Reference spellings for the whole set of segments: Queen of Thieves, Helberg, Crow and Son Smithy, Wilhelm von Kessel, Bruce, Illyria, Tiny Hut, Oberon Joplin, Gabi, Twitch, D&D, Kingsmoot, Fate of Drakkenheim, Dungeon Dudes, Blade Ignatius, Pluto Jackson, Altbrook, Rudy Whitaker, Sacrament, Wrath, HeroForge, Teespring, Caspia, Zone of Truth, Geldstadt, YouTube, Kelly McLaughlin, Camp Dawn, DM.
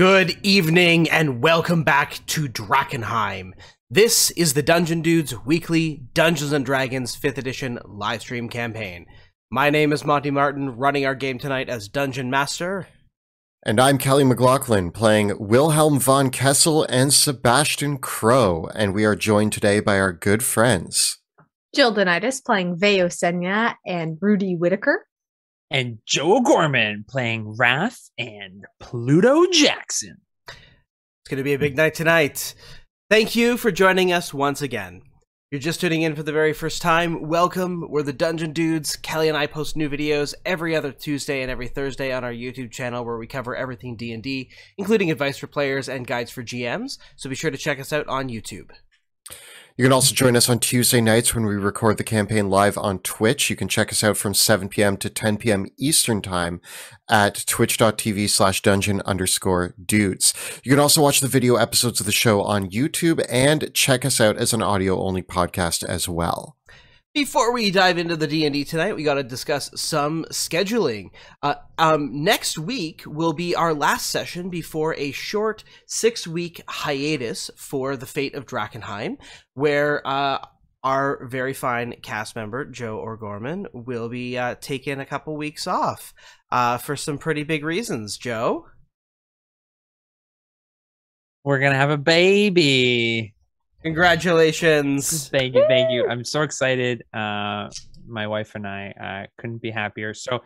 Good evening and welcome back to Drakkenheim. This is the Dungeon Dudes weekly Dungeons & Dragons 5th edition livestream campaign. My name is Monty Martin, running our game tonight as Dungeon Master. And I'm Kelly McLaughlin, playing Wilhelm von Kessel and Sebastian Crow, and we are joined today by our good friends Jill Donitis, playing Veo Senya and Rudy Whitaker. And Joe Gorman, playing Wrath and Pluto Jackson. It's going to be a big night tonight. Thank you for joining us once again. If you're just tuning in for the very first time, welcome. We're the Dungeon Dudes. Kelly and I post new videos every other Tuesday and every Thursday on our YouTube channel where we cover everything D&D, including advice for players and guides for GMs, so be sure to check us out on YouTube. You can also join us on Tuesday nights when we record the campaign live on Twitch. You can check us out from 7 p.m. to 10 p.m. Eastern Time at twitch.tv/dungeon_dudes. You can also watch the video episodes of the show on YouTube and check us out as an audio-only podcast as well. Before we dive into the D&D tonight, we got to discuss some scheduling. Next week will be our last session before a short 6-week hiatus for the Fate of Drakkenheim, where our very fine cast member, Joe Gorman, will be taking a couple weeks off for some pretty big reasons. Joe? We're going to have a baby. Congratulations. Thank you. I'm so excited. My wife and I couldn't be happier. So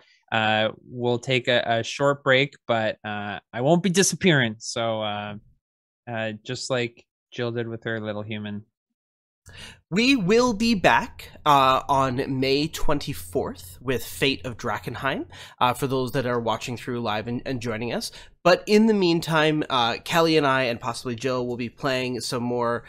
we'll take a short break, but I won't be disappearing. So just like Jill did with her little human. We will be back on May 24th with Fate of Drakkenheim for those that are watching through live and joining us. But in the meantime, Kelly and I and possibly Jill will be playing some more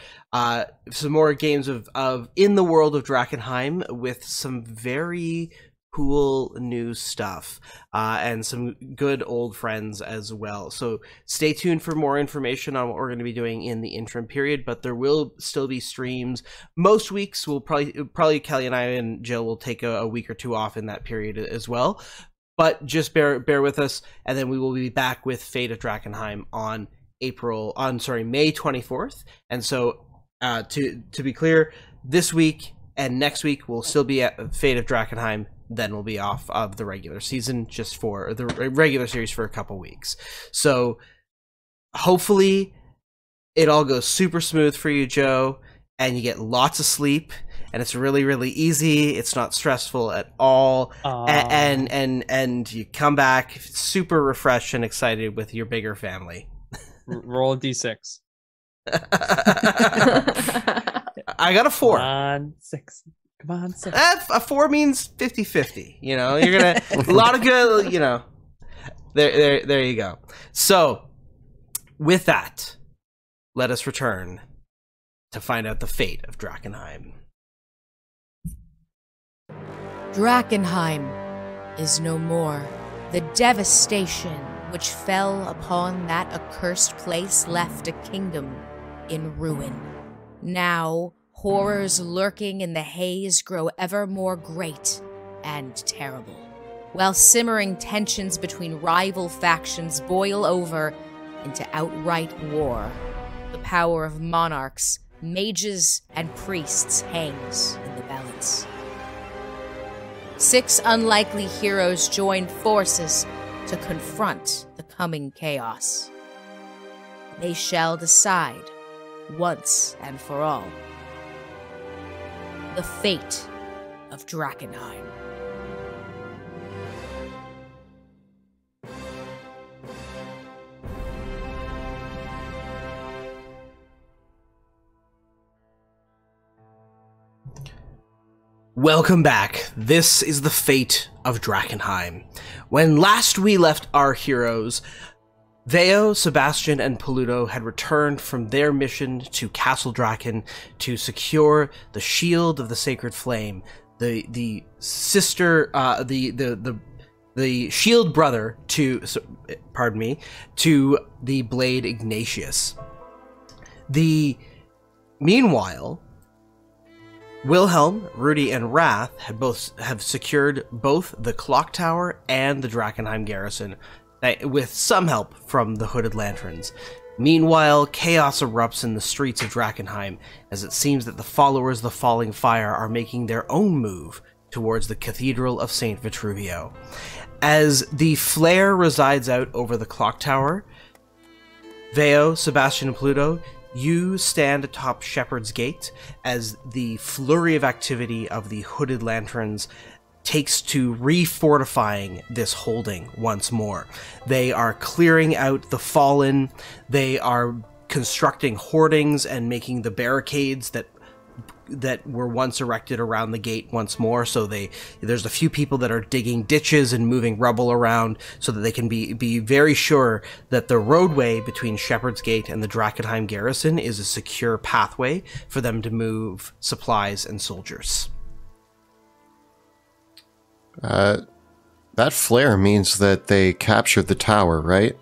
games of in the world of Drakkenheim with some very cool new stuff and some good old friends as well. So stay tuned for more information on what we're going to be doing in the interim period, but there will still be streams. Most weeks we'll probably Kelly and I and Jill will take a week or two off in that period as well, but just bear with us, and then we will be back with Fate of Drakkenheim on May 24th. And so to be clear, this week and next week we'll still be at Fate of Drakkenheim. Then we'll be off of the regular season just for the regular series for a couple weeks. So hopefully it all goes super smooth for you, Joe, and you get lots of sleep, and it's really, really easy. It's not stressful at all. And you come back super refreshed and excited with your bigger family. Roll a D6. I got a 4. On 6. Come on, sir. A 4 means 50-50. You know, you're gonna a lot of good. You know, there you go. So, with that, let us return to find out the fate of Drakkenheim. Drakkenheim is no more. The devastation which fell upon that accursed place left a kingdom in ruin. Now, horrors lurking in the haze grow ever more great and terrible, while simmering tensions between rival factions boil over into outright war. The power of monarchs, mages, and priests hangs in the balance. 6 unlikely heroes join forces to confront the coming chaos. They shall decide, once and for all, the fate of Drakkenheim. Welcome back. This is the fate of Drakkenheim. When last we left our heroes, Veo, Sebastian, and Pluto had returned from their mission to Castle Draken to secure the Shield of the Sacred Flame, the shield brother to the Blade Ignatius. Meanwhile, Wilhelm, Rudy, and Wrath have secured both the Clock Tower and the Drakkenheim garrison, with some help from the Hooded Lanterns. Meanwhile, chaos erupts in the streets of Drakkenheim, as it seems that the followers of the Falling Fire are making their own move towards the Cathedral of Saint Vitruvio. As the flare resides out over the clock tower, Veo, Sebastian, and Pluto, you stand atop Shepherd's Gate as the flurry of activity of the Hooded Lanterns takes to refortifying this holding once more. They are clearing out the fallen, they are constructing hoardings and making the barricades that were once erected around the gate once more. So there's a few people that are digging ditches and moving rubble around so that they can be very sure that the roadway between Shepherd's Gate and the Drakkenheim garrison is a secure pathway for them to move supplies and soldiers. That flare means that they captured the tower, right?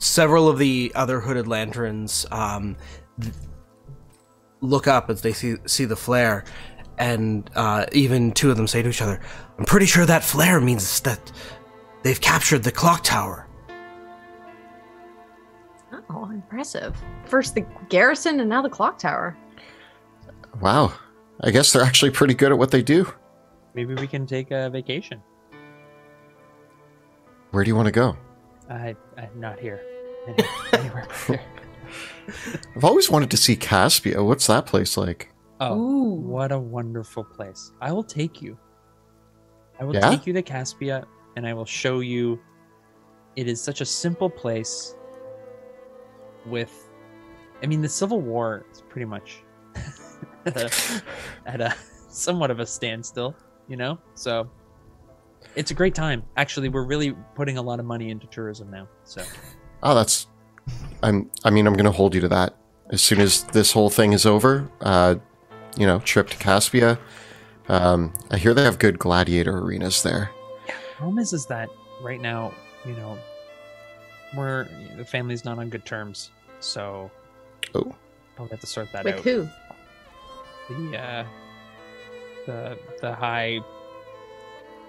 Several of the other Hooded Lanterns look up as they see the flare, and even two of them say to each other, "I'm pretty sure that flare means that they've captured the clock tower." Oh, impressive. First the garrison and now the clock tower. Wow. I guess they're actually pretty good at what they do. Maybe we can take a vacation. Where do you want to go? I'm not here. Anywhere here. I've always wanted to see Caspia. What's that place like? Oh, ooh, what a wonderful place. I will take you. I will take you to Caspia, and I will show you. It is such a simple place with... I mean, the Civil War is pretty much at a somewhat of a standstill, you know? So... it's a great time. Actually, we're really putting a lot of money into tourism now. So, oh, that's... I'm going to hold you to that. As soon as this whole thing is over, you know, trip to Caspia. I hear they have good gladiator arenas there. Yeah, the problem is that right now, you know, the family's not on good terms, so we'll have to sort that out. With who? The high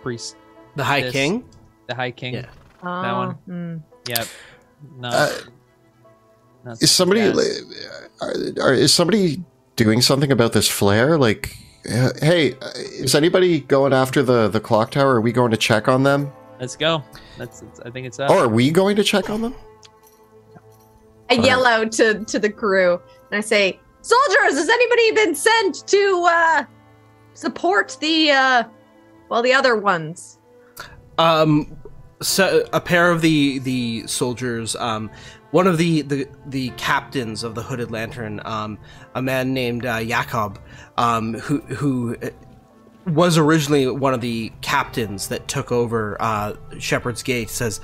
priest. The High King? The High King. Yeah. That one. Mm. Yep. No. Is somebody doing something about this flare? Like, hey, is anybody going after the clock tower? Are we going to check on them? Let's go. I think it's up. Oh, are we going to check on them? I yell out to the crew and I say, "Soldiers, has anybody been sent to support the the other ones?" So a pair of the soldiers, one of the captains of the Hooded Lantern, a man named Jakob, who was originally one of the captains that took over Shepherd's Gate, says,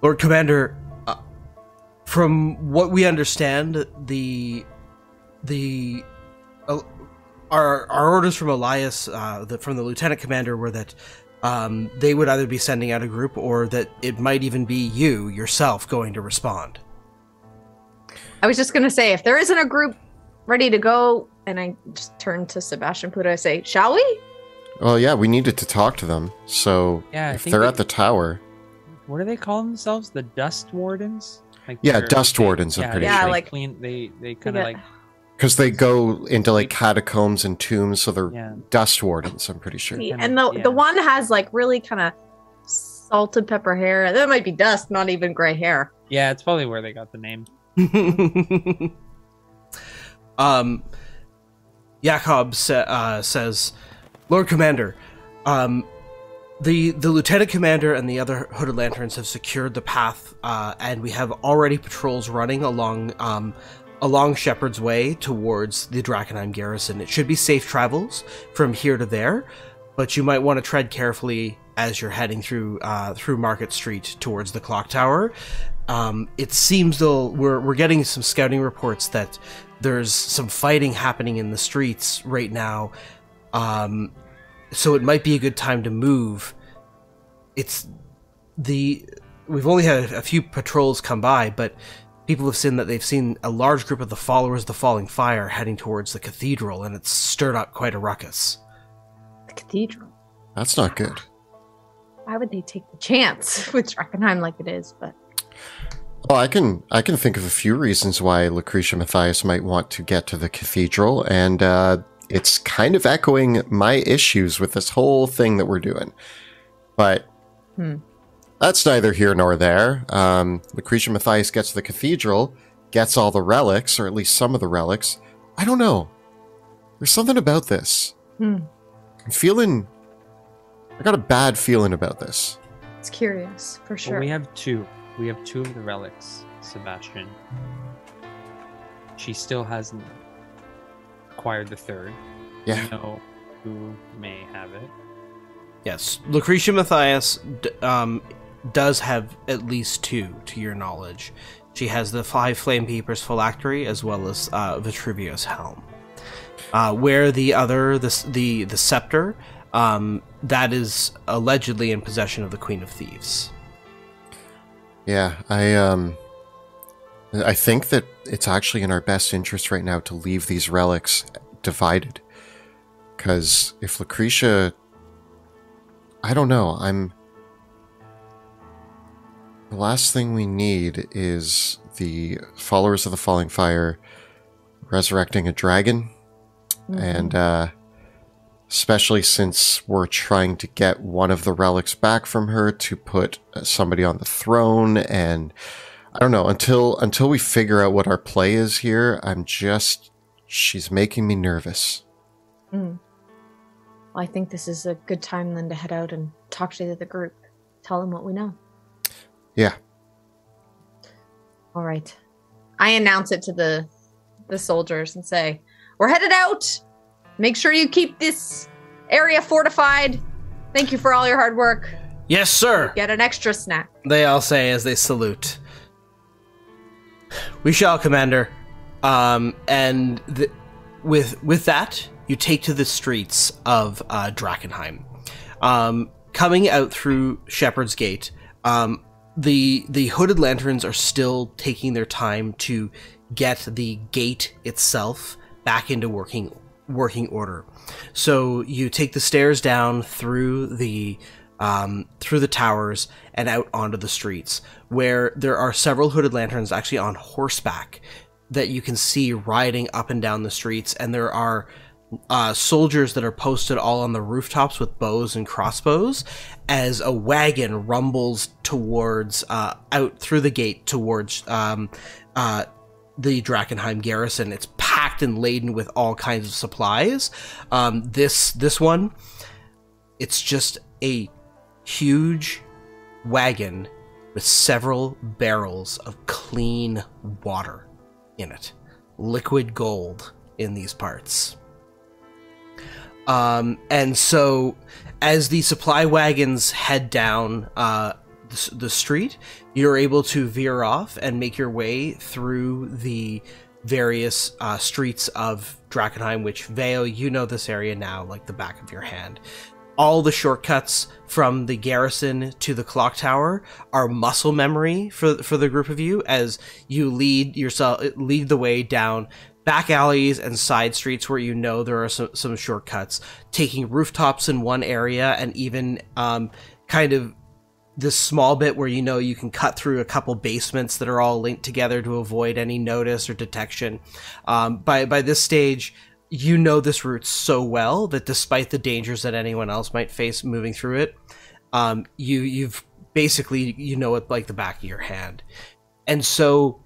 "Lord Commander, from what we understand, our orders from Elias, from the Lieutenant Commander, were that they would either be sending out a group, or that it might even be you yourself going to respond." I was just going to say, if there isn't a group ready to go, and I just turn to Sebastian Pluto, I say, "Shall we?" Well, yeah, we needed to talk to them. So yeah, if they're at the tower, what do they call themselves? The Dust Wardens? Like, yeah, Dust Wardens. I'm pretty sure. Like clean. They kind of like. Because they go into like catacombs and tombs, so they're Dust Wardens, I'm pretty sure. And the one has like really kind of salted pepper hair. That might be dust, not even gray hair. Yeah, it's probably where they got the name. Jakob says, "Lord Commander, the Lieutenant Commander and the other Hooded Lanterns have secured the path, and we have already patrols running along Shepherd's Way towards the Drakkenheim garrison. It should be safe travels from here to there, but you might want to tread carefully as you're heading through Market Street towards the clock tower. It seems though we're getting some scouting reports that there's some fighting happening in the streets right now, so it might be a good time to move. We've only had a few patrols come by, but people have seen that they've seen a large group of the followers of the Falling Fire heading towards the cathedral, and it's stirred up quite a ruckus." The cathedral? That's not good. Why would they take the chance with Drakkenheim like it is? But well, I can think of a few reasons why Lucretia Mathias might want to get to the cathedral, and it's kind of echoing my issues with this whole thing that we're doing. But that's neither here nor there. Lucretia Mathias gets to the cathedral, gets all the relics, or at least some of the relics. I don't know. There's something about this. I'm feeling... I got a bad feeling about this. It's curious, for sure. Well, we have two. We have two of the relics, Sebastian. She still hasn't acquired the third. Yeah. You know who may have it. Yes. Lucretia Mathias does have at least two, to your knowledge. She has the Five Flamekeepers Phylactery as well as Vitruvius Helm. Where the other, the scepter, that is allegedly in possession of the Queen of Thieves. Yeah, I think that it's actually in our best interest right now to leave these relics divided. Because if Lucretia... I don't know, the last thing we need is the followers of the Falling Fire resurrecting a dragon. And especially since we're trying to get one of the relics back from her to put somebody on the throne, and I don't know, until we figure out what our play is here, she's making me nervous. Well, I think this is a good time then to head out and talk to the other group. Tell them what we know. Yeah. All right. I announce it to the soldiers and say, we're headed out. Make sure you keep this area fortified. Thank you for all your hard work. Yes, sir. Get an extra snack. They all say as they salute. We shall, Commander. And with that, you take to the streets of Drakkenheim. Coming out through Shepherd's Gate, the Hooded Lanterns are still taking their time to get the gate itself back into working order. So you take the stairs down through the towers and out onto the streets, where there are several Hooded Lanterns actually on horseback that you can see riding up and down the streets, and there are soldiers that are posted all on the rooftops with bows and crossbows as a wagon rumbles towards out through the gate towards the Drakkenheim garrison. It's packed and laden with all kinds of supplies. This one, it's just a huge wagon with several barrels of clean water in it. Liquid gold in these parts. And so as the supply wagons head down the street, you're able to veer off and make your way through the various streets of Drakkenheim, which, Veo, you know this area now like the back of your hand. All the shortcuts from the garrison to the clock tower are muscle memory for the group of you, as you lead the way down back alleys and side streets where you know there are some shortcuts, taking rooftops in one area, and even kind of this small bit where you know you can cut through a couple basements that are all linked together to avoid any notice or detection. By this stage, you know this route so well that despite the dangers that anyone else might face moving through it, you've basically, you know it like the back of your hand. And so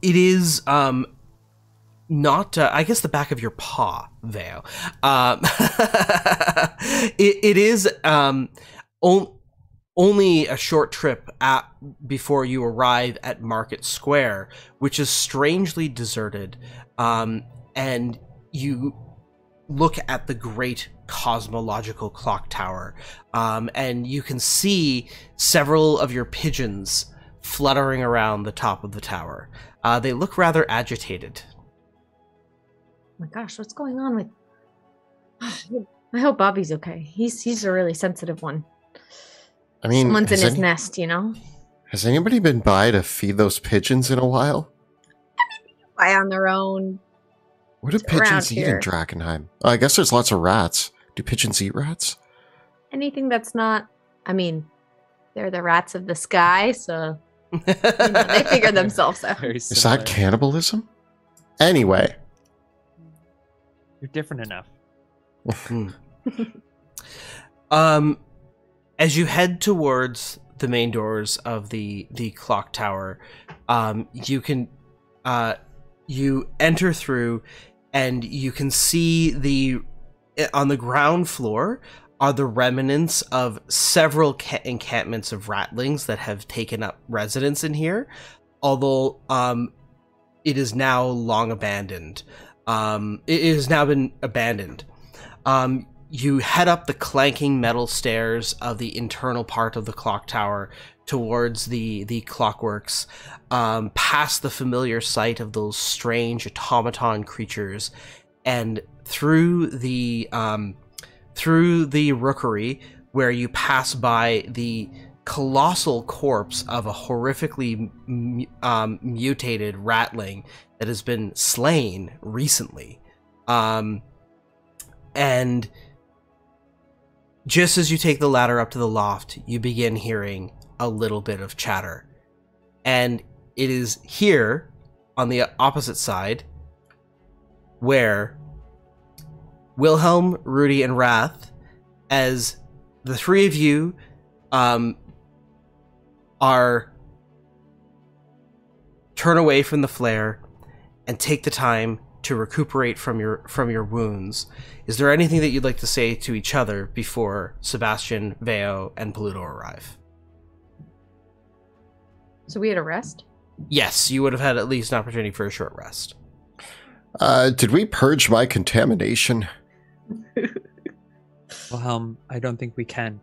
it is... I guess the back of your paw, Veo. It is only a short trip before you arrive at Market Square, which is strangely deserted, and you look at the great cosmological clock tower, and you can see several of your pigeons fluttering around the top of the tower. They look rather agitated. Oh my gosh, what's going on with... I hope Bobby's okay. He's a really sensitive one. I mean... Someone's in his nest, you know? Has anybody been by to feed those pigeons in a while? I mean, they can fly on their own. What do pigeons eat in Drakkenheim? I guess there's lots of rats. Do pigeons eat rats? anything that's not, I mean, they're the rats of the sky, so you know, they figure themselves out. Is that cannibalism? Anyway. You're different enough. As you head towards the main doors of the clock tower, you can you enter through, and you can see the on the ground floor are the remnants of several encampments of ratlings that have taken up residence in here, although it is now long abandoned. It has now been abandoned. You head up the clanking metal stairs of the internal part of the clock tower towards the clockworks, past the familiar sight of those strange automaton creatures, and through the rookery, where you pass by the colossal corpse of a horrifically mutated ratling that has been slain recently. And just as you take the ladder up to the loft, you begin hearing a little bit of chatter. And it is here, on the opposite side, where Wilhelm, Rudy, and Wrath, as the three of you turn away from the flare and take the time to recuperate from your wounds. Is there anything that you'd like to say to each other before Sebastian, Veo, and Pluto arrive? So we had a rest? Yes, you would have had at least an opportunity for a short rest. Did we purge my contamination? Well, I don't think we can.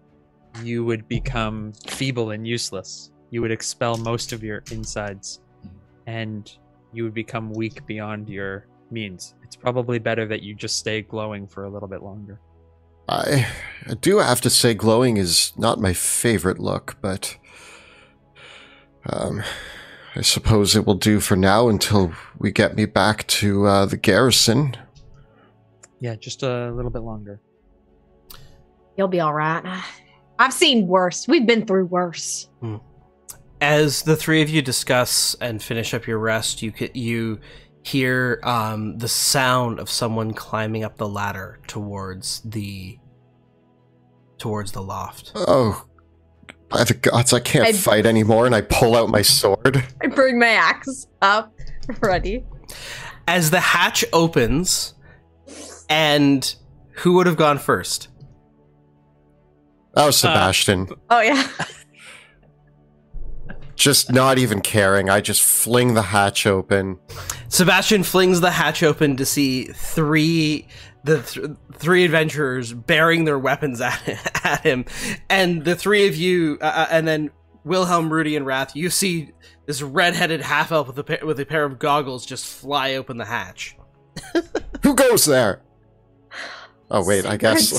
You would become feeble and useless. You would expel most of your insides, and you would become weak beyond your means. It's probably better that you just stay glowing for a little bit longer. I do have to say glowing is not my favorite look, but I suppose it will do for now until we get me back to the garrison. Yeah, just a little bit longer. You'll be all right. I've seen worse. We've been through worse. Mm. As the three of you discuss and finish up your rest, you hear the sound of someone climbing up the ladder towards the loft. Oh, by the gods, I can't fight anymore, and I pull out my sword. I bring my axe up, ready. As the hatch opens, and who would have gone first? Oh, Sebastian. Oh, yeah. Just not even caring. I just fling the hatch open. Sebastian flings the hatch open to see three adventurers bearing their weapons at him. And the three of you, and then Wilhelm, Rudy, and Wrath, you see this redheaded half-elf with a pair of goggles just fly open the hatch. Who goes there? Oh, wait, I guess.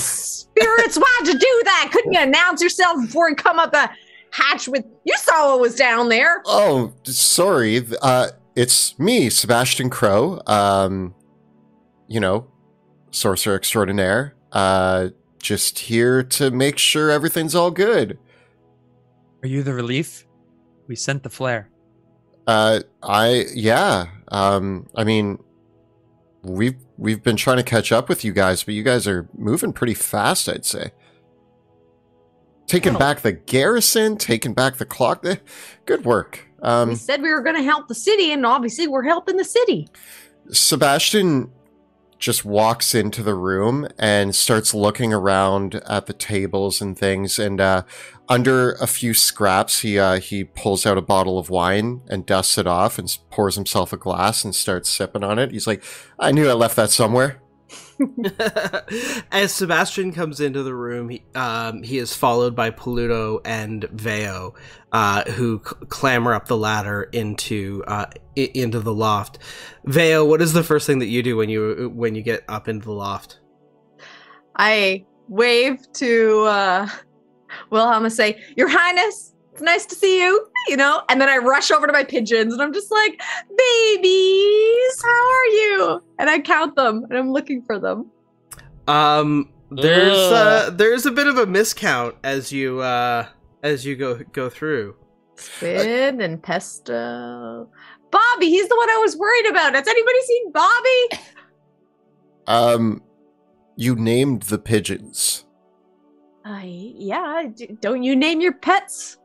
Spirits, why'd you do that? Couldn't you announce yourself before you come up a hatch with, you saw what was down there. Oh, sorry. It's me, Sebastian Crow. You know, sorcerer extraordinaire. Just here to make sure everything's all good. Are you the relief? We sent the flare. Yeah. I mean, we've been trying to catch up with you guys, but you guys are moving pretty fast, I'd say. Taking back the garrison, taking back the clock. Good work. We said we were going to help the city, and obviously we're helping the city. Sebastian just walks into the room and starts looking around at the tables and things. And under a few scraps, he pulls out a bottle of wine and dusts it off and pours himself a glass and starts sipping on it. He's like, I knew I left that somewhere. As Sebastian comes into the room, he is followed by Pluto and Veo, who clamber up the ladder into the loft. Veo, what is the first thing that you do when you get up into the loft? I wave to Wilhelm and say, "Your Highness, it's nice to see you." You know, and then I rush over to my pigeons, and I'm just like, "Babies, how are you?" And I count them, and I'm looking for them. There's a bit of a miscount as you go through. Spin and pesto. Bobby, he's the one I was worried about. Has anybody seen Bobby? You named the pigeons. Yeah. Don't you name your pets?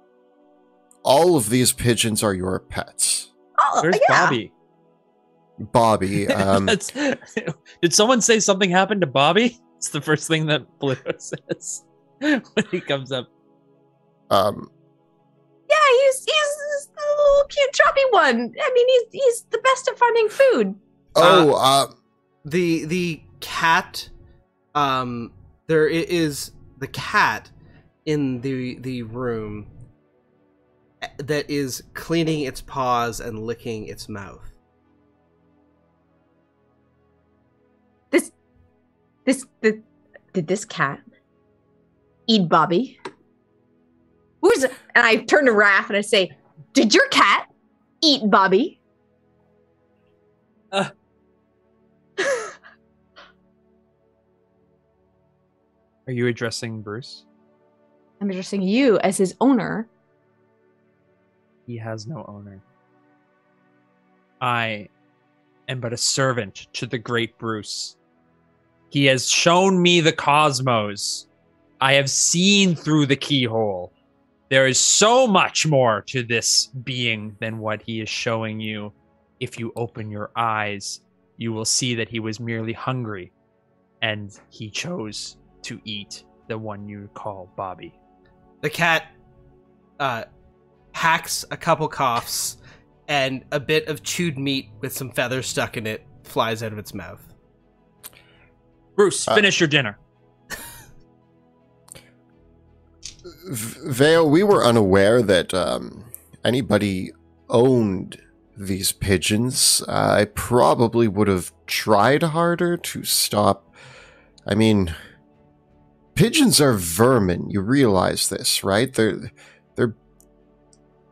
All of these pigeons are your pets. Oh, where's Bobby? Bobby. Did someone say something happened to Bobby? It's the first thing that Pluto says when he comes up. Yeah, he's the little cute chubby one. I mean, he's the best at finding food. Oh, the cat. There is the cat in the room that is cleaning its paws and licking its mouth. Did this cat eat Bobby? Who's? And I turn to Wrath and I say, "Did your cat eat Bobby?" Are you addressing Bruce? I'm addressing you as his owner. He has no owner. I am but a servant to the great Bruce. He has shown me the cosmos. I have seen through the keyhole. There is so much more to this being than what he is showing you. If you open your eyes, you will see that he was merely hungry, and he chose to eat the one you call Bobby. The cat hacks a couple coughs, and a bit of chewed meat with some feathers stuck in it flies out of its mouth. Bruce, finish your dinner. Veo, we were unaware that anybody owned these pigeons. I probably would have tried harder to stop. I mean, pigeons are vermin. You realize this, right? They're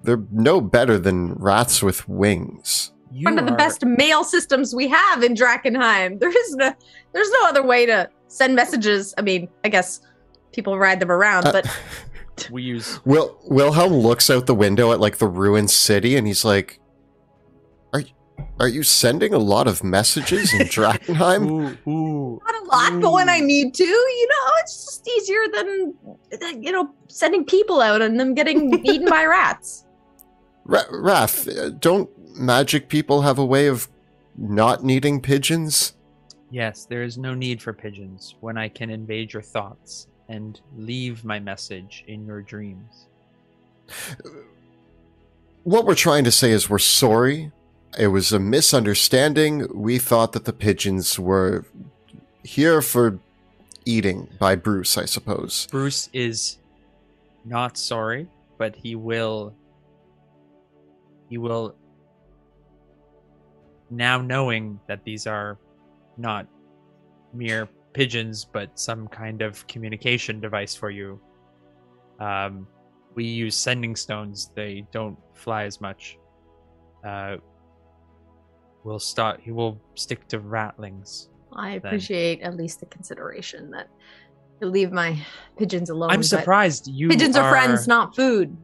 no better than rats with wings. One of the best mail systems we have in Drakkenheim. There's no other way to send messages. I mean, I guess people ride them around, but we use. Wilhelm looks out the window at like the ruined city, and he's like, "Are you sending a lot of messages in Drakkenheim?" Not a lot, but when I need to, you know, it's just easier than sending people out and them getting eaten by rats. Raph, don't magic people have a way of not needing pigeons? Yes, there is no need for pigeons when I can invade your thoughts and leave my message in your dreams. What we're trying to say is we're sorry. It was a misunderstanding. We thought that the pigeons were here for eating by Bruce, I suppose. Bruce is not sorry, but he will now, knowing that these are not mere pigeons, but some kind of communication device for you. We use sending stones. They don't fly as much. He will stick to rattlings. I appreciate at least the consideration that you leave my pigeons alone. I'm surprised you pigeons are friends, not food.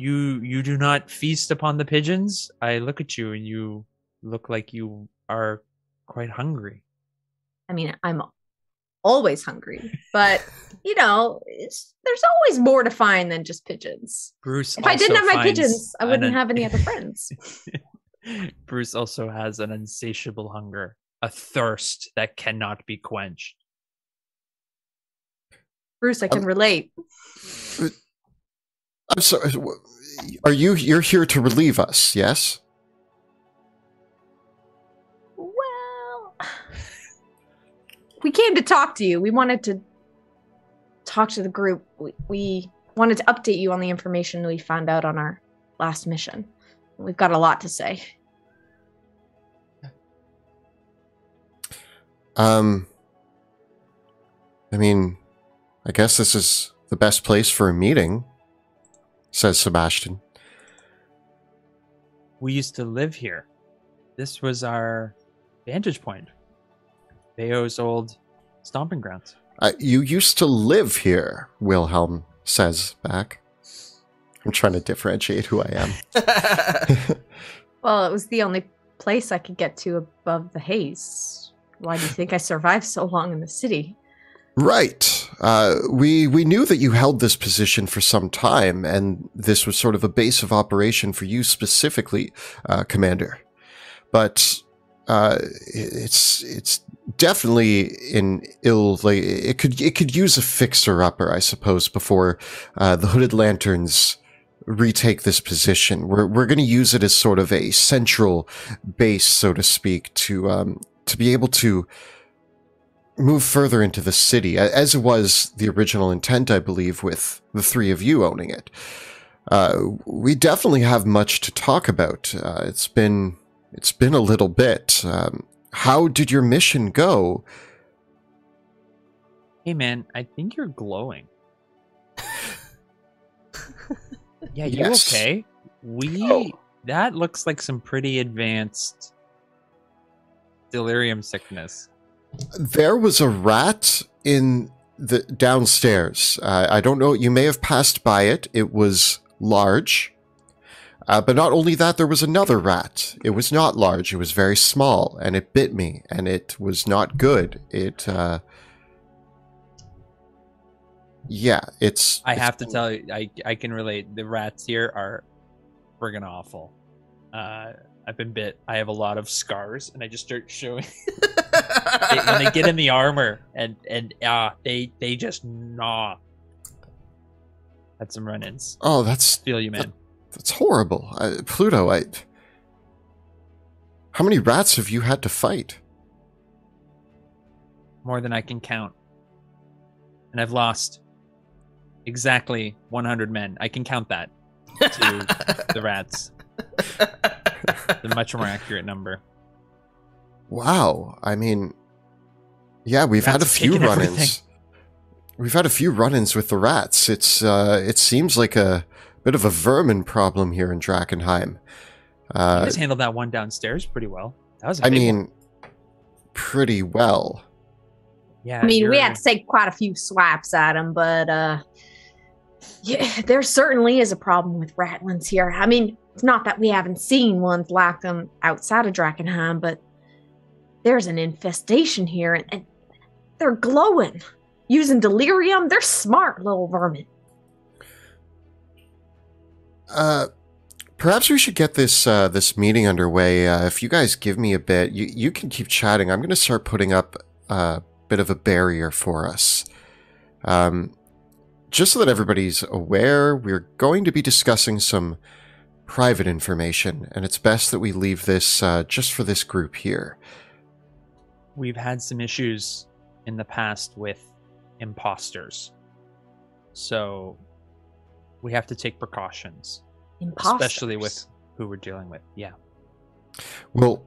You do not feast upon the pigeons. I look at you and you look like you are quite hungry. I mean, I'm always hungry, but there's always more to find than just pigeons. Bruce, if I didn't have my pigeons, I wouldn't have any other friends. Bruce also has an insatiable hunger, a thirst that cannot be quenched. Bruce, I can relate. I'm sorry. You're here to relieve us, yes? We came to talk to you. We wanted to talk to the group. We wanted to update you on the information we found out on our last mission. We've got a lot to say. I mean, I guess this is the best place for a meeting, says Sebastian. We used to live here. This was our vantage point. Veo's old stomping grounds. You used to live here, Wilhelm says back. I'm trying to differentiate who I am. Well, it was the only place I could get to above the haze. Why do you think I survived so long in the city? Right. We knew that you held this position for some time, and this was sort of a base of operation for you specifically, Commander. But it's definitely an ill. Like, it could use a fixer-upper, I suppose, before the Hooded Lanterns retake this position. We're going to use it as sort of a central base, so to speak, to be able to move further into the city, as it was the original intent, I believe, with the three of you owning it. We definitely have much to talk about. It's been a little bit. How did your mission go? Hey, man, I think you're glowing. Yeah, you okay? That looks like some pretty advanced delirium sickness. There was a rat in the downstairs. I don't know. You may have passed by it. It was large. But not only that, there was another rat. It was not large. It was very small, and it bit me, and it was not good. I have to tell you, I can relate. The rats here are friggin' awful. I've been bit. I have a lot of scars, and I just start showing. When they get in the armor, and they just gnaw. Had some run-ins. Oh, that's feel you, man. That's horrible, Pluto. How many rats have you had to fight? More than I can count, and I've lost exactly 100 men. I can count that to the rats. The much more accurate number. Wow. I mean, yeah, We've had a few run-ins with the rats. It seems like a bit of a vermin problem here in Drakkenheim. You guys handled that one downstairs pretty well. That was a big one. Pretty well. Yeah. I mean, we had to take quite a few swipes at him, but yeah, there certainly is a problem with ratlins here. I mean, it's not that we haven't seen ones like them outside of Drakkenheim, but there's an infestation here, and they're glowing. Using delirium, they're smart little vermin. Perhaps we should get this meeting underway. If you guys give me a bit, you can keep chatting. I'm going to start putting up a bit of a barrier for us. Just so that everybody's aware, we're going to be discussing some private information, and it's best that we leave this just for this group here. We've had some issues in the past with imposters, so we have to take precautions. Imposters. Especially with who we're dealing with. Yeah, we'll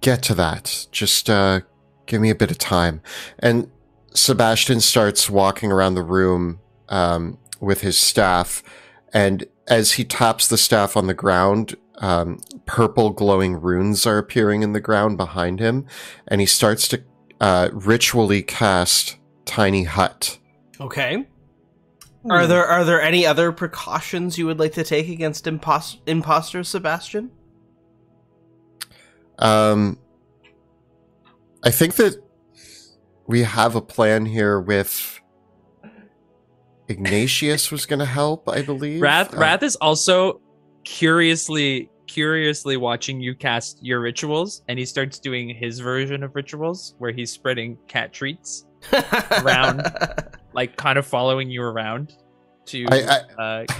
get to that. Just give me a bit of time. And Sebastian starts walking around the room with his staff, and as he taps the staff on the ground, purple glowing runes are appearing in the ground behind him, and he starts to ritually cast Tiny Hut. Okay. Are there any other precautions you would like to take against imposters, Sebastian? I think that we have a plan here with Ignatius was going to help, I believe. Wrath is also curiously watching you cast your rituals, and he starts doing his version of rituals where he's spreading cat treats around, like kind of following you around to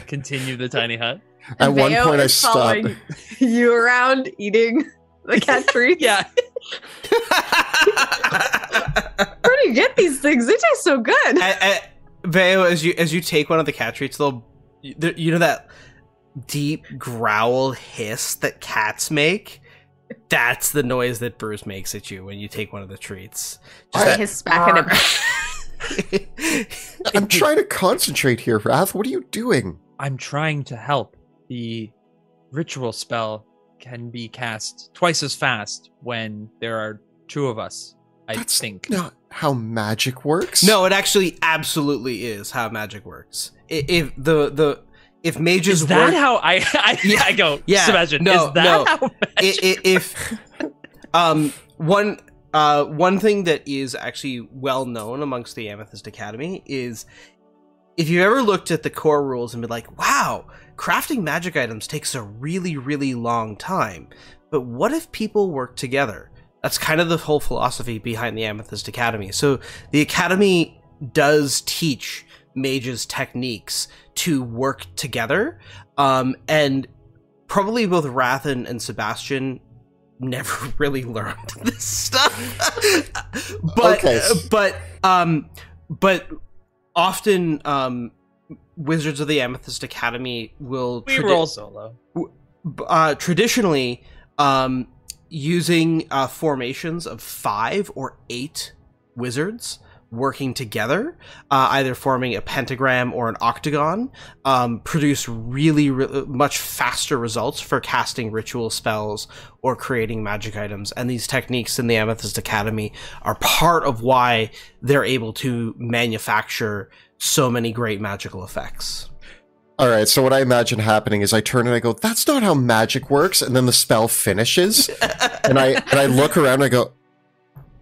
continue the Tiny Hut. At one point, I stopped. You around eating the cat treats? Yeah. Where do you get these things? They taste so good. Veo, as you take one of the cat treats, you know that deep growl hiss that cats make? That's the noise that Bruce makes at you when you take one of the treats. Hiss back in a... I'm trying to concentrate here, Wrath. What are you doing? I'm trying to help. The ritual spell can be cast twice as fast when there are two of us, I think. That's not how magic works? No, it actually absolutely is how magic works. If mages is that work, how I go, yeah, Sebastian, no, is that no. how magic if works? One thing that is actually well known amongst the Amethyst Academy is, if you've ever looked at the core rules and been like, wow, crafting magic items takes a really, really long time, but what if people work together? That's kind of the whole philosophy behind the Amethyst Academy. So the Academy does teach mages techniques to work together, and probably both Wrath and Sebastian never really learned this stuff. But often Wizards of the Amethyst Academy will roll solo. Traditionally, using formations of 5 or 8 wizards working together, either forming a pentagram or an octagon, produce really, really much faster results for casting ritual spells or creating magic items. And these techniques in the Amethyst Academy are part of why they're able to manufacture so many great magical effects. All right, so what I imagine happening is I turn and I go, that's not how magic works, and then the spell finishes, and I look around and I go,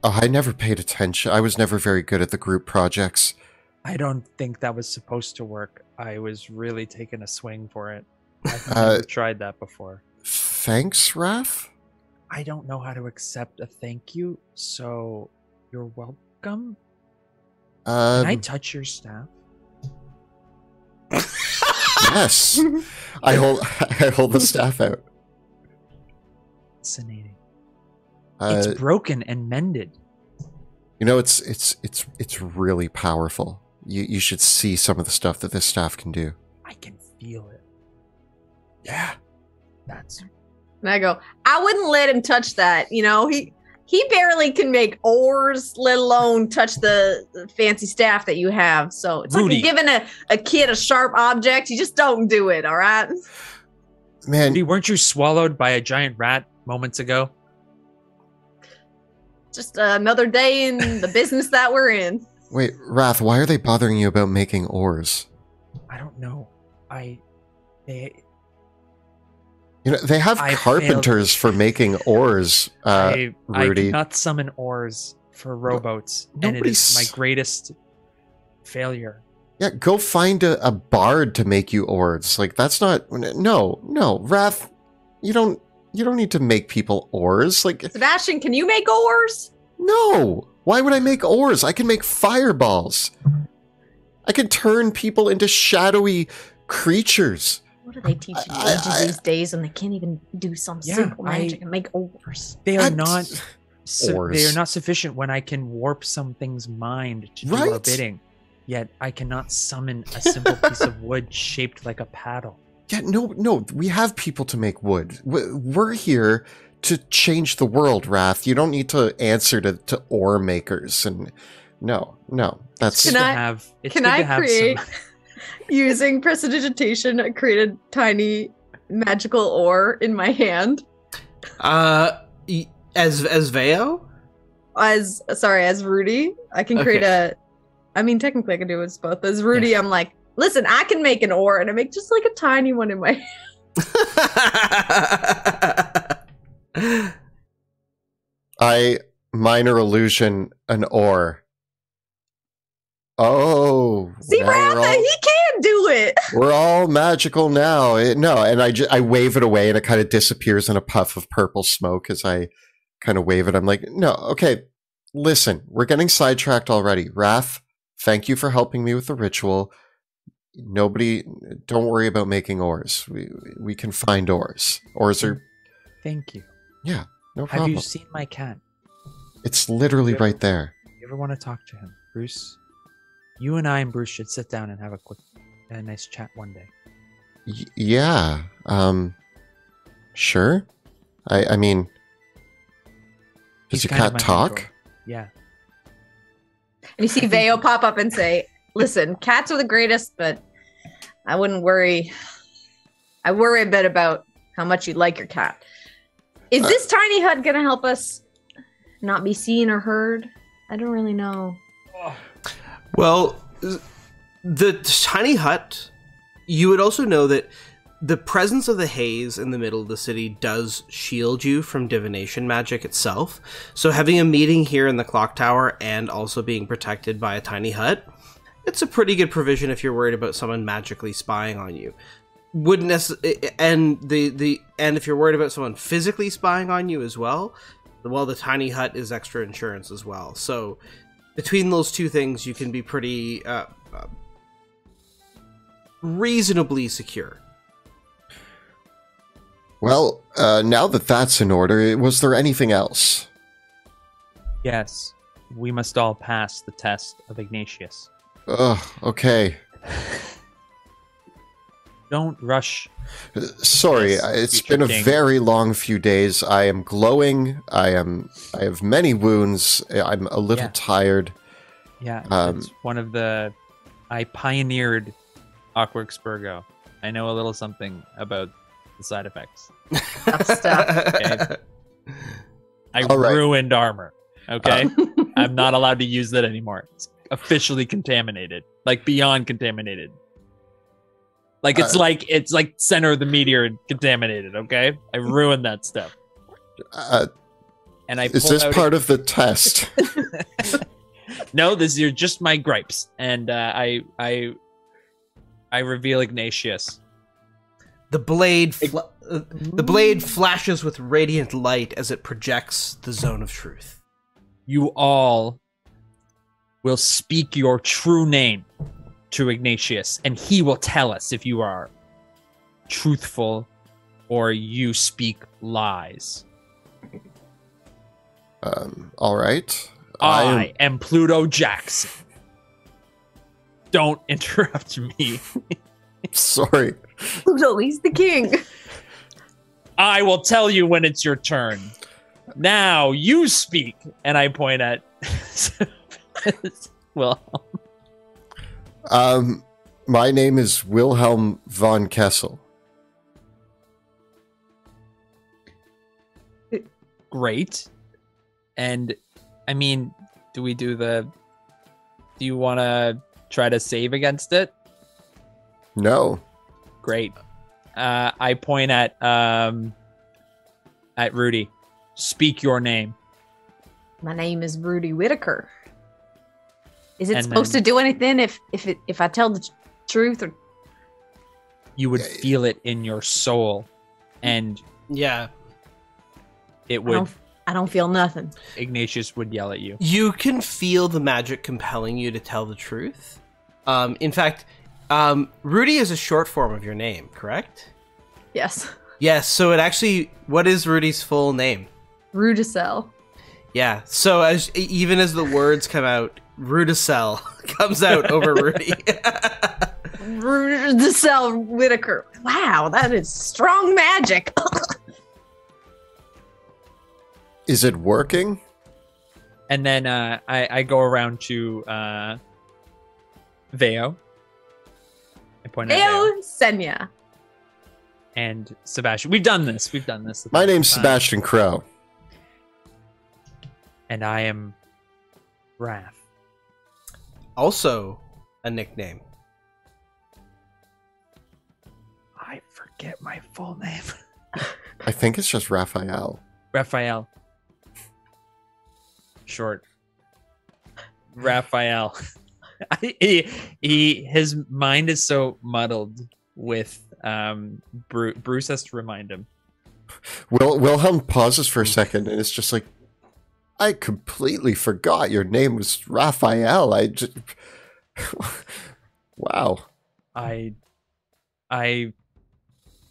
oh, I never paid attention. I was never very good at the group projects. I don't think that was supposed to work. I was really taking a swing for it. I've never tried that before. Thanks, Raph? I don't know how to accept a thank you, so you're welcome. Can I touch your staff? Yes. I hold the staff out. Fascinating. It's broken and mended. You know, it's really powerful. You should see some of the stuff that this staff can do. I can feel it. Yeah. That's. And I go, I wouldn't let him touch that. You know, he barely can make oars, let alone touch the fancy staff that you have. So it's Rudy. Like giving a kid a sharp object. You just don't do it, all right? Man. Rudy, weren't you swallowed by a giant rat moments ago? Just another day in the business that we're in. Wait, Wrath, why are they bothering you about making oars? I don't know. They have carpenters for making oars, Rudy. I cannot summon oars for rowboats, and it is my greatest failure. Yeah, go find a bard to make you oars. Like, that's not... No, Wrath, you don't need to make people oars. Like, Sebastian, can you make oars? No. Why would I make oars? I can make fireballs. I can turn people into shadowy creatures. What are they teaching mages these days when they can't even do some simple magic and make oars? They are not sufficient when I can warp something's mind to do our bidding. Yet I cannot summon a simple piece of wood shaped like a paddle. Yeah, no, we have people to make wood. We're here to change the world, Wrath. You don't need to answer to ore makers. And no, that's... Using prestidigitation, I created tiny magical ore in my hand. As Veo? Sorry, as Rudy. I can create technically I can do it as both. As Rudy, yeah. I'm like, listen, I can make an ore, and I make just like a tiny one in my hand. I minor illusion an ore. Oh. See, Ratha, he can do it. We're all magical now. And I wave it away, and it kind of disappears in a puff of purple smoke as I kind of wave it. I'm like, no, okay, listen, we're getting sidetracked already. Wrath, thank you for helping me with the ritual. Nobody, don't worry about making oars. We can find oars. Oars are... Thank you. Yeah, no problem. Have you seen my cat? It's literally right there. You ever want to talk to him, Bruce? You and I and Bruce should sit down and have a nice chat one day. Yeah. Sure. I mean, does your cat talk? Mentor. Yeah. And you see Veo pop up and say, listen, cats are the greatest, but I wouldn't worry. I worry a bit about how much you like your cat. Is this tiny hut going to help us not be seen or heard? I don't really know. Well, the tiny hut, you would also know that the presence of the haze in the middle of the city does shield you from divination magic itself. So having a meeting here in the clock tower and also being protected by a tiny hut, it's a pretty good provision if you're worried about someone magically spying on you. Wouldn't and if you're worried about someone physically spying on you as well, well, the tiny hut is extra insurance as well. So between those two things, you can be pretty reasonably secure. Well, now that that's in order, was there anything else? Yes. We must all pass the test of Ignatius. Ugh, okay. Don't rush. Sorry, it's been a very long few days. I am glowing. I have many wounds. I'm a little tired. Yeah, that's one of the... I pioneered Aquaxburgo. I know a little something about the side effects. Okay. I ruined armor. Okay, I'm not allowed to use that anymore. It's officially contaminated, like beyond contaminated. Like it's like center of the meteor contaminated. Okay, I ruined that stuff. And I is this part of the test? No, these are just my gripes, and I reveal Ignatius. The blade flashes with radiant light as it projects the zone of truth. You all will speak your true name to Ignatius, and he will tell us if you are truthful or you speak lies. All right. I am Pluto Jackson. Don't interrupt me. Sorry. Pluto, he's the king. I will tell you when it's your turn. Now you speak, and I point at Wilhelm. My name is Wilhelm von Kessel. Great. And I mean, do we do the? Do you want to try to save against it? No. Great. I point at Rudy. Speak your name. My name is Rudy Whitaker. Is it supposed to do anything if I tell the truth? Or you would feel it in your soul, and it would. I don't feel nothing. Ignatius would yell at you. You can feel the magic compelling you to tell the truth. In fact. Rudy is a short form of your name, correct? Yes. Yes, so it actually, what is Rudy's full name? Rudicel. Yeah, so as even as the words come out, Rudicel comes out over Rudy. Rudicel Whitaker. Wow, that is strong magic. Is it working? And then I go around to Veo. Veo Senya. And Sebastian. We've done this. We've done this. My name's Sebastian Crow. And I am Wrath. Also a nickname. I forget my full name. I think it's just Raphael. Raphael. Short. Raphael. His mind is so muddled with Bruce has to remind him. Wilhelm pauses for a second and it's just like, I completely forgot your name was Raphael. I just wow. I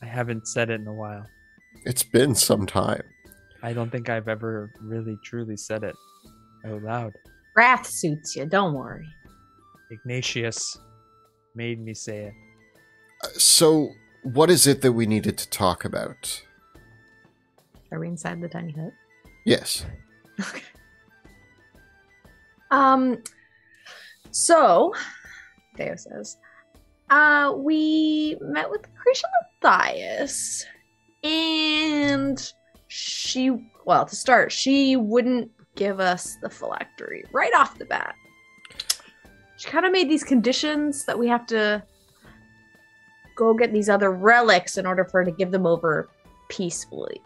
haven't said it in a while. It's been some time. I don't think I've ever really truly said it out loud. Wrath suits you, don't worry. Ignatius made me say it. So, what is it that we needed to talk about? Are we inside the tiny hut? Yes. Okay. So, Theo says, we met with Lucretia Mathias, and she, well, to start, she wouldn't give us the phylactery right off the bat. She kind of made these conditions that we have to go get these other relics in order for her to give them over peacefully.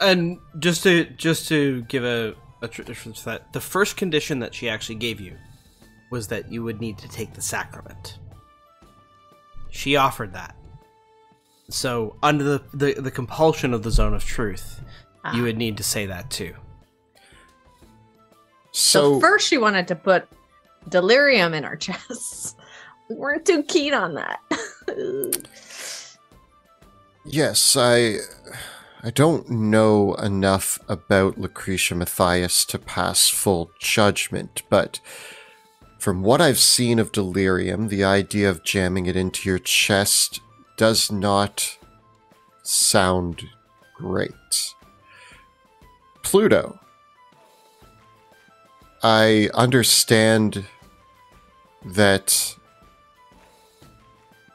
And just to give a tradition to that, the first condition that she actually gave you was that you would need to take the sacrament. She offered that. So under the compulsion of the Zone of Truth, you would need to say that too. So first she wanted to put delirium in our chests. We weren't too keen on that. Yes, I don't know enough about Lucretia Mathias to pass full judgment, but from what I've seen of delirium, the idea of jamming it into your chest does not sound great. Pluto. I understand that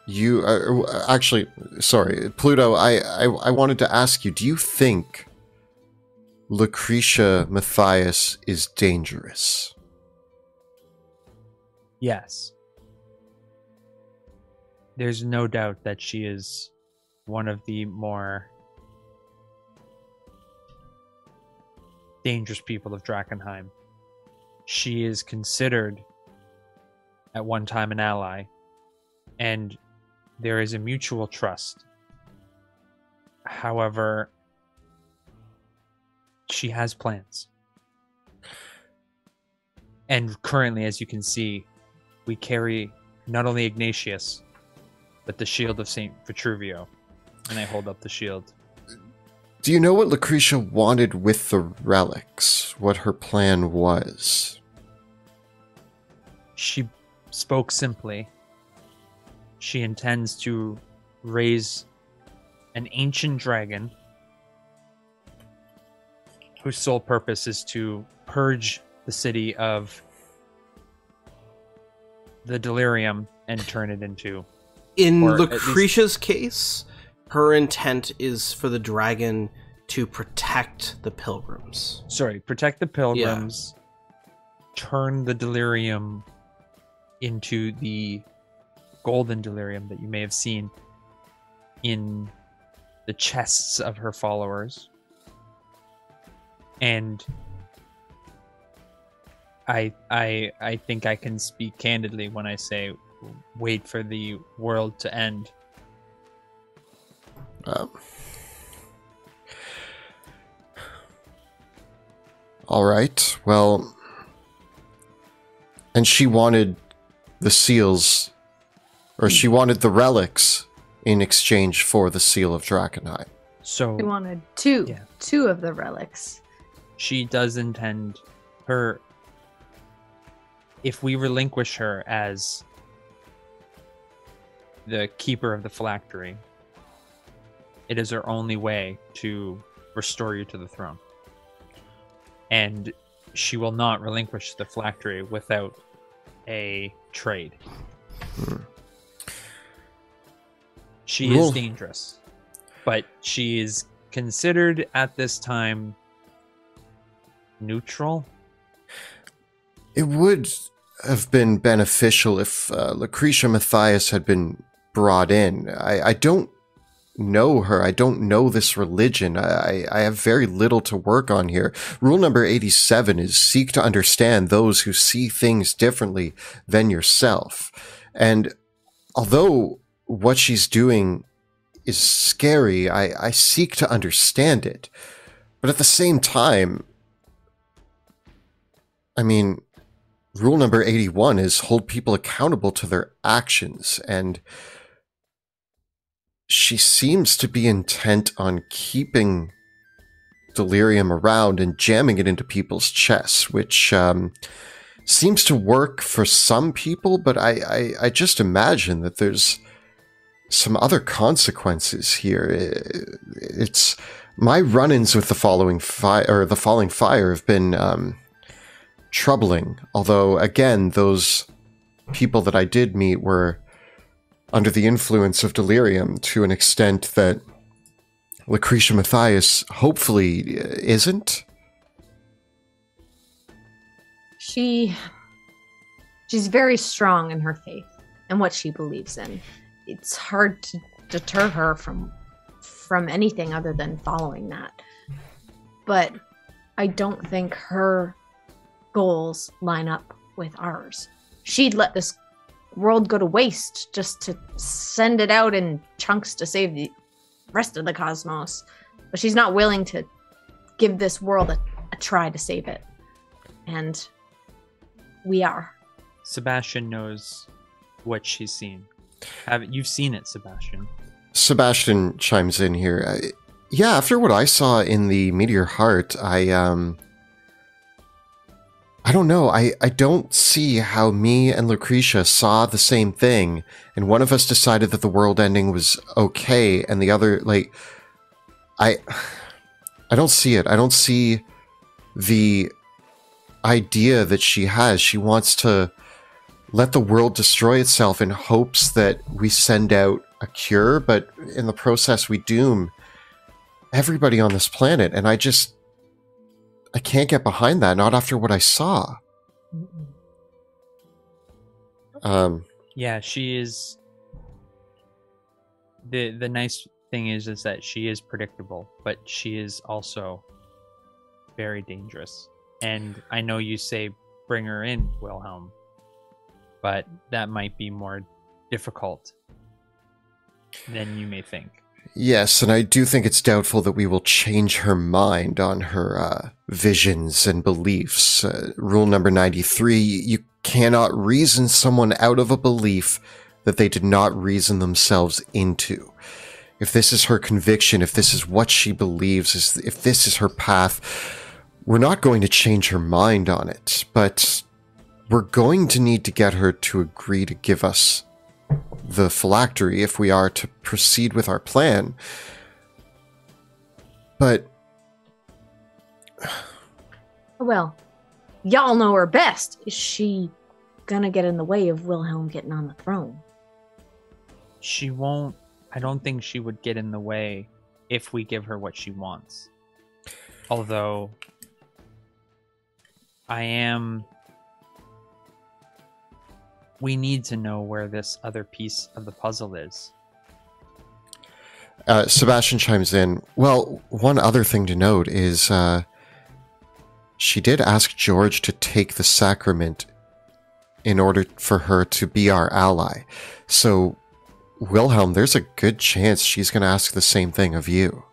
you are, actually, sorry, Pluto, I wanted to ask you, do you think Lucretia Mathias is dangerous? Yes. There's no doubt that she is one of the more dangerous people of Drakkenheim. She is considered at one time an ally, and there is a mutual trust. However, she has plans. And currently, as you can see, we carry not only Ignatius, but the shield of Saint Vitruvio. And I hold up the shield. Do you know what Lucretia wanted with the relics? What her plan was? She spoke simply. She intends to raise an ancient dragon whose sole purpose is to purge the city of the delirium and turn it into... In Lucretia's case, her intent is for the dragon to protect the pilgrims. Sorry, protect the pilgrims, turn the delirium into the golden delirium that you may have seen in the chests of her followers. And I think I can speak candidly when I say wait for the world to end. All right, well, and she wanted the seals, or she wanted the relics in exchange for the seal of Drakkenheim. So she wanted two of the relics. She does intend her, if we relinquish her as the keeper of the phylactery, it is her only way to restore you to the throne. And she will not relinquish the phylactery without a trade. She is dangerous, but she is considered at this time neutral. It would have been beneficial if Lucretia Mathias had been brought in. I don't know her. I don't know this religion. I have very little to work on here. Rule number 87 is seek to understand those who see things differently than yourself. And although what she's doing is scary, I seek to understand it. But at the same time, I mean, rule number 81 is hold people accountable to their actions, and she seems to be intent on keeping delirium around and jamming it into people's chests, which seems to work for some people, but I just imagine that there's some other consequences here. It's my run-ins with the Falling Fire have been troubling, although again, those people that I did meet were under the influence of delirium to an extent that Lucretia Mathias hopefully isn't. She's very strong in her faith and what she believes in. It's hard to deter her from anything other than following that. But I don't think her goals line up with ours. She'd let this world go to waste just to send it out in chunks to save the rest of the cosmos. But she's not willing to give this world a try to save it. And we are. Sebastian knows what she's seen. You've seen it, Sebastian. Sebastian chimes in here. Yeah, after what I saw in the Meteor Heart, I don't know. I don't see how me and Lucretia saw the same thing, and one of us decided that the world ending was okay, and the other, like, I don't see it. I don't see the idea that she has. She wants to let the world destroy itself in hopes that we send out a cure, but in the process we doom everybody on this planet, and I can't get behind that, not after what I saw. Yeah, she is... The nice thing is that she is predictable, but she is also very dangerous. And I know you say bring her in, Wilhelm, but that might be more difficult than you may think. Yes, and I do think it's doubtful that we will change her mind on her visions and beliefs. Rule number 93, you cannot reason someone out of a belief that they did not reason themselves into. If this is her conviction, if this is what she believes, if this is her path, we're not going to change her mind on it, but we're going to need to get her to agree to give us the phylactery if we are to proceed with our plan. But well, y'all know her best. Is she gonna get in the way of Wilhelm getting on the throne? She won't. I don't think she would get in the way if we give her what she wants. Although we need to know where this other piece of the puzzle is. Sebastian chimes in. Well, one other thing to note is she did ask George to take the sacrament in order for her to be our ally. So, Wilhelm, there's a good chance she's going to ask the same thing of you.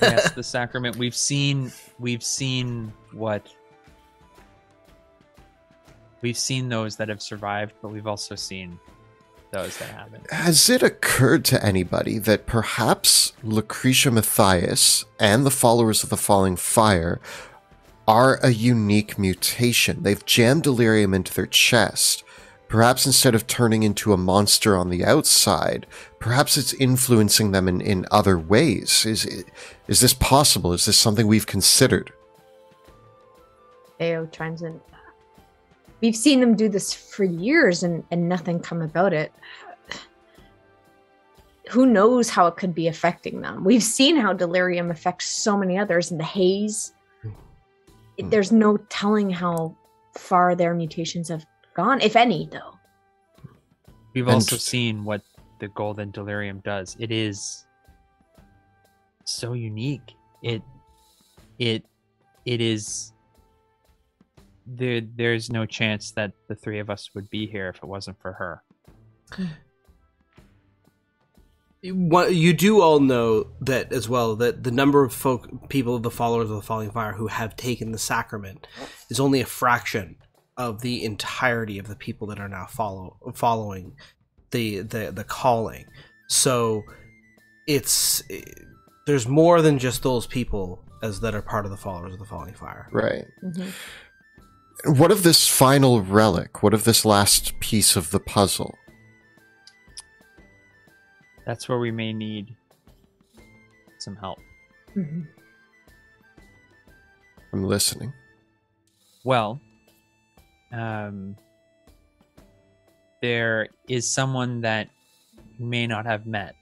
Yes, the sacrament. We've seen what... We've seen those that have survived, but we've also seen those that haven't. Has it occurred to anybody that perhaps Lucretia Mathias and the followers of the Falling Fire are a unique mutation? They've jammed delirium into their chest. Perhaps instead of turning into a monster on the outside, perhaps it's influencing them in other ways. Is this possible? Is this something we've considered? Veo chimes in. We've seen them do this for years and nothing come about it. Who knows how it could be affecting them? We've seen how delirium affects so many others in the haze. There's no telling how far their mutations have gone, if any, though. We've also seen what the golden delirium does. It is so unique. It is... There's no chance that the three of us would be here if it wasn't for her. What you do all know that as well, that the number of people, the followers of the Falling Fire, who have taken the sacrament is only a fraction of the entirety of the people that are now following the calling. So there's more than just those people that are part of the followers of the Falling Fire. Right. Mm-hmm. What of this final relic? What of this last piece of the puzzle? That's where we may need some help. Mm-hmm. I'm listening. Well, there is someone that you may not have met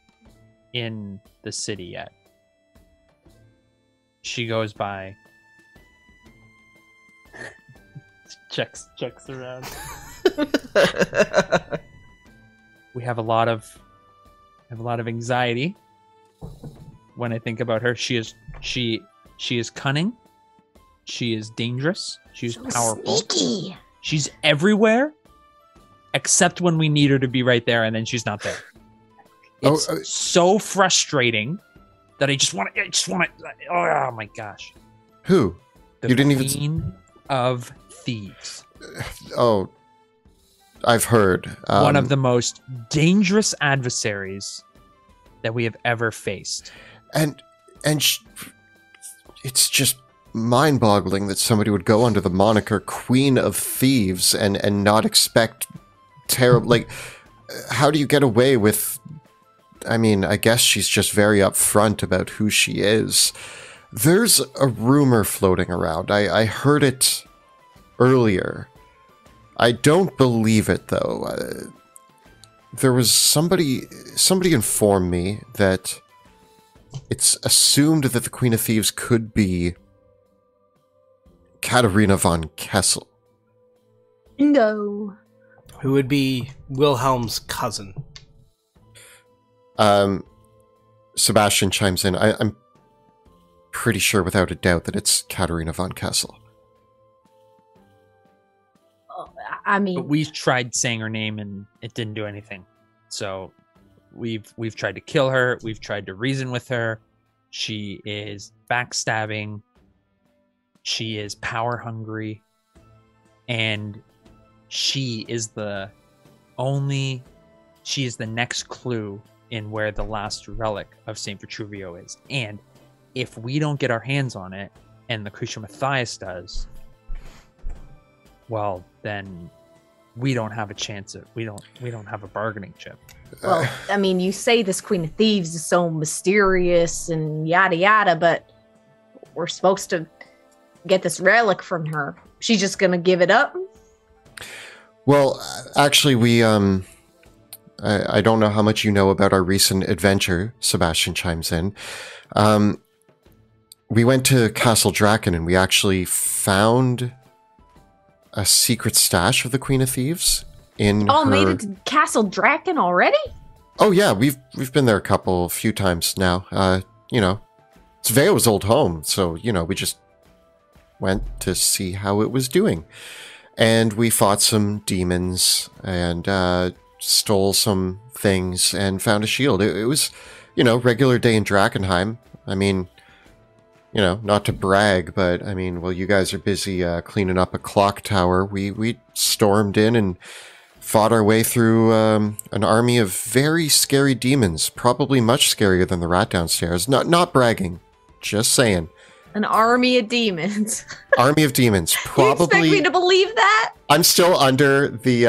in the city yet. She goes by Checks around. We have a lot of anxiety when I think about her. She is cunning. She is dangerous. She's so powerful. Sneaky. She's everywhere, except when we need her to be right there, and then she's not there. It's so frustrating that I just want to. Oh my gosh! Who? The you didn't Queen even. Of Thieves. Oh, I've heard. One of the most dangerous adversaries that we have ever faced. And it's just mind-boggling that somebody would go under the moniker Queen of Thieves and not expect terrible... like, how do you get away with... I mean, I guess she's just very upfront about who she is. There's a rumor floating around. I heard it earlier. I don't believe it, though. There was somebody informed me that it's assumed that the Queen of Thieves could be Caterina von Kessel. No. Who would be Wilhelm's cousin. Sebastian chimes in. I'm pretty sure without a doubt that it's Caterina von Kessel. I mean, but we've tried saying her name and it didn't do anything. So we've tried to kill her. We've tried to reason with her. She is backstabbing. She is power hungry. And she is the next clue in where the last relic of Saint Vitruvio is. And if we don't get our hands on it, and Lucretia Mathias does, well, then we don't have a chance of we don't have a bargaining chip. Well, I mean, you say this Queen of Thieves is so mysterious and yada yada, but we're supposed to get this relic from her. She's just gonna give it up? Well, actually, we I don't know how much you know about our recent adventure, Sebastian chimes in. We went to Castle Draken and we actually found a secret stash of the Queen of Thieves in her... made it to Castle Draken already? Oh yeah, we've been there a few times now. You know, it's Veo's old home, so you know, we just went to see how it was doing. And we fought some demons and stole some things and found a shield. It was, you know, regular day in Drakkenheim. I mean, you know, not to brag, but I mean, while you guys are busy cleaning up a clock tower, we stormed in and fought our way through an army of very scary demons, probably much scarier than the rat downstairs. Not bragging, just saying. An army of demons. Army of demons, probably. You expect me to believe that? I'm still under the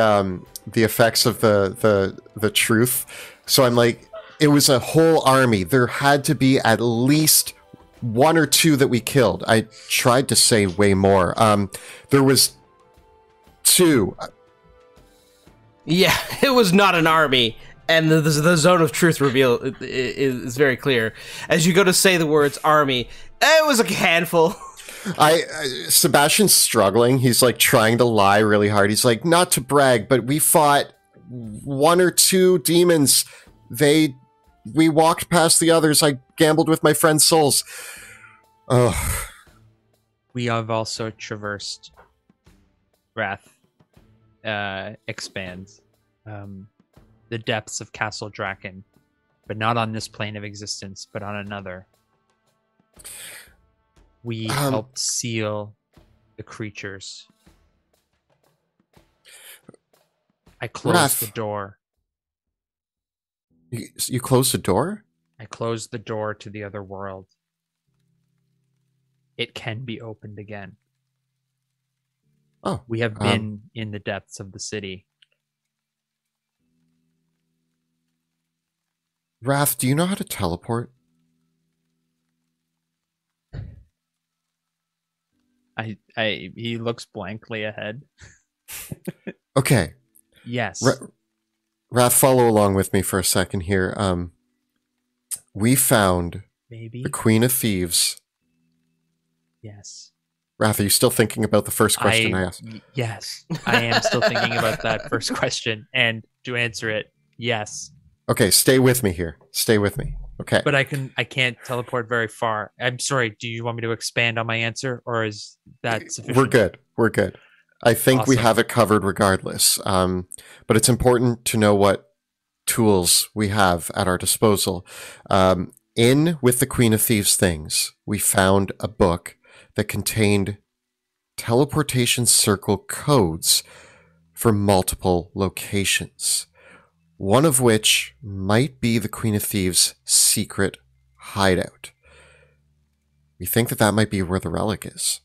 effects of the truth, so I'm like, it was a whole army. There had to be at least one or two that we killed. I tried to say way more. There was two. Yeah, it was not an army, and the zone of truth reveal is very clear. As you go to say the words army, it was a handful. Sebastian's struggling. He's like trying to lie really hard. He's like, not to brag, but we fought one or two demons. We walked past the others. I gambled with my friend's souls. Oh. We have also traversed Wrath expands the depths of Castle Draken, but not on this plane of existence, but on another. We helped seal the creatures. I closed the door. You closed the door? I closed the door to the other world. It can be opened again. Oh. We have been in the depths of the city. Wrath, do you know how to teleport? He looks blankly ahead. Okay. Yes. Wrath, follow along with me for a second here. We found the Queen of Thieves. Yes. Wrath, are you still thinking about the first question I asked? Yes, I am still thinking about that first question. And to answer it, yes. Okay, stay with me here. Stay with me. Okay. But I can't teleport very far. I'm sorry. Do you want me to expand on my answer, or is that sufficient? We're good. We're good. I think we have it covered regardless. But it's important to know what tools we have at our disposal. In with the Queen of Thieves things, we found a book that contained teleportation circle codes for multiple locations, one of which might be the Queen of Thieves' secret hideout. We think that that might be where the relic is.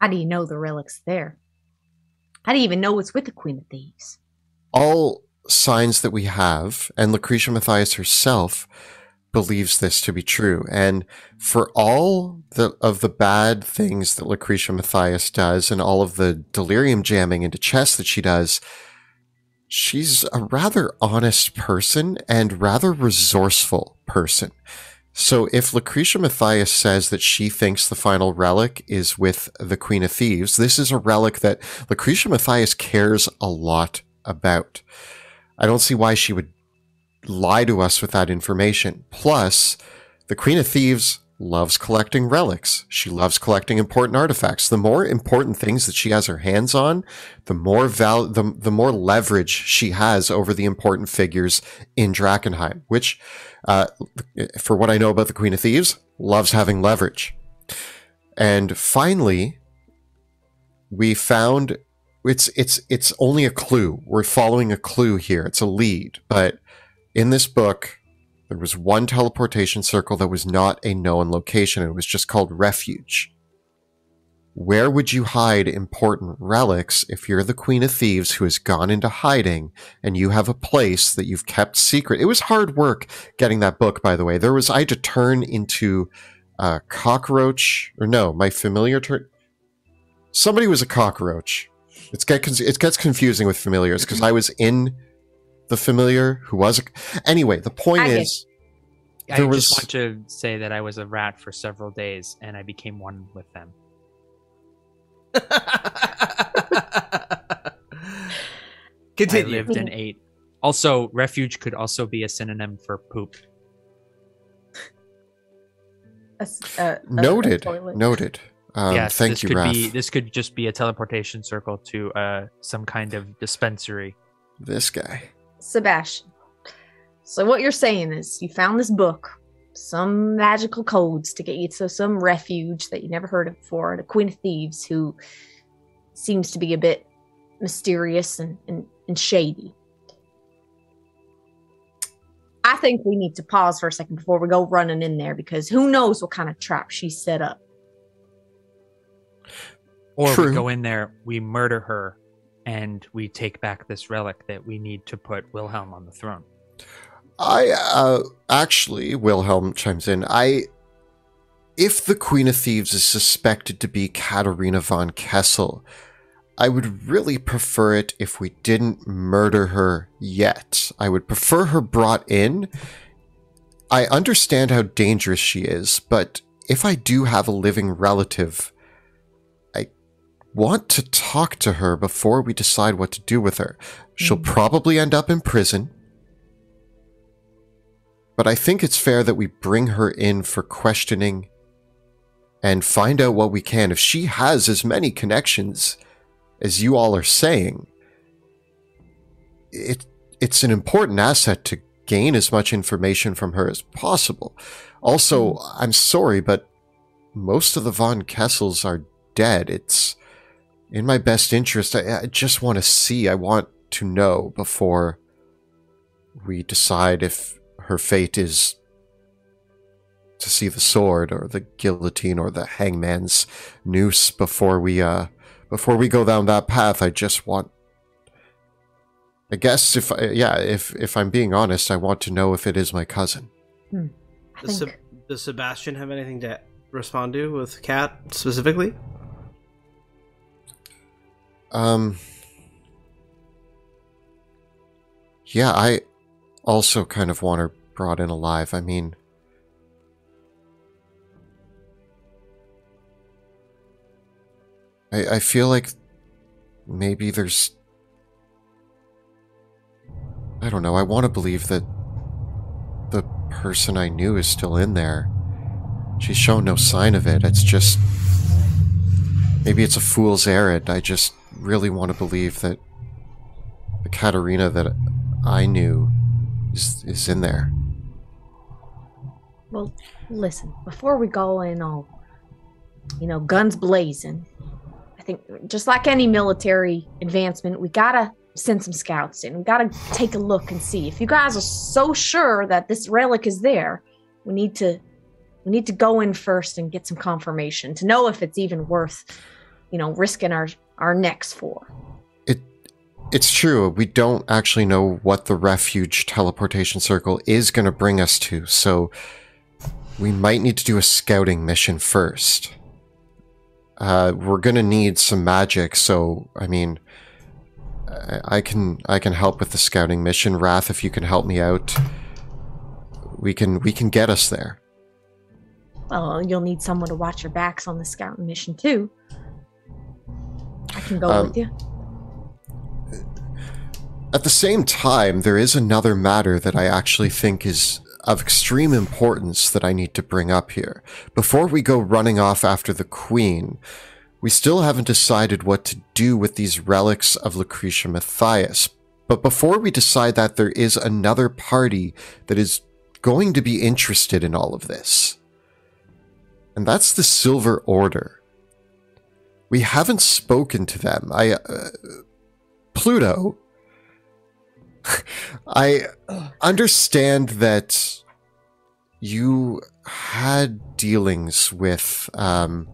How do you know the relic's there? How do you even know it's with the Queen of Thieves? All signs that we have, and Lucretia Mathias herself believes this to be true. And for all of the bad things that Lucretia Mathias does and all of the delirium jamming into chess that she does, she's a rather honest person and rather resourceful person. So if Lucretia Mathias says that she thinks the final relic is with the Queen of Thieves, this is a relic that Lucretia Mathias cares a lot about. I don't see why she would lie to us with that information. Plus, the Queen of Thieves loves collecting relics. She loves collecting important artifacts. The more important things that she has her hands on, the more leverage she has over the important figures in Drakkenheim, which, for what I know about the Queen of Thieves, loves having leverage. And finally, we found it's only a clue. We're following a clue here. It's a lead, but in this book, there was one teleportation circle that was not a known location. It was just called Refuge. Where would you hide important relics if you're the Queen of Thieves who has gone into hiding and you have a place that you've kept secret? It was hard work getting that book, by the way. I had to turn into a cockroach. Or no, my familiar turned... Somebody was a cockroach. It gets confusing with familiars because I was in... the familiar who was anyway. The point is, I just want to say that I was a rat for several days, and I became one with them. Continue. I lived and ate. Also, refuge could also be a synonym for poop. Noted. Noted. Yes, thank you, Raph. This could just be a teleportation circle to some kind of dispensary. This guy. Sebastian, so what you're saying is you found this book, some magical codes to get you to some refuge that you never heard of before, and a Queen of Thieves who seems to be a bit mysterious and shady. I think we need to pause for a second before we go running in there, because who knows what kind of trap she set up. Or we go in there, we murder her, and we take back this relic that we need to put Wilhelm on the throne. Actually, Wilhelm chimes in. If the Queen of Thieves is suspected to be Caterina von Kessel, I would really prefer it if we didn't murder her yet. I would prefer her brought in. I understand how dangerous she is, but if I do have a living relative, want to talk to her before we decide what to do with her. She'll probably end up in prison. But I think it's fair that we bring her in for questioning and find out what we can. If she has as many connections as you all are saying, it's an important asset to gain as much information from her as possible. Also, I'm sorry, but most of the Von Kessels are dead. It's in my best interest. I just want to see. I want to know before we decide if her fate is to see the sword or the guillotine or the hangman's noose. Before we go down that path, I just want. I guess if I'm being honest, I want to know if it is my cousin. Does Sebastian have anything to respond to with Kat specifically? Yeah, I also kind of want her brought in alive. I mean, I feel like maybe there's... I don't know. I want to believe that the person I knew is still in there. She's shown no sign of it. It's just... Maybe it's a fool's errand. I just really want to believe that the Katerina that I knew is in there. Well, listen, before we go in all, you know, guns blazing, I think just like any military advancement, we gotta send some scouts in. We gotta take a look and see. If you guys are so sure that this relic is there, we need to go in first and get some confirmation to know if it's even worth, you know, risking our necks for. It's true. We don't actually know what the refuge teleportation circle is going to bring us to, so we might need to do a scouting mission first. We're going to need some magic, so, I mean, I can help with the scouting mission. Wrath, if you can help me out, we can get us there. Well, you'll need someone to watch your backs on the scouting mission, too. I can go with you. At the same time, there is another matter that I actually think is of extreme importance that I need to bring up here. Before we go running off after the Queen, we still haven't decided what to do with these relics of Lucretia Mathias. But before we decide that, there is another party that is going to be interested in all of this. And that's the Silver Order. We haven't spoken to them. Pluto, I understand that you had dealings with the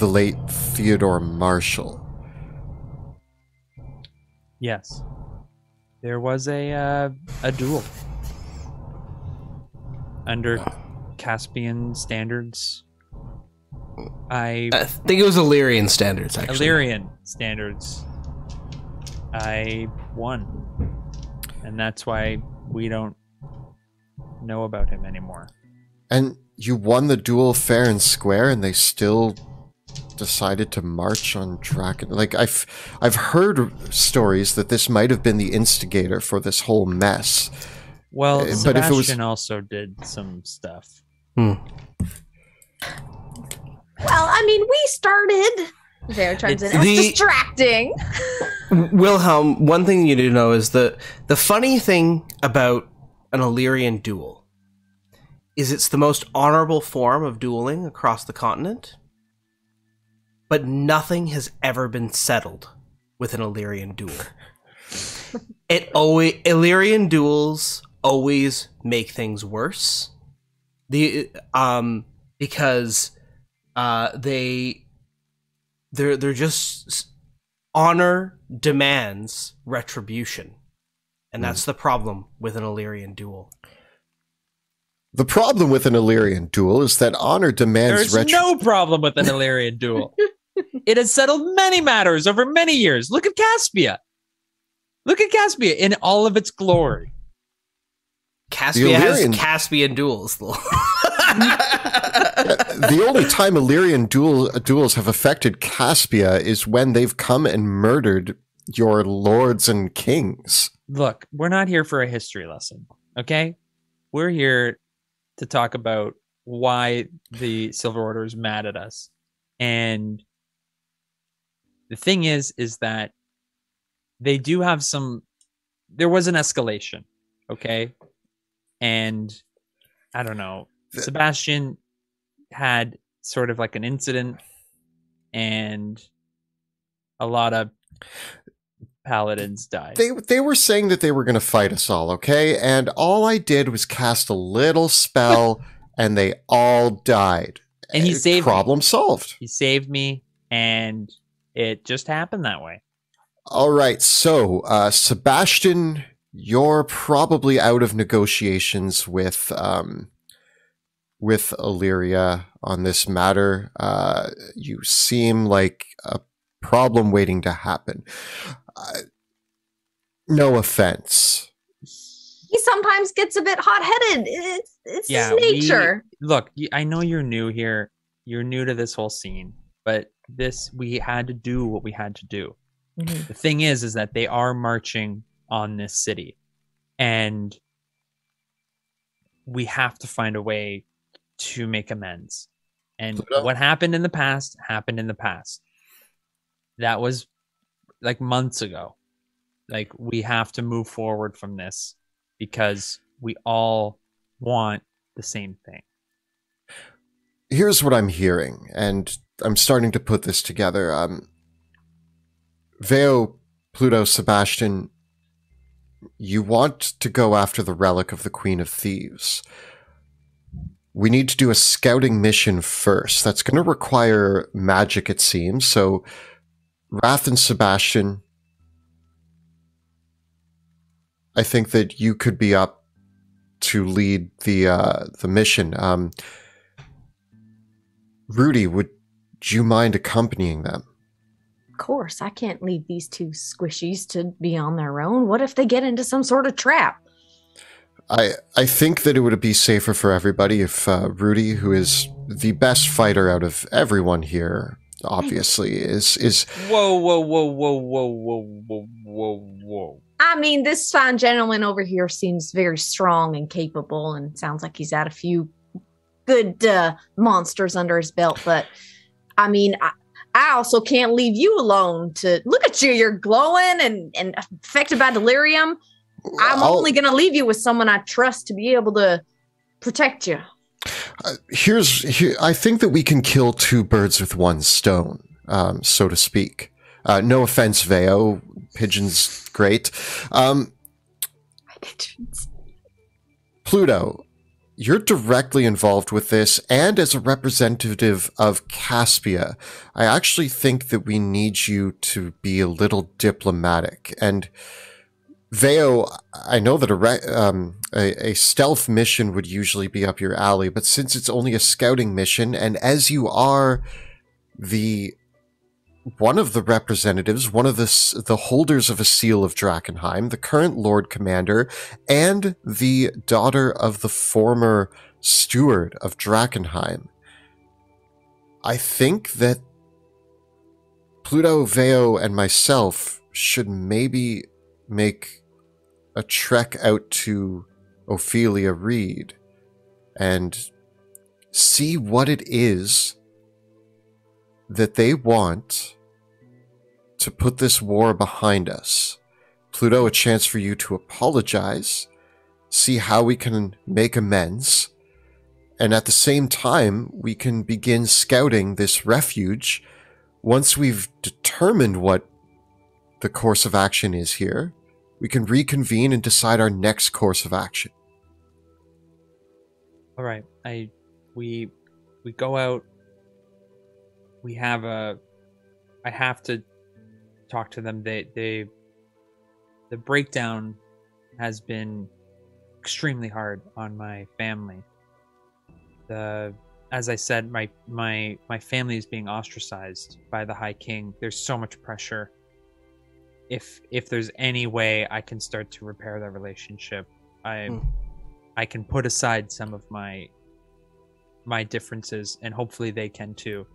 late Theodore Marshall. Yes. There was a duel. Under... Caspian standards. I think it was Illyrian standards, actually. Illyrian standards. I won. And that's why we don't know about him anymore. And you won the duel fair and square, and they still decided to march on Draken. Like, I've heard stories that this might have been the instigator for this whole mess. Well, Sebastian but if it was... also did some stuff. Hmm. Well, I mean, we started. There turns in. It's distracting. Wilhelm, one thing you do know is that the funny thing about an Illyrian duel is it's the most honorable form of dueling across the continent, but nothing has ever been settled with an Illyrian duel. Illyrian duels always make things worse. Because they're just honor demands retribution, and that's the problem with an Illyrian duel. The problem with an Illyrian duel is that honor demands retribution. There's no problem with an Illyrian duel. It has settled many matters over many years. Look at Caspia. Look at Caspia in all of its glory. Caspia has Caspian duels, though. The only time Illyrian duels have affected Caspia is when they've come and murdered your lords and kings. Look, we're not here for a history lesson, okay? We're here to talk about why the Silver Order is mad at us. And the thing is that they do have some... There was an escalation, okay? And, I don't know, Sebastian had sort of like an incident, and a lot of paladins died. They were saying that they were going to fight us all, okay? And all I did was cast a little spell, and they all died. And he saved me. Problem solved. He saved me, and it just happened that way. All right, so Sebastian, you're probably out of negotiations with Illyria on this matter. You seem like a problem waiting to happen. No offense. He sometimes gets a bit hot-headed. It's his nature. Look, I know you're new here. You're new to this whole scene, but this, we had to do what we had to do. Mm-hmm. The thing is that they are marching on this city, and we have to find a way to make amends. And what happened in the past happened in the past. That was like months ago. Like, we have to move forward from this because we all want the same thing. Here's what I'm hearing, and I'm starting to put this together. Veo, Pluto, Sebastian, you want to go after the relic of the Queen of Thieves. We need to do a scouting mission first. That's going to require magic, it seems. So, Wrath and Sebastian, I think that you could be up to lead the mission. Rudy, would you mind accompanying them? Of course. I can't leave these two squishies to be on their own. What if they get into some sort of trap? I think that it would be safer for everybody if Rudy, who is the best fighter out of everyone here, obviously, is... Whoa, whoa, whoa, whoa, whoa, whoa, whoa, whoa, whoa. I mean, this fine gentleman over here seems very strong and capable, and sounds like he's had a few good monsters under his belt, but, I mean... I also can't leave you alone to look at you. You're glowing and affected by delirium. I'm only going to leave you with someone I trust to be able to protect you. I think that we can kill two birds with one stone, so to speak. No offense, Veo. Pigeons, great. Pigeons. Pluto, you're directly involved with this, and as a representative of Caspia, I actually think that we need you to be a little diplomatic. And Veo, I know that a stealth mission would usually be up your alley, but since it's only a scouting mission, and as you are one of the representatives, one of the holders of a seal of Drakkenheim, the current Lord Commander, and the daughter of the former steward of Drakkenheim, I think that Pluto, Veo, and myself should maybe make a trek out to Ophelia Reed and see what it is that they want to put this war behind us. Pluto, a chance for you to apologize, see how we can make amends, and at the same time, we can begin scouting this refuge. Once we've determined what the course of action is here, we can reconvene and decide our next course of action. All right, we go out. We have I have to talk to them. The breakdown has been extremely hard on my family. As I said, my family is being ostracized by the High King. There's so much pressure. If there's any way I can start to repair that relationship, I can put aside some of my differences, and hopefully they can too.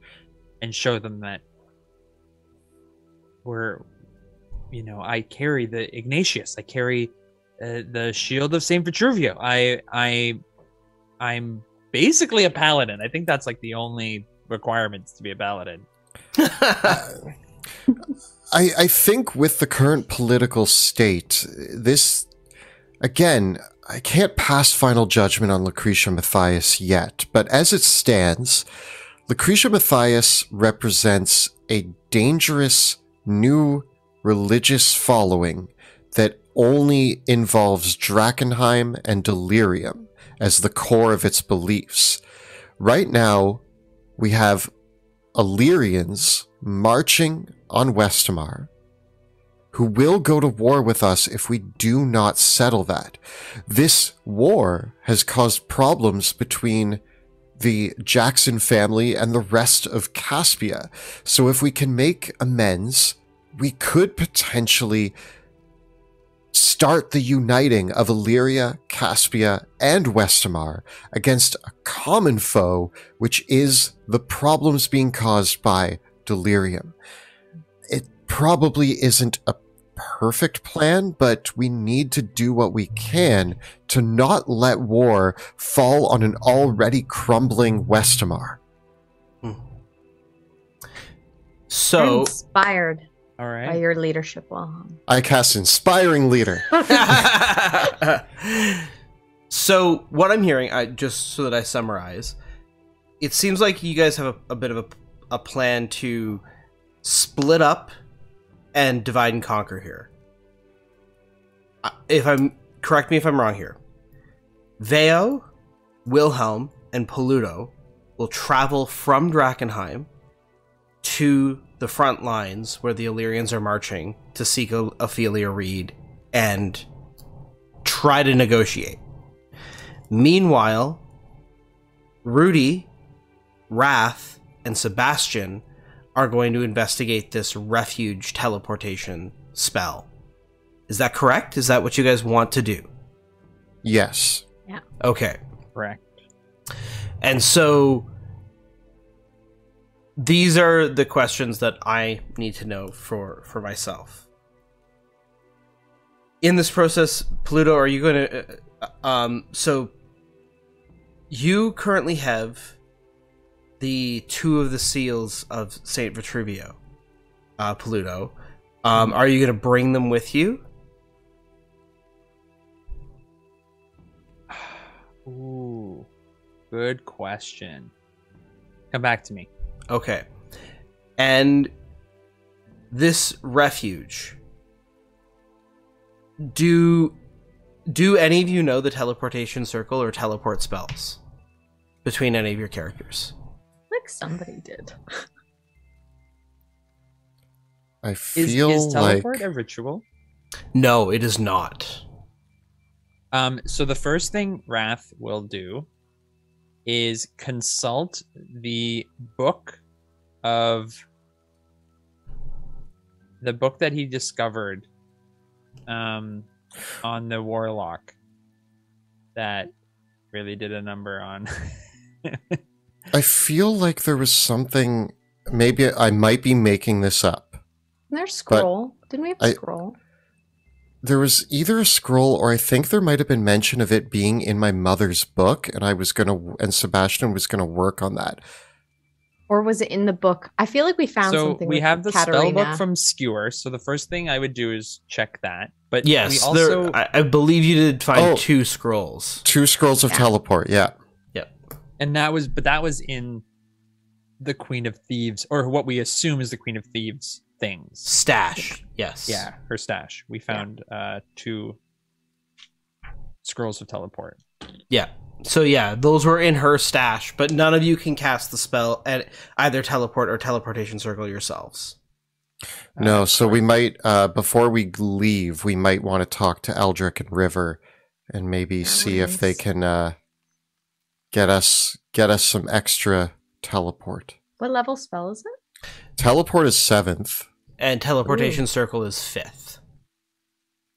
And show them that I carry the Ignatius. I carry the shield of Saint Vitruvio. I'm basically a paladin. I think that's like the only requirements to be a paladin. I think with the current political state, this again, I can't pass final judgment on Lucretia Mathias yet, but as it stands, Lucretia Mathias represents a dangerous new religious following that only involves Drakkenheim and delirium as the core of its beliefs. Right now, we have Illyrians marching on Westmar, who will go to war with us if we do not settle that. This war has caused problems between the Jackson family and the rest of Caspia. So if we can make amends, we could potentially start the uniting of Illyria, Caspia, and Westmar against a common foe, which is the problems being caused by delirium. It probably isn't a perfect plan, but we need to do what we can to not let war fall on an already crumbling Westmar. So I'm inspired by your leadership, Wilhelm. I cast Inspiring Leader. So what I'm hearing, just so that I summarize, it seems like you guys have a bit of a plan to split up and divide and conquer here. If I'm correct me if I'm wrong here. Veo, Wilhelm, and Paluto will travel from Drakkenheim to the front lines where the Illyrians are marching to seek Ophelia Reed and try to negotiate. Meanwhile, Rudy, Wrath, and Sebastian are going to investigate this refuge teleportation spell. Is that correct? Is that what you guys want to do? Yes. Yeah. Okay. Correct. And so these are the questions that I need to know for myself. In this process, Pluto, are you going to... so you currently have the two of the seals of Saint Vitruvio, Pluto. Are you going to bring them with you? Ooh, good question. Come back to me. Okay. And this refuge, do any of you know the teleportation circle or teleport spells between any of your characters? Like somebody did. I feel is teleport like... a ritual? No, it is not. So the first thing Wrath will do is consult the book of the book that he discovered on the warlock that really did a number on. I feel like there was something, maybe I might be making this up. There's scroll. Didn't we have a scroll? There was either a scroll, or I think there might have been mention of it being in my mother's book, and Sebastian was gonna work on that. Or was it in the book? I feel like we found something. So we have the spell book from Skewer. So the first thing I would do is check that. But yes, we also I believe you did find two scrolls. Two scrolls of teleport. Yeah. Yep. And that was, but that was in the Queen of Thieves, or what we assume is the Queen of Thieves. Things. Stash, yes. Yeah, her stash. We found two scrolls of teleport. Yeah. So yeah, those were in her stash, but none of you can cast the spell at either teleport or teleportation circle yourselves. No, so we might, before we leave, we might want to talk to Eldrick and River and maybe see if they can get us some extra teleport. What level spell is it? Teleport is 7th. And teleportation circle is 5th.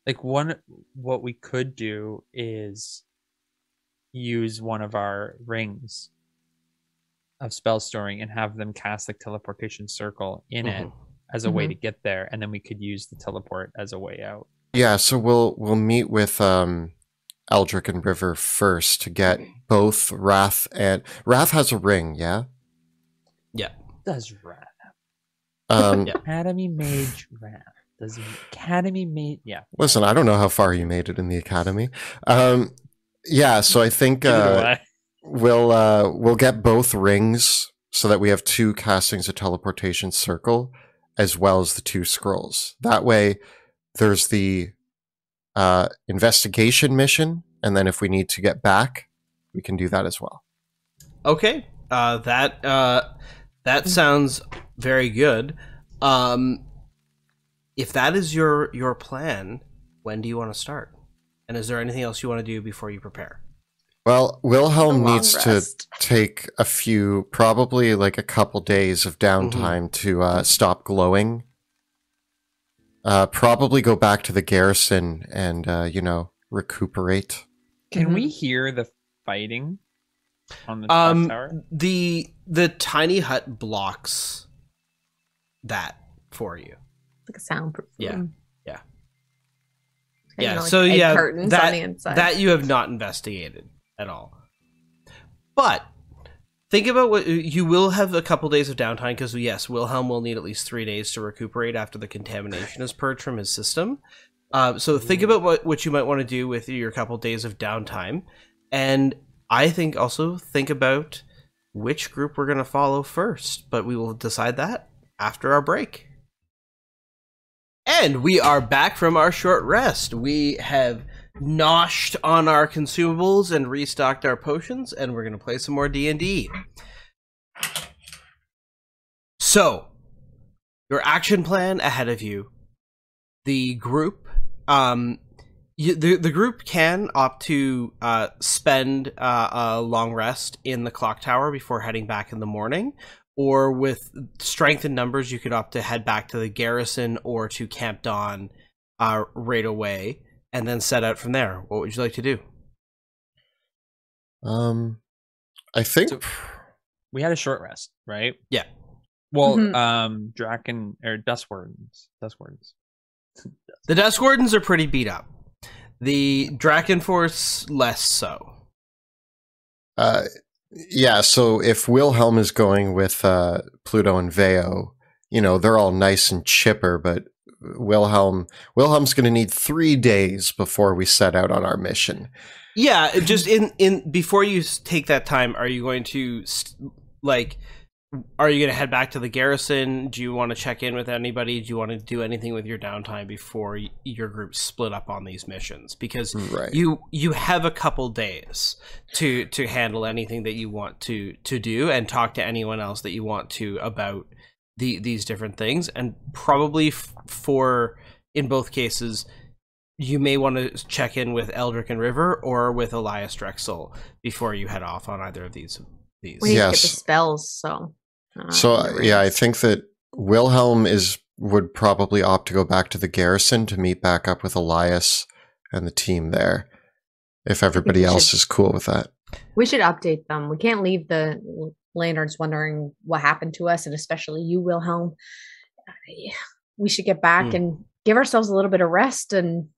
Like what we could do is use one of our rings of spell storing and have them cast like teleportation circle in it as a way to get there, and then we could use the teleport as a way out. Yeah, so we'll meet with Eldrick and River first to get both Wrath and Wrath has a ring, yeah? Yeah. Does Wrath? Academy Mage Wrath. Does Academy Mage? Yeah. Listen, I don't know how far you made it in the Academy. Yeah, so I think we'll get both rings so that we have two castings of teleportation circle as well as the two scrolls. That way, there's the investigation mission, and then if we need to get back, we can do that as well. Okay, that sounds very good. If that is your plan, when do you want to start? And is there anything else you want to do before you prepare? Well, Wilhelm needs to take a few, probably like a couple days of downtime to stop glowing. Probably go back to the garrison and, you know, recuperate. Can we hear the fighting on the top tower? The tiny hut blocks that for you. Like a soundproof room. Yeah. And yeah. Like, so yeah, curtains on the inside. That you have not investigated at all. But think about what you will have a couple days of downtime, because yes, Wilhelm will need at least 3 days to recuperate after the contamination is purged from his system. So think about what you might want to do with your couple days of downtime. And I think also think about which group we're going to follow first, but we will decide that after our break. And we are back from our short rest. We have noshed on our consumables and restocked our potions, and we're going to play some more D&D. So, your action plan ahead of you. The group, the group can opt to spend a long rest in the clock tower before heading back in the morning, or with strength in numbers, you could opt to head back to the garrison or to Camp Dawn right away, and then set out from there. What would you like to do? I think so, we had a short rest, right? Yeah. Well, Draken or Dust Wardens. The Dust Wardens are pretty beat up. The Drakenforce less so. Yeah. So if Wilhelm is going with Pluto and Veo, you know they're all nice and chipper, but Wilhelm's going to need 3 days before we set out on our mission. Yeah, just in before you take that time, are you going to like? Are you going to head back to the garrison? Do you want to check in with anybody? Do you want to do anything with your downtime before your group split up on these missions? Because you have a couple days to handle anything that you want to do and talk to anyone else that you want to about these different things. And probably in both cases, you may want to check in with Eldrick and River or with Elias Drexel before you head off on either of these. We need to get the spells, so. Yeah, I think that Wilhelm would probably opt to go back to the garrison to meet back up with Elias and the team there, if everybody else is cool with that. We should update them. We can't leave the lanterns wondering what happened to us, and especially you, Wilhelm. We should get back and give ourselves a little bit of rest and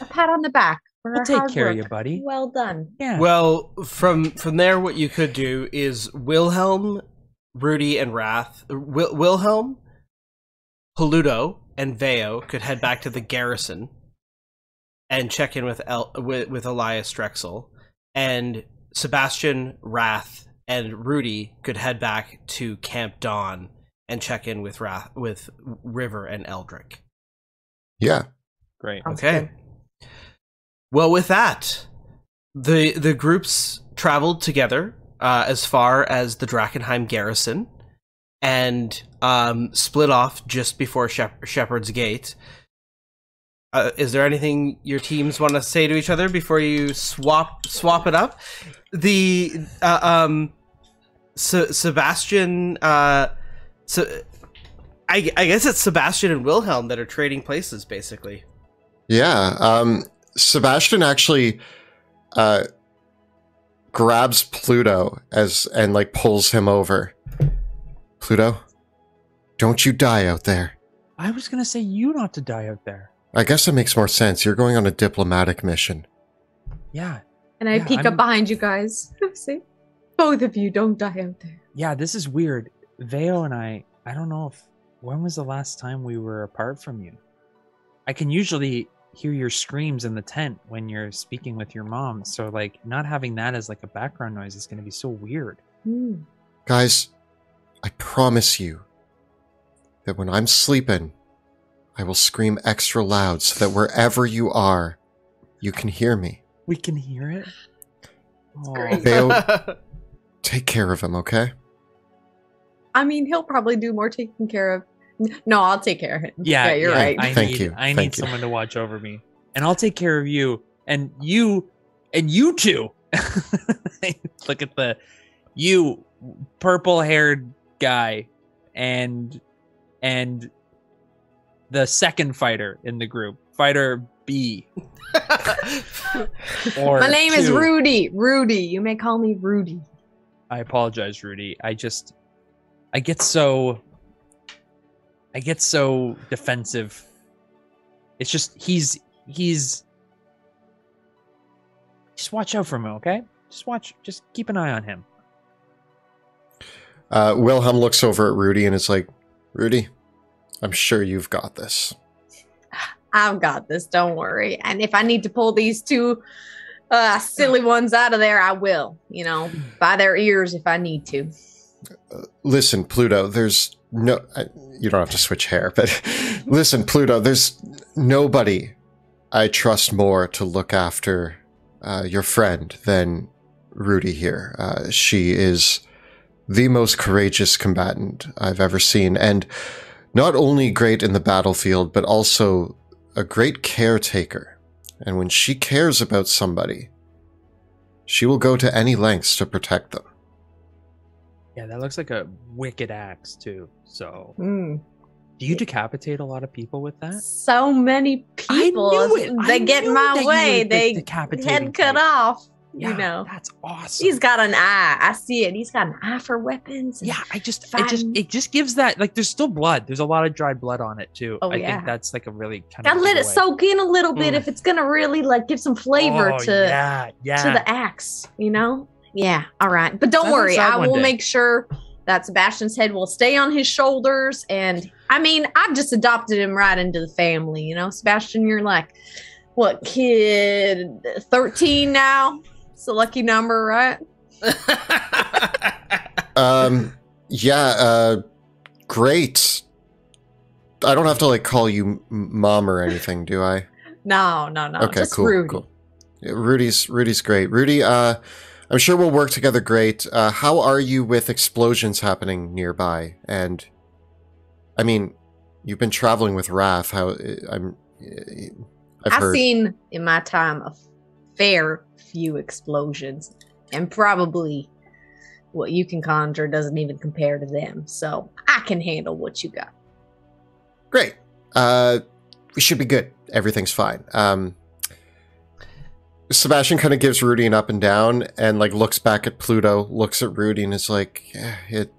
a pat on the back. We'll take care of you, buddy. Well done. Yeah. Well, from there, what you could do is Wilhelm, Rudy, and Wrath. Wilhelm, Paluto, and Veo could head back to the garrison and check in with Elias Drexel, and Sebastian, Wrath, and Rudy could head back to Camp Dawn and check in with River and Eldrick. Yeah. Great. Okay. Well, with that, the groups traveled together as far as the Drakkenheim garrison and split off just before Shepherd's Gate. Is there anything your teams want to say to each other before you swap it up? The Sebastian, I guess it's Sebastian and Wilhelm that are trading places, basically. Yeah. Sebastian actually grabs Pluto and like pulls him over. Pluto, don't you die out there. I was gonna say you not to die out there. I guess that makes more sense. You're going on a diplomatic mission. Yeah. And I peek up behind you guys. See? Both of you don't die out there. Yeah, this is weird. Veo and I don't know when was the last time we were apart from you? I can usually hear your screams in the tent when you're speaking with your mom, so like not having that as like a background noise is going to be so weird. Guys, I promise you that when I'm sleeping, I will scream extra loud so that wherever you are, you can hear me. We can hear it. Veo, take care of him, okay? I mean, he'll probably do more taking care of. No, I'll take care of him. Yeah, you're right. I need someone to watch over me, and I'll take care of you, and you too. Look at you purple-haired guy, and the second fighter in the group, fighter B. My name is Rudy. Rudy, you may call me Rudy. I apologize, Rudy. I get so I get so defensive. It's just, just watch out for him, okay? Just keep an eye on him. Wilhelm looks over at Rudy and is like, Rudy, I'm sure you've got this. I've got this, don't worry. And if I need to pull these two silly ones out of there, I will, you know, by their ears if I need to. Listen, Pluto, there's no... you don't have to switch hair, but listen, Pluto, there's nobody I trust more to look after your friend than Rudy here. She is the most courageous combatant I've ever seen, and not only great in the battlefield, but also a great caretaker. And when she cares about somebody, she will go to any lengths to protect them. Yeah, that looks like a wicked axe, too. So, do you decapitate a lot of people with that? So many people. I knew it. They get in my way. They head cut off. Yeah, you know, that's awesome. He's got an eye. I see it. He's got an eye for weapons. Yeah, it just gives that, like, there's still blood. There's a lot of dried blood on it too. Oh, I think that's like a really kind of. Gotta let it soak in a little bit if it's gonna really like give some flavor to the axe. You know. Yeah. All right, but don't worry. I will make sure that Sebastian's head will stay on his shoulders. And I mean, I've just adopted him right into the family. You know, Sebastian, you're like, what, kid 13 now? It's a lucky number, right? Great. I don't have to like call you mom or anything, do I? No. Okay, just cool. Rudy. Cool. Yeah, Rudy's great. Rudy, I'm sure we'll work together great. How are you with explosions happening nearby? And I mean, you've been traveling with Wrath. I've seen in my time a fair few explosions, and probably what you can conjure doesn't even compare to them, so I can handle what you got. Great. We should be good. Everything's fine. Sebastian kind of gives Rudy an up and down and like looks back at Pluto, looks at Rudy and is like, yeah, it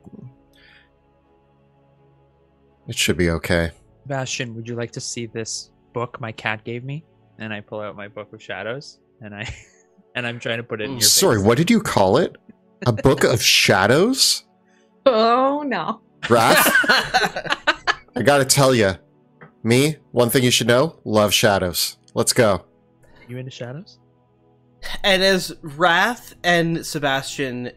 should be okay. Sebastian, would you like to see this book my cat gave me? And I pull out my book of shadows and I'm trying to put it in your face. Sorry, what did you call it? A book of shadows? Oh no. Wrath? I gotta tell you, one thing you should know, love shadows. Let's go. You into shadows? And as Wrath and Sebastian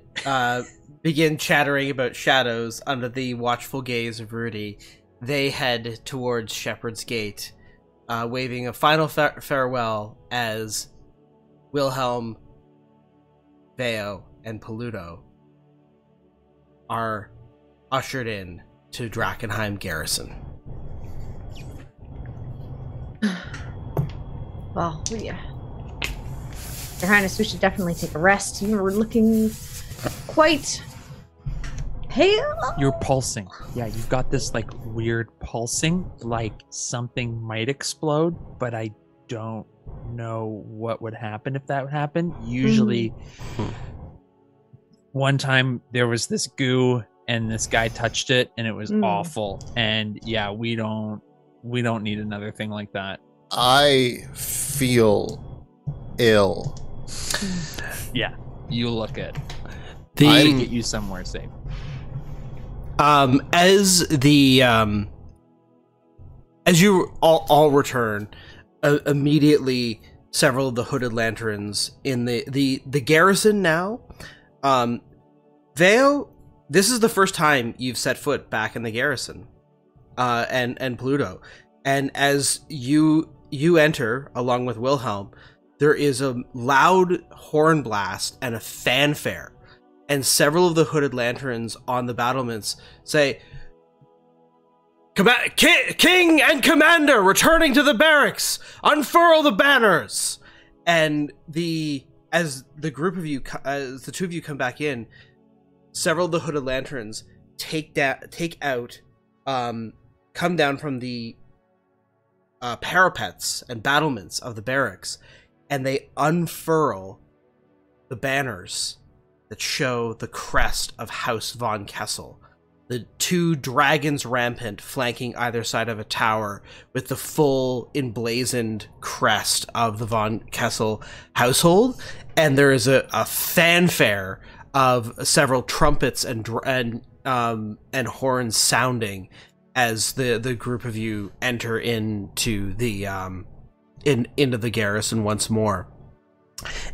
begin chattering about shadows under the watchful gaze of Rudy, they head towards Shepherd's Gate, waving a final farewell as Wilhelm, Veo, and Paluto are ushered in to Drakkenheim garrison. Well, yeah. Your Highness, we should definitely take a rest. You were looking quite pale. You're pulsing. Yeah, you've got this like weird pulsing, like something might explode, but I don't know what would happen if that would happen. Usually, one time there was this goo and this guy touched it and it was awful. And yeah, we don't need another thing like that. I feel ill. Yeah, you look it. I can get you somewhere safe. As you all return, immediately several of the hooded lanterns in the garrison now. Veo, this is the first time you've set foot back in the garrison, and Pluto, and as you enter, along with Wilhelm, there is a loud horn blast and a fanfare, and several of the hooded lanterns on the battlements say, King and Commander returning to the barracks! Unfurl the banners! And as the two of you come back in, several of the hooded lanterns come down from the parapets and battlements of the barracks, and they unfurl the banners that show the crest of House Von Kessel, the two dragons rampant flanking either side of a tower with the full emblazoned crest of the Von Kessel household. And there is a fanfare of several trumpets and horns sounding as the group of you enter into the into the garrison once more.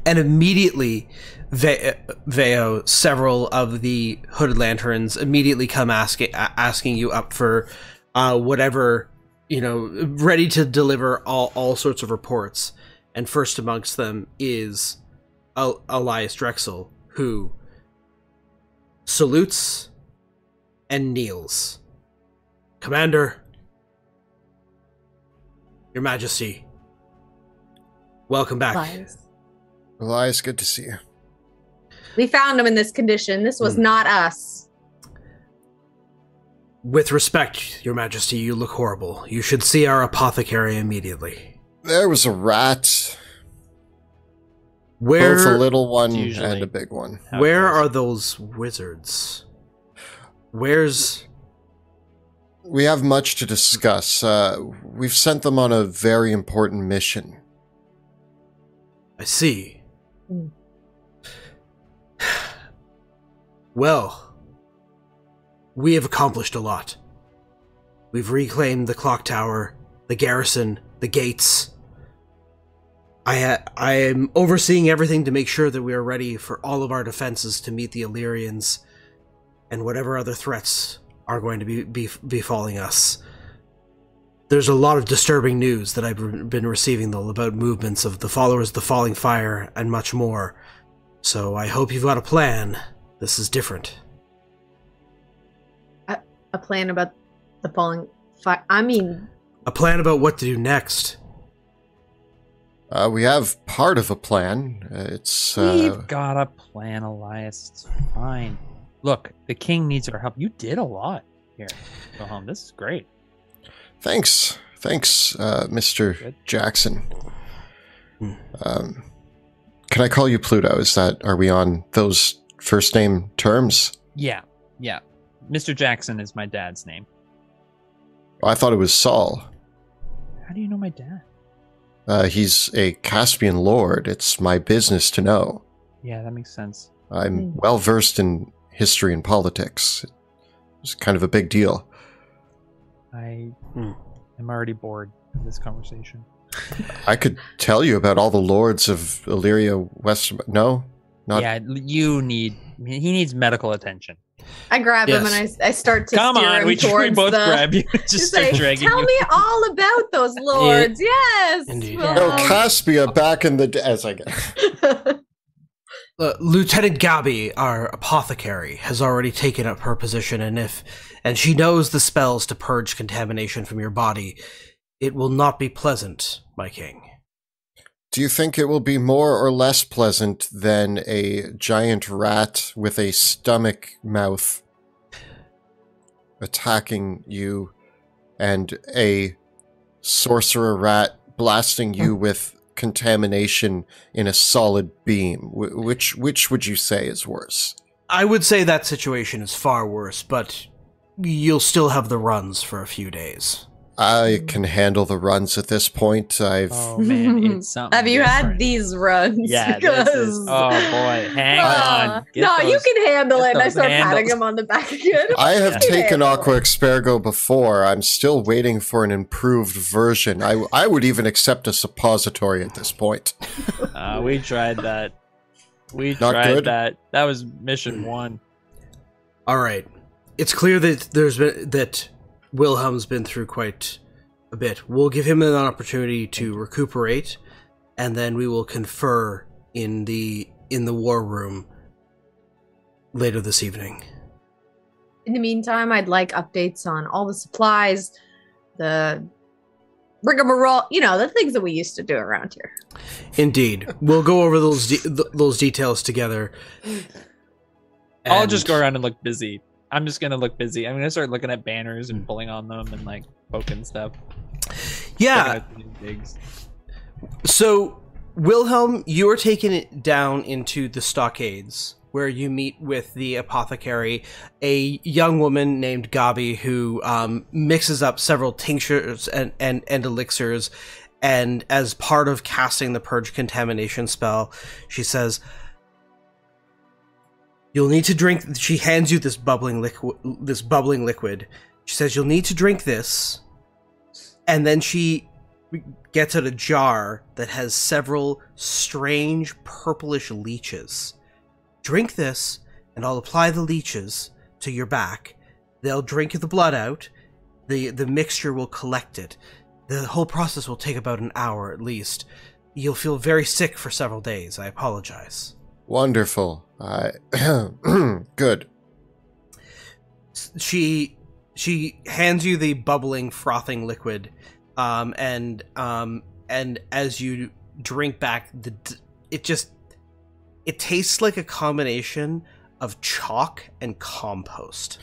And immediately, Veo, several of the Hooded Lanterns immediately come asking you up for whatever, you know, ready to deliver all sorts of reports. And first amongst them is Elias Drexel, who salutes and kneels. Commander, Your Majesty, welcome back. Elias, good to see you. We found him in this condition. This was not us. With respect, Your Majesty, you look horrible. You should see our apothecary immediately. There was a rat. Both a little one and a big one. Happens. Where are those wizards? We have much to discuss. We've sent them on a very important mission. I see. Well, we have accomplished a lot. We've reclaimed the clock tower, the garrison, the gates. I am overseeing everything to make sure that we are ready for all of our defenses to meet the Illyrians and whatever other threats are going to be befalling us. There's a lot of disturbing news that I've been receiving, though, about movements of the followers of the Falling Fire and much more. So I hope you've got a plan. This is different. A plan about the Falling Fire? I mean... A plan about what to do next. We have part of a plan. We've got a plan, Elias. It's fine. Look, the king needs our help. You did a lot here. Go home. This is great. Thanks. Thanks, Mr. Jackson. Can I call you Pluto? Are we on those first name terms? Yeah, yeah. Mr. Jackson is my dad's name. I thought it was Saul. How do you know my dad? He's a Caspian lord. It's my business to know. Yeah, that makes sense. I'm well versed in history and politics. It's kind of a big deal. I am already bored of this conversation. I could tell you about all the lords of Illyria, Westmar. No? Not. Yeah, he needs medical attention. I grab him and I start to grab you. Just start dragging you. Tell me all about those lords. Yes. Indeed. No, Caspia back in the day. As I guess. Lieutenant Gabi, our apothecary, has already taken up her position, and she knows the spells to purge contamination from your body. It will not be pleasant, my king. Do you think it will be more or less pleasant than a giant rat with a stomach mouth attacking you and a sorcerer rat blasting you with contamination in a solid beam? Which would you say is worse? I would say that situation is far worse, but you'll still have the runs for a few days. I can handle the runs at this point. Oh man, it's something. Have you different. Had these runs? Yeah, this is, oh boy, hang on. You can handle it. And I start patting him on the back again. I have taken Aqua Expergo before. I'm still waiting for an improved version. I would even accept a suppository at this point. We tried that. That was mission one. All right. It's clear that Wilhelm's been through quite a bit. We'll give him an opportunity to recuperate, and then we will confer in the war room later this evening. In the meantime, I'd like updates on all the supplies, the rigmarole, you know, the things that we used to do around here. Indeed. We'll go over those details together. I'll just go around and look busy. I'm just going to look busy. I'm going to start looking at banners and pulling on them and, like, poking stuff. Yeah. So, Wilhelm, you are taken down into the stockades where you meet with the apothecary, a young woman named Gabi, who mixes up several tinctures and elixirs, and as part of casting the Purge Contamination spell, she says, "You'll need to drink." She hands you this bubbling liquid. She says, "You'll need to drink this," and then she gets out a jar that has several strange purplish leeches. "Drink this, and I'll apply the leeches to your back. They'll drink the blood out. The mixture will collect it. The whole process will take about an hour at least. You'll feel very sick for several days. I apologize." Wonderful. Good. She hands you the bubbling, frothing liquid, and as you drink back, it tastes like a combination of chalk and compost.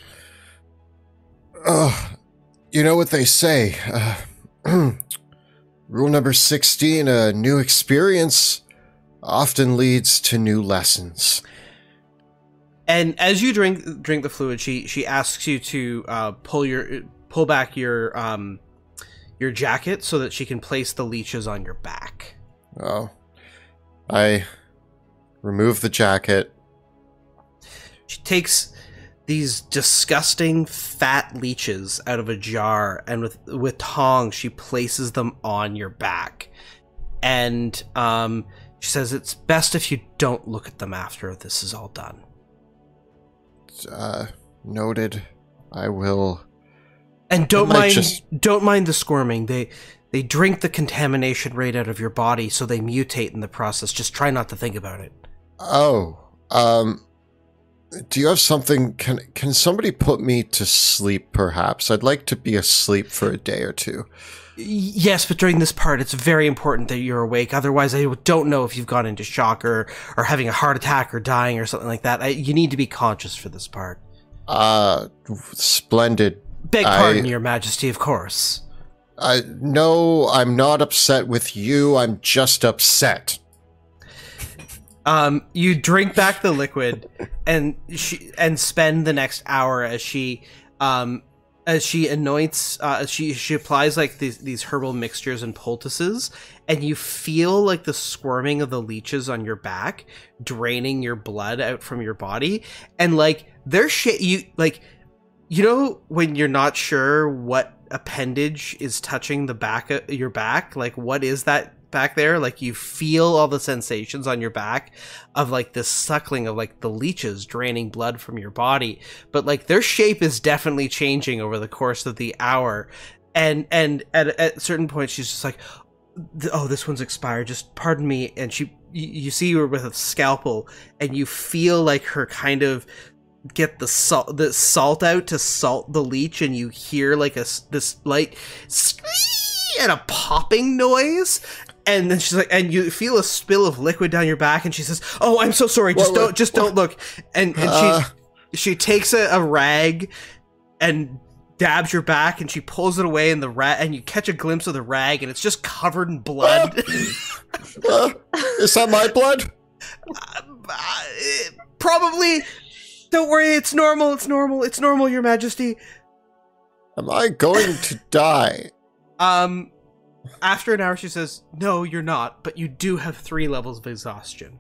You know what they say. Rule number 16, a new experience often leads to new lessons. And as you drink the fluid, she asks you to pull back your jacket so that she can place the leeches on your back. Oh, I remove the jacket. She takes these disgusting fat leeches out of a jar, and with tongs she places them on your back, and she says, "It's best if you don't look at them after this is all done." Noted. I will. And don't mind the squirming. They drink the contamination right out of your body, so they mutate in the process. Just try not to think about it. Oh, do you have something? Can somebody put me to sleep, perhaps? I'd like to be asleep for a day or two. Yes, but during this part, it's very important that you're awake. Otherwise, I don't know if you've gone into shock or having a heart attack or dying or something like that. You need to be conscious for this part. Splendid. Beg pardon, Your Majesty, of course. No, I'm not upset with you. I'm just upset. You drink back the liquid, and spend the next hour as she anoints, she applies like these herbal mixtures and poultices, and you feel like the squirming of the leeches on your back, draining your blood out from your body, and like they're you know when you're not sure what appendage is touching the back of your back, like what is that back there? Like you feel all the sensations on your back of like this suckling of like the leeches draining blood from your body, but like their shape is definitely changing over the course of the hour, and at certain points she's just like, "Oh, this one's expired, just pardon me," and you see her with a scalpel, and you feel like her kind of get the salt out to salt the leech, and you hear like this light squee and a popping noise. And then she's like, and you feel a spill of liquid down your back, and she says, "Oh, I'm so sorry. Just don't look." And she takes a rag and dabs your back, and she pulls it away, and you catch a glimpse of the rag, and it's just covered in blood. Is that my blood? Probably. Don't worry. It's normal. It's normal. It's normal, Your Majesty. Am I going to die? After an hour, she says, "No, you're not, but you do have 3 levels of exhaustion."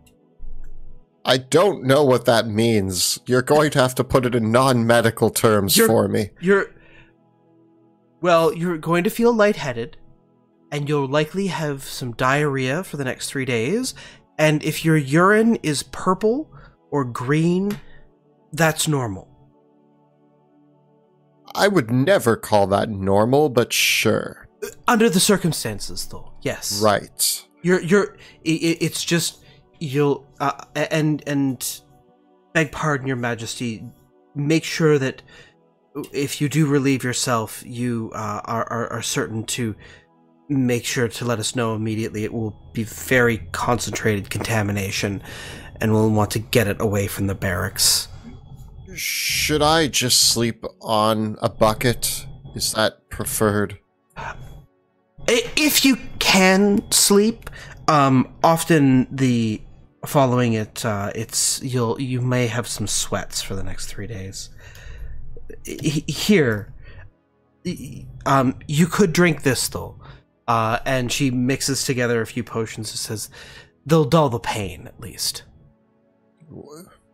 I don't know what that means. You're going to have to put it in non-medical terms for me. You're going to feel lightheaded, and you'll likely have some diarrhea for the next 3 days, and if your urine is purple or green, that's normal. I would never call that normal, but sure. Under the circumstances, though, yes. Right. It's just you'll and beg pardon, Your Majesty. Make sure that if you do relieve yourself, you are certain to make sure to let us know immediately. It will be very concentrated contamination, and we'll want to get it away from the barracks. Should I just sleep on a bucket? Is that preferred? If you can sleep, often the following it, you may have some sweats for the next 3 days. Here, you could drink this though, and she mixes together a few potions and says they'll dull the pain at least.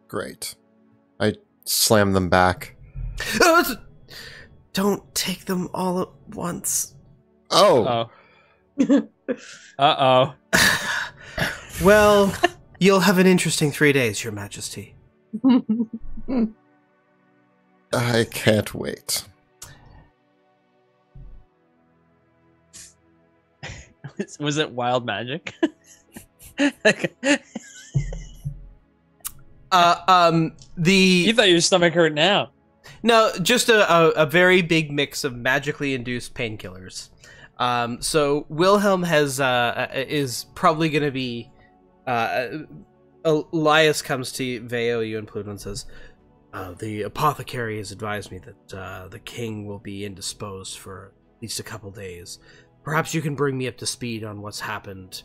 Great. I slam them back. Don't take them all at once. Oh. Uh-oh. Well, you'll have an interesting 3 days, Your Majesty. I can't wait. Was it wild magic? You thought your stomach hurt now. No, just a very big mix of magically induced painkillers. So Wilhelm has is probably going to be. Elias comes to Veo, you and Pluto, and says, "The apothecary has advised me that the king will be indisposed for at least a couple days. Perhaps you can bring me up to speed on what's happened,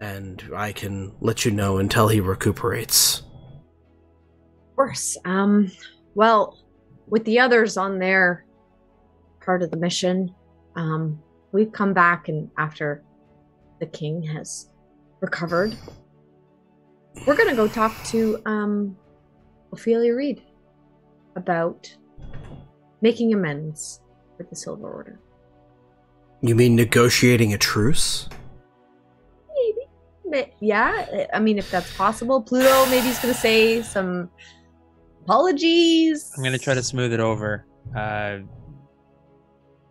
and I can let you know until he recuperates." Of course. Well, with the others on their part of the mission, we've come back, and after the king has recovered, we're going to go talk to Ophelia Reed about making amends with the Silver Order. You mean negotiating a truce? Maybe. Yeah, I mean, if that's possible. Pluto maybe is going to say some apologies. I'm going to try to smooth it over.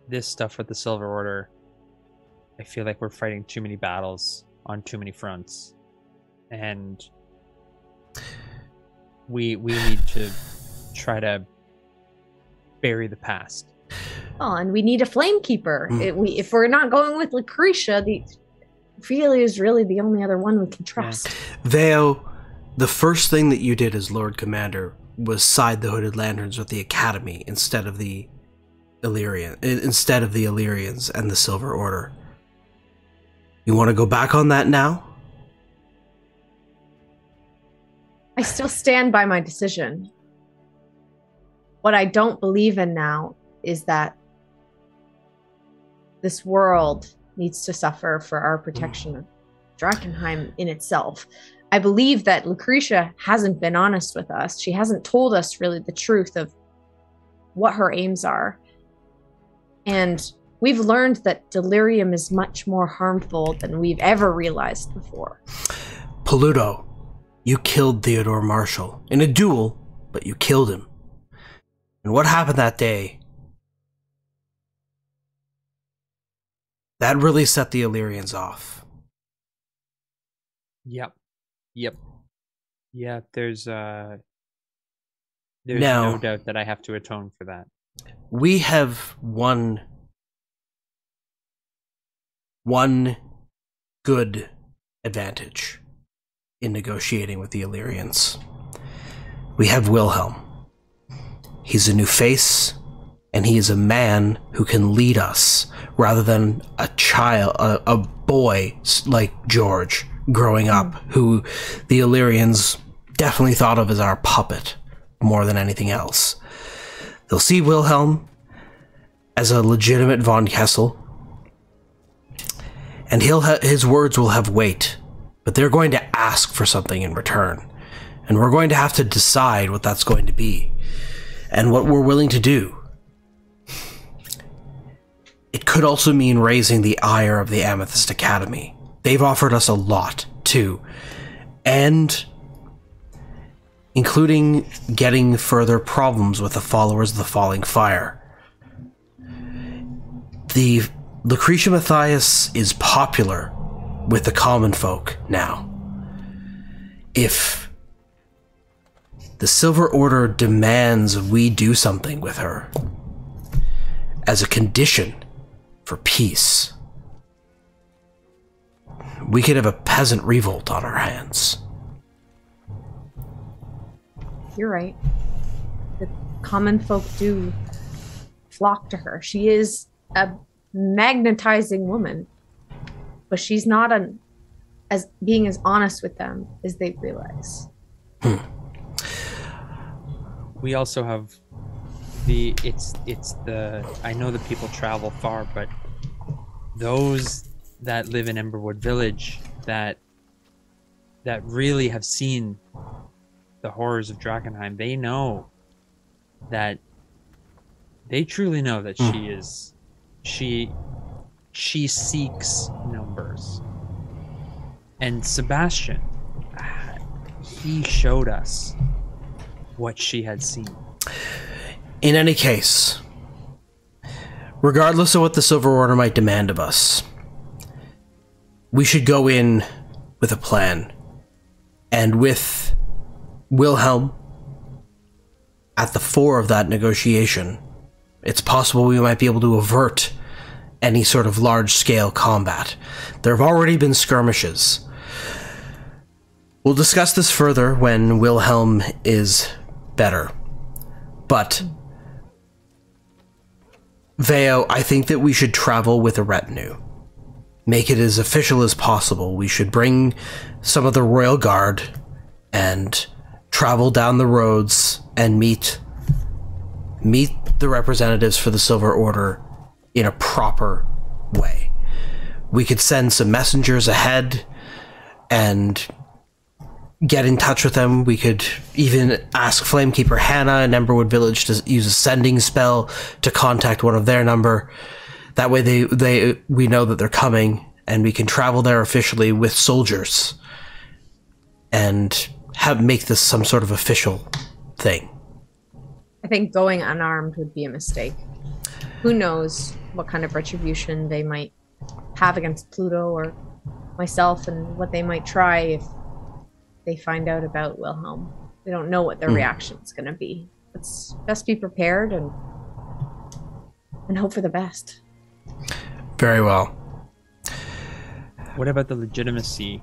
This stuff with the Silver Order, I feel like we're fighting too many battles on too many fronts. And we need to try to bury the past. Oh, and we need a flame keeper. If we're not going with Lucretia, Ophelia is really the only other one we can trust. Yeah. Veo, the first thing that you did as Lord Commander was side the Hooded Lanterns with the Academy instead of the Illyrians and the Silver Order. You want to go back on that now? I still stand by my decision. What I don't believe in now is that this world needs to suffer for our protection of Drakkenheim in itself. I believe that Lucretia hasn't been honest with us. She hasn't told us really the truth of what her aims are. And we've learned that delirium is much more harmful than we've ever realized before. Pluto, you killed Theodore Marshall in a duel, but you killed him. And what happened that day? That really set the Illyrians off. Yep. Yeah, there's no doubt that I have to atone for that. We have one good advantage in negotiating with the Illyrians. We have Wilhelm. He's a new face, and he is a man who can lead us rather than a child, a boy like George growing up, who the Illyrians definitely thought of as our puppet more than anything else. They'll see Wilhelm as a legitimate von Kessel, and his words will have weight, but they're going to ask for something in return, and we're going to have to decide what that's going to be and what we're willing to do. It could also mean raising the ire of the Amethyst Academy. They've offered us a lot, too, and including getting further problems with the followers of the Falling Fire. The Lucretia Mathias is popular with the common folk now. If the Silver Order demands we do something with her as a condition for peace, we could have a peasant revolt on our hands. You're right. The common folk do flock to her. She is a magnetizing woman, but she's not an as being as honest with them as they realize. We also have the I know that people travel far, but those that live in Emberwood Village that really have seen the horrors of Drakkenheim, they know that they truly know that she seeks numbers. And Sebastian, he showed us what she had seen. In any case, regardless of what the Silver Order might demand of us, we should go in with a plan. And with Wilhelm at the fore of that negotiation, it's possible we might be able to avert any sort of large-scale combat. There have already been skirmishes. We'll discuss this further when Wilhelm is better. But, Veo, I think that we should travel with a retinue. Make it as official as possible. We should bring some of the Royal Guard and travel down the roads and meet the representatives for the Silver Order in a proper way. We could send some messengers ahead and get in touch with them. We could even ask Flamekeeper Hannah in Emberwood Village to use a sending spell to contact one of their number. That way we know that they're coming, and we can travel there officially with soldiers and make this some sort of official thing. I think going unarmed would be a mistake. Who knows what kind of retribution they might have against Pluto or myself, and what they might try if they find out about Wilhelm. We don't know what their reaction is going to be. Let's best be prepared and hope for the best. Very well. What about the legitimacy?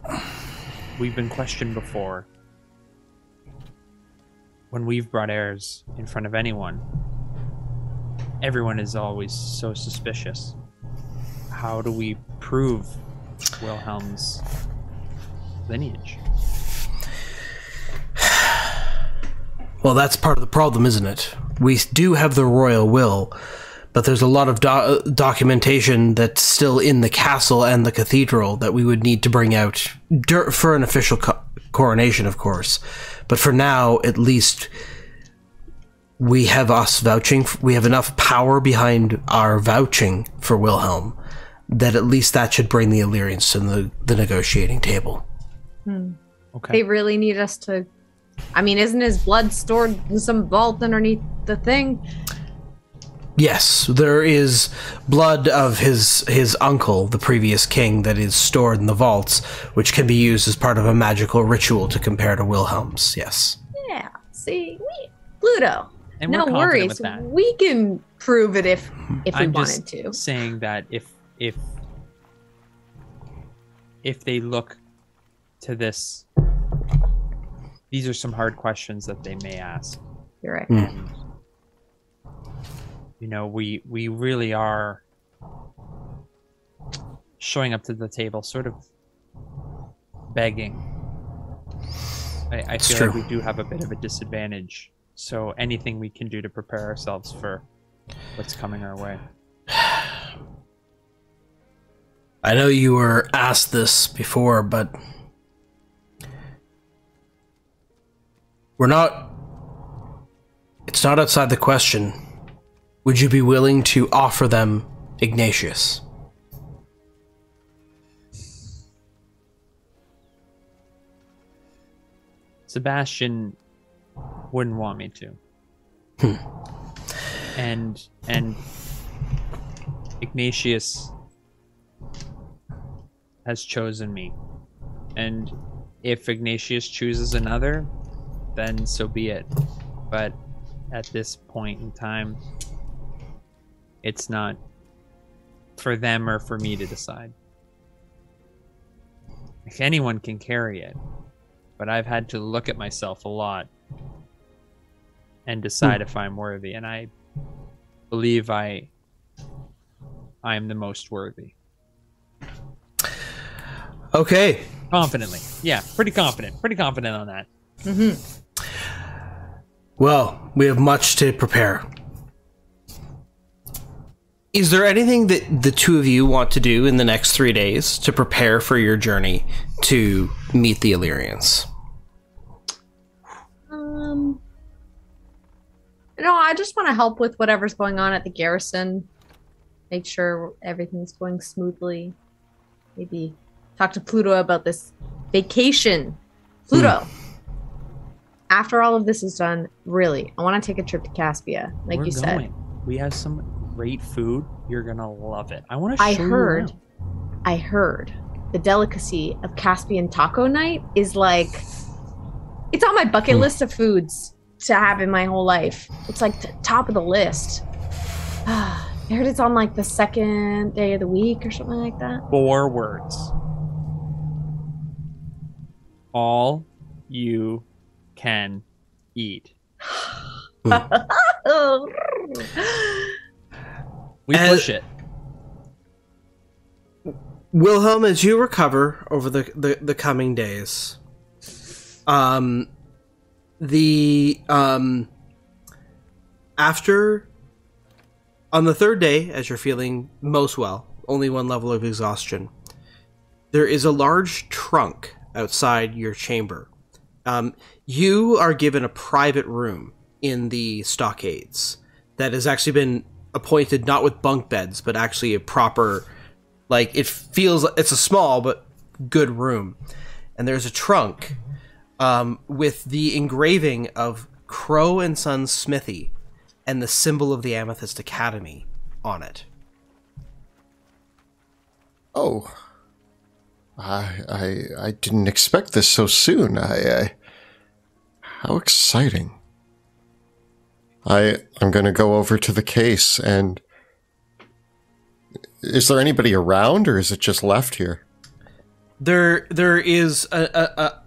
We've been questioned before when we've brought heirs in front of anyone. Everyone is always so suspicious. How do we prove Wilhelm's lineage? Well, that's part of the problem, isn't it? We do have the royal will, but there's a lot of documentation that's still in the castle and the cathedral that we would need to bring out for an official coronation, of course. But for now, at least, we have us vouching. We have enough power behind our vouching for Wilhelm that at least that should bring the Illyrians to the negotiating table. Okay. They really need us to. I mean, isn't his blood stored in some vault underneath the thing? Yes, there is blood of his uncle, the previous king, that is stored in the vaults, which can be used as part of a magical ritual to compare to Wilhelm's, yes. Yeah, see, Pluto, and no worries, we can prove it if we wanted to. I'm just saying that if they look to this, these are some hard questions that they may ask. You're right. You know, we really are showing up to the table, sort of begging. I feel like we do have a bit of a disadvantage, so anything we can do to prepare ourselves for what's coming our way. I know you were asked this before, but it's not outside the question. Would you be willing to offer them Ignatius? Sebastian wouldn't want me to. And Ignatius has chosen me. And if Ignatius chooses another, then so be it. But at this point in time, it's not for them or for me to decide. If anyone can carry it, but I've had to look at myself a lot and decide if I'm worthy, and I believe I'm the most worthy. Okay, Confidently. Yeah, pretty confident. Pretty confident on that. Mm-hmm. Well, we have much to prepare. Is there anything that the two of you want to do in the next 3 days to prepare for your journey to meet the Illyrians? No, I just want to help with whatever's going on at the garrison. Make sure everything's going smoothly. Maybe talk to Pluto about this vacation. Pluto, after all of this is done, really, I want to take a trip to Caspia, like you said. We have some great food. You're going to love it. I want to show you around. I heard the delicacy of Caspian taco night is like, it's on my bucket list of foods to have in my whole life. It's like the top of the list. I heard it's on like the second day of the week or something like that. 4 words. All you can eat. We push it. Wilhelm, as you recover over the coming days, on the 3rd day, as you're feeling most well, only 1 level of exhaustion, there is a large trunk outside your chamber. You are given a private room in the stockades that has actually been appointed not with bunk beds, but actually a proper, like, it feels, it's a small but good room. And there's a trunk with the engraving of Crow and Son Smithy and the symbol of the Amethyst Academy on it. Oh, I didn't expect this so soon. How exciting. I'm going to go over to the case, and is there anybody around, or is it just left here? There is a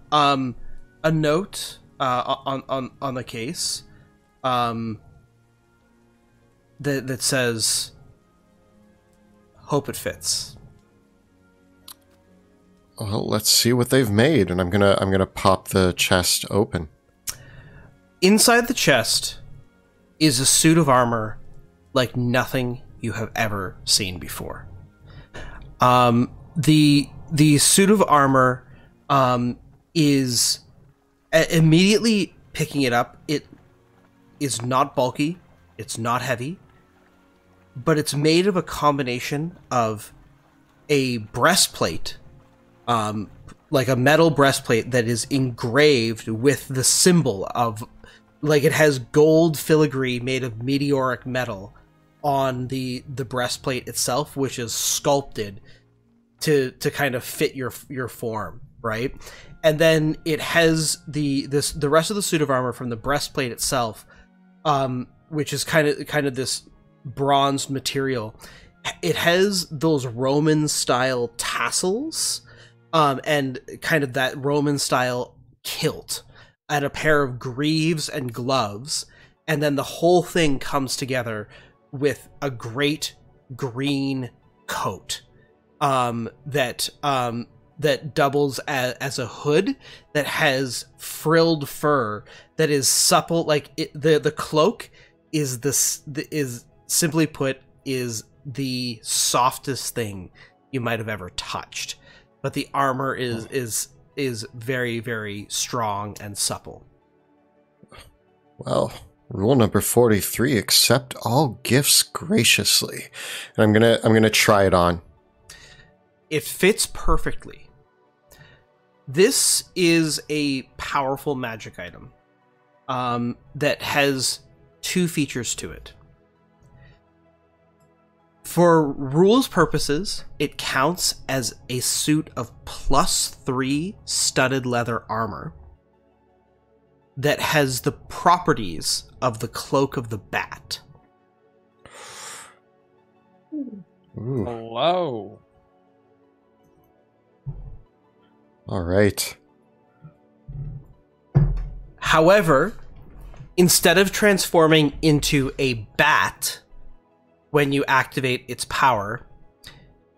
note on the case that says, "Hope it fits." Well, let's see what they've made, and I'm gonna pop the chest open. Inside the chest is a suit of armor like nothing you have ever seen before. The suit of armor is immediately picking it up. It is not bulky. It's not heavy. But it's made of a combination of a breastplate, like a metal breastplate that is engraved with the symbol of, like, it has gold filigree made of meteoric metal on the breastplate itself, which is sculpted to kind of fit your form, right? And then it has the rest of the suit of armor from the breastplate itself, which is kind of this bronzed material. It has those Roman style tassels, and kind of that Roman style kilt, and a pair of greaves and gloves, and then the whole thing comes together with a great green coat that doubles as a hood, that has frilled fur that is supple, like the cloak is simply put is the softest thing you might have ever touched, but the armor is very, very strong and supple. Well, rule number 43: accept all gifts graciously. And I'm gonna try it on. It fits perfectly. This is a powerful magic item that has 2 features to it. For rules purposes, it counts as a suit of +3 studded leather armor that has the properties of the cloak of the bat. Ooh. Hello. All right. However, instead of transforming into a bat when you activate its power,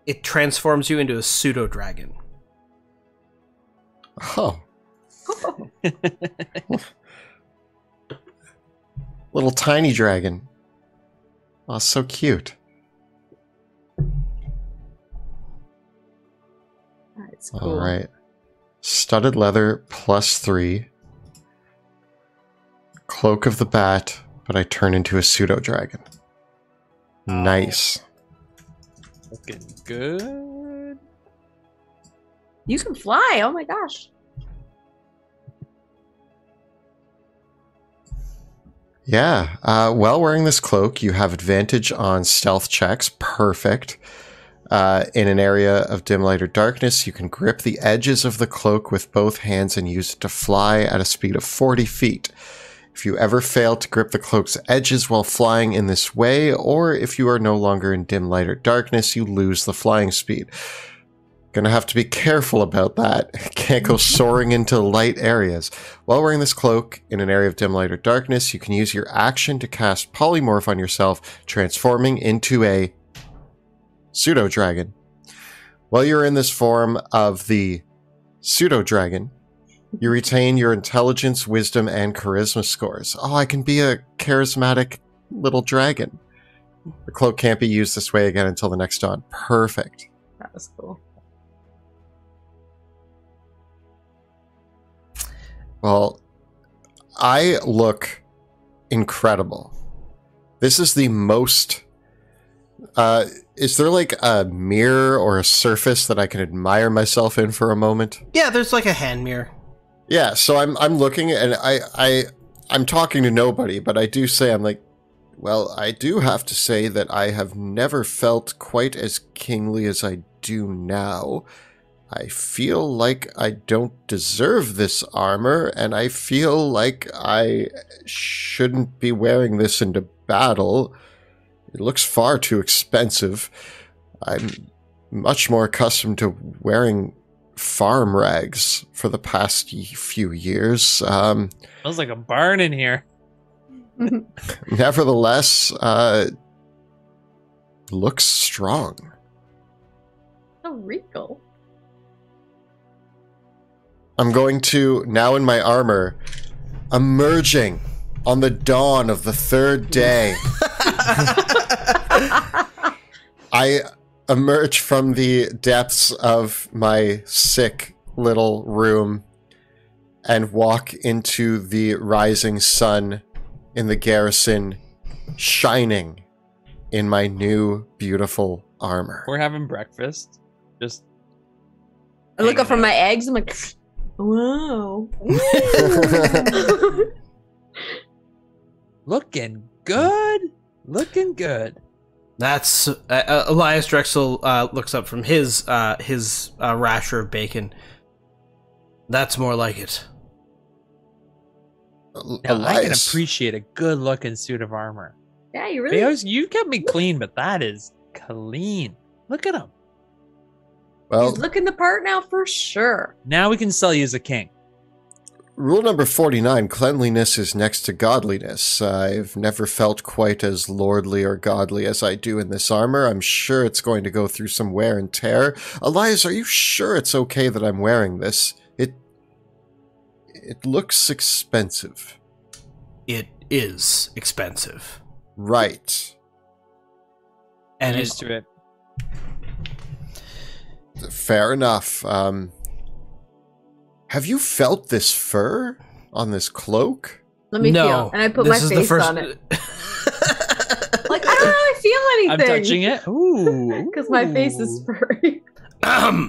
it transforms you into a pseudo dragon. Oh. Little tiny dragon. Oh, so cute. That's cool. All right. Studded leather +3. Cloak of the bat, but I turn into a pseudo dragon. Nice. Looking good. You can fly. Oh my gosh. Yeah. While wearing this cloak, you have advantage on stealth checks. Perfect. In an area of dim light or darkness, you can grip the edges of the cloak with both hands and use it to fly at a speed of 40 feet. If you ever fail to grip the cloak's edges while flying in this way, or if you are no longer in dim light or darkness, you lose the flying speed. Gonna have to be careful about that. Can't go soaring into light areas. While wearing this cloak, in an area of dim light or darkness, you can use your action to cast Polymorph on yourself, transforming into a pseudo-dragon. While you're in this form of the pseudo-dragon, you retain your intelligence, wisdom, and charisma scores. Oh, I can be a charismatic little dragon. The cloak can't be used this way again until the next dawn. Perfect. That was cool. Well, I look incredible. This is the most... is there like a mirror or a surface that I can admire myself in for a moment? Yeah, there's like a hand mirror. Yeah, so I'm looking and I'm talking to nobody, but I do say, I'm like, well, I do have to say that I have never felt quite as kingly as I do now. I feel like I don't deserve this armor, and I feel like I shouldn't be wearing this into battle. It looks far too expensive. I'm much more accustomed to wearing farm rags for the past few years. Sounds like a barn in here. Nevertheless, looks strong. So regal. I'm going to, now in my armor, emerging on the dawn of the third day. I emerge from the depths of my sick little room and walk into the rising sun in the garrison, shining in my new, beautiful armor. We're having breakfast. Just I look up from my eggs. I'm like... Wow. Looking good. Looking good. That's Elias Drexel looks up from his rasher of bacon. That's more like it. Now, Elias. I can appreciate a good looking suit of armor. Yeah, you really... You kept me clean, but that is clean. Look at him. Well, he's looking the part now for sure. Now we can sell you as a king. Rule number 49, cleanliness is next to godliness. I've never felt quite as lordly or godly as I do in this armor. I'm sure it's going to go through some wear and tear. Elias, are you sure it's okay that I'm wearing this? It looks expensive. It is expensive. Right. And it's to it. Fair enough. Have you felt this fur on this cloak? Let me feel. And I put my face on it. Like, I don't really feel anything. I'm touching it. Ooh. Because my face is furry. Yeah.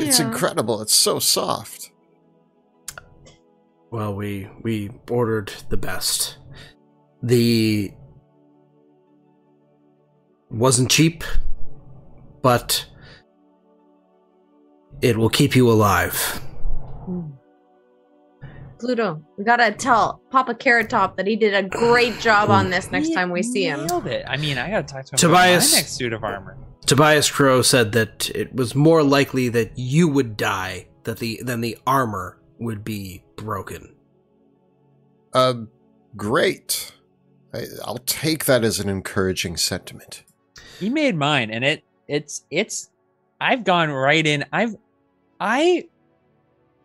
It's incredible. It's so soft. Well, we ordered the best. The... Wasn't cheap, but it will keep you alive. Pluto, we gotta tell Papa Carrot Top that he did a great job on this next time we see him. Nailed it. I mean, I gotta talk to him about my next suit of armor. Tobias Crow said that it was more likely that you would die than the armor would be broken. Great. I'll take that as an encouraging sentiment. He made mine, and it's I've gone right in. I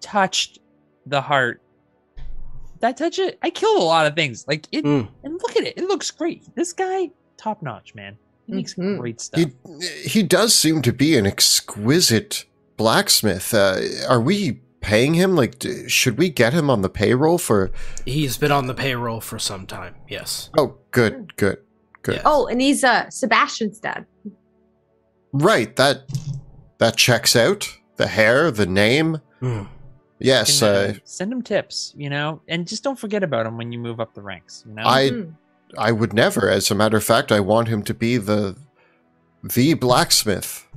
touched the heart. Did I touch it? I killed a lot of things. Like it, and look at it. It looks great. This guy, top notch, man. He makes great stuff. He does seem to be an exquisite blacksmith. Are we paying him? Like, should we get him on the payroll for? He's been on the payroll for some time. Yes. Oh, good, good, good. Yes. Oh, and he's Sebastian's dad. Right. That checks out. The hair, the name. Mm. Yes. Send him tips, you know, and just don't forget about him when you move up the ranks. You know? I would never. As a matter of fact, I want him to be the blacksmith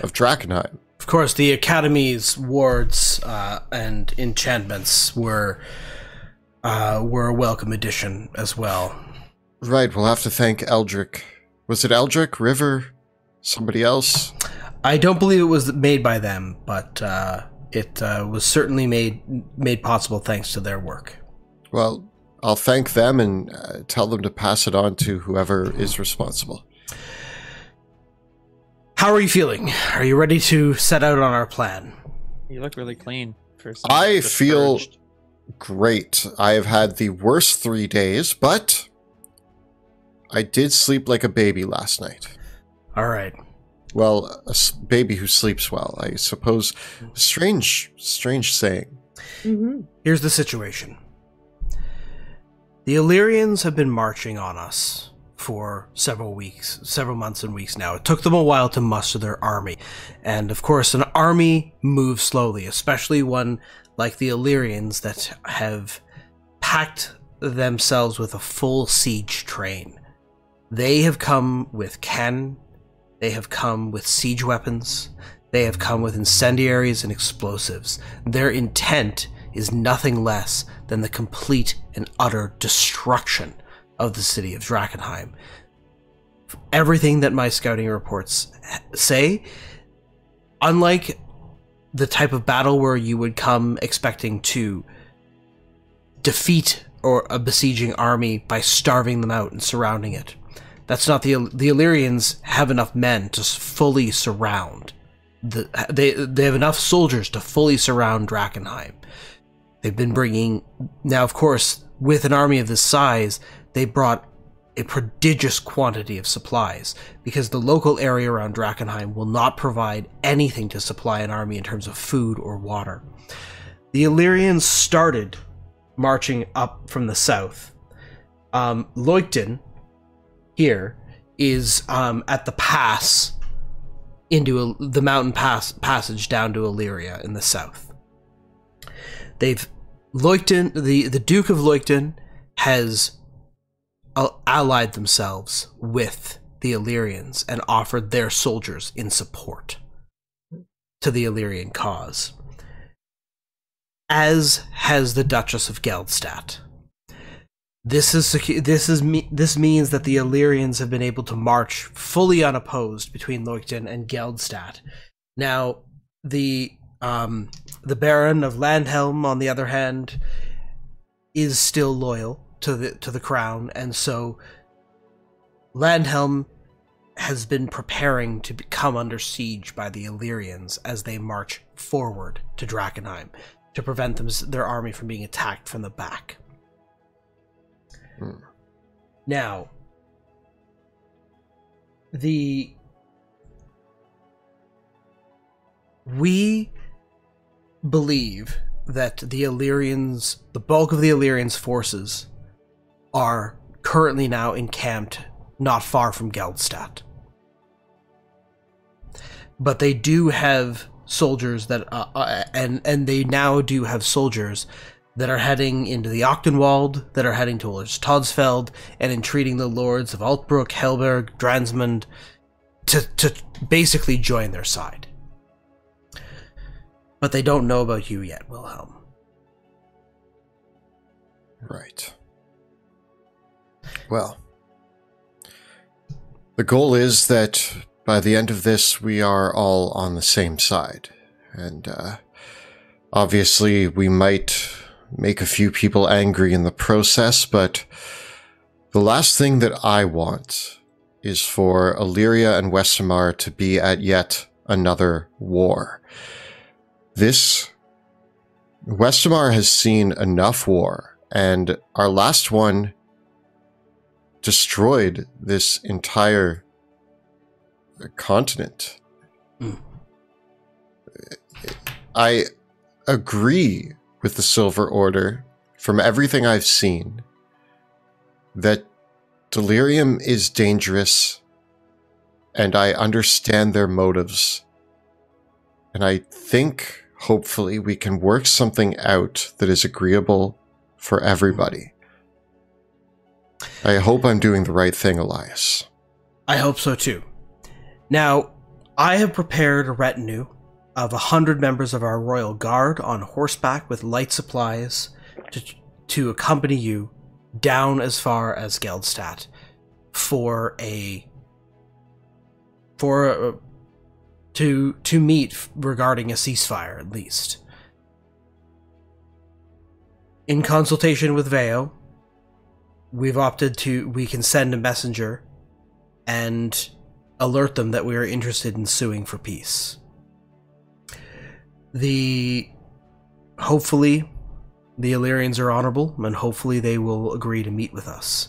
of Drakkenheim. Of course, the Academy's wards and enchantments were a welcome addition as well. Right, we'll have to thank Eldrick. Was it Eldrick, River, somebody else? I don't believe it was made by them, but it was certainly made possible thanks to their work. Well, I'll thank them and tell them to pass it on to whoever is responsible. How are you feeling? Are you ready to set out on our plan? You look really clean. I feel great. I have had the worst 3 days, but I did sleep like a baby last night. All right. Well, a baby who sleeps well, I suppose. Strange saying. Mm-hmm. Here's the situation. The Illyrians have been marching on us for several months and weeks now. It took them a while to muster their army. And of course, an army moves slowly, especially one like the Illyrians that have packed themselves with a full siege train. They have come with cannon. They have come with siege weapons. They have come with incendiaries and explosives. Their intent is nothing less than the complete and utter destruction of the city of Drakkenheim. Everything that my scouting reports say, unlike the type of battle where you would come expecting to defeat or a besieging army by starving them out and surrounding it, that's not the Illyrians have enough men to fully surround. They have enough soldiers to fully surround Drakkenheim. They've been bringing... Now, of course, with an army of this size, they brought a prodigious quantity of supplies, because the local area around Drakkenheim will not provide anything to supply an army in terms of food or water. The Illyrians started marching up from the south. Leuthen... here is at the pass into the mountain passage down to Illyria in the south. The Duke of Leuthen has allied themselves with the Illyrians and offered their soldiers in support to the Illyrian cause, as has the Duchess of Geldstadt. This means that the Illyrians have been able to march fully unopposed between Leuthen and Geldstadt. Now, the Baron of Landhelm, on the other hand, is still loyal to the crown, and so Landhelm has been preparing to come under siege by the Illyrians as they march forward to Drakkenheim to prevent their army from being attacked from the back. Now, we believe that the bulk of the Illyrians' forces are currently now encamped not far from Geldstadt. But they do have soldiers that, and they now do have soldiers that are heading into the Ochtenwald, that are heading towards Todsfeld, and entreating the lords of Altbrook, Helberg, Dransmund to basically join their side. But they don't know about you yet, Wilhelm. Right. Well, the goal is that by the end of this, we are all on the same side. And obviously, we might make a few people angry in the process, but the last thing that I want is for Illyria and Westmar to be at yet another war. This Westmar has seen enough war, and our last one destroyed this entire continent. Mm. I agree with the Silver Order from everything I've seen that delirium is dangerous, and I understand their motives. And I think, hopefully, we can work something out that is agreeable for everybody. I hope I'm doing the right thing, Elias. I hope so, too. Now, I have prepared a retinue of 100 members of our royal guard on horseback with light supplies to accompany you down as far as Geldstadt to meet regarding a ceasefire, at least. In consultation with Veo, we've opted to can send a messenger and alert them that we are interested in suing for peace. Hopefully the Illyrians are honorable, and hopefully they will agree to meet with us.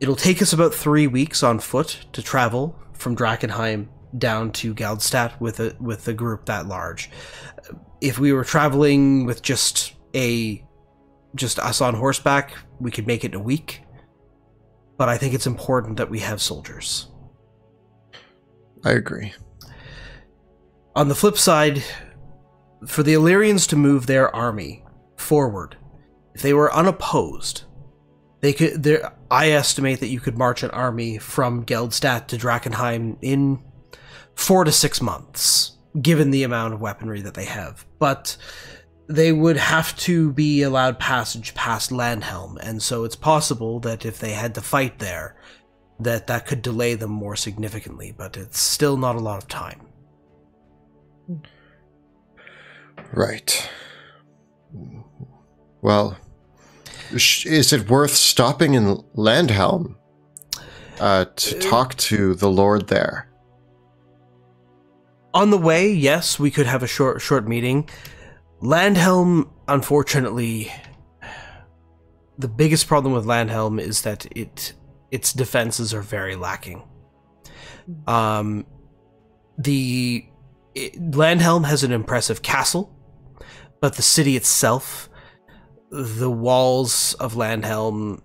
It'll take us about 3 weeks on foot to travel from Drakkenheim down to Geldstadt with a group that large. If we were traveling with just us on horseback, we could make it in a week. But I think it's important that we have soldiers. I agree. On the flip side, for the Illyrians to move their army forward, if they were unopposed, they could. I estimate that you could march an army from Geldstadt to Drakkenheim in 4 to 6 months, given the amount of weaponry that they have. But they would have to be allowed passage past Landhelm, and so it's possible that if they had to fight there, that could delay them more significantly. But it's still not a lot of time. Right. Well, is it worth stopping in Landhelm to talk to the Lord there? On the way, yes, we could have a short meeting. Landhelm, unfortunately, the biggest problem with Landhelm is that its defenses are very lacking. Landhelm has an impressive castle, but the city itself, the walls of Landhelm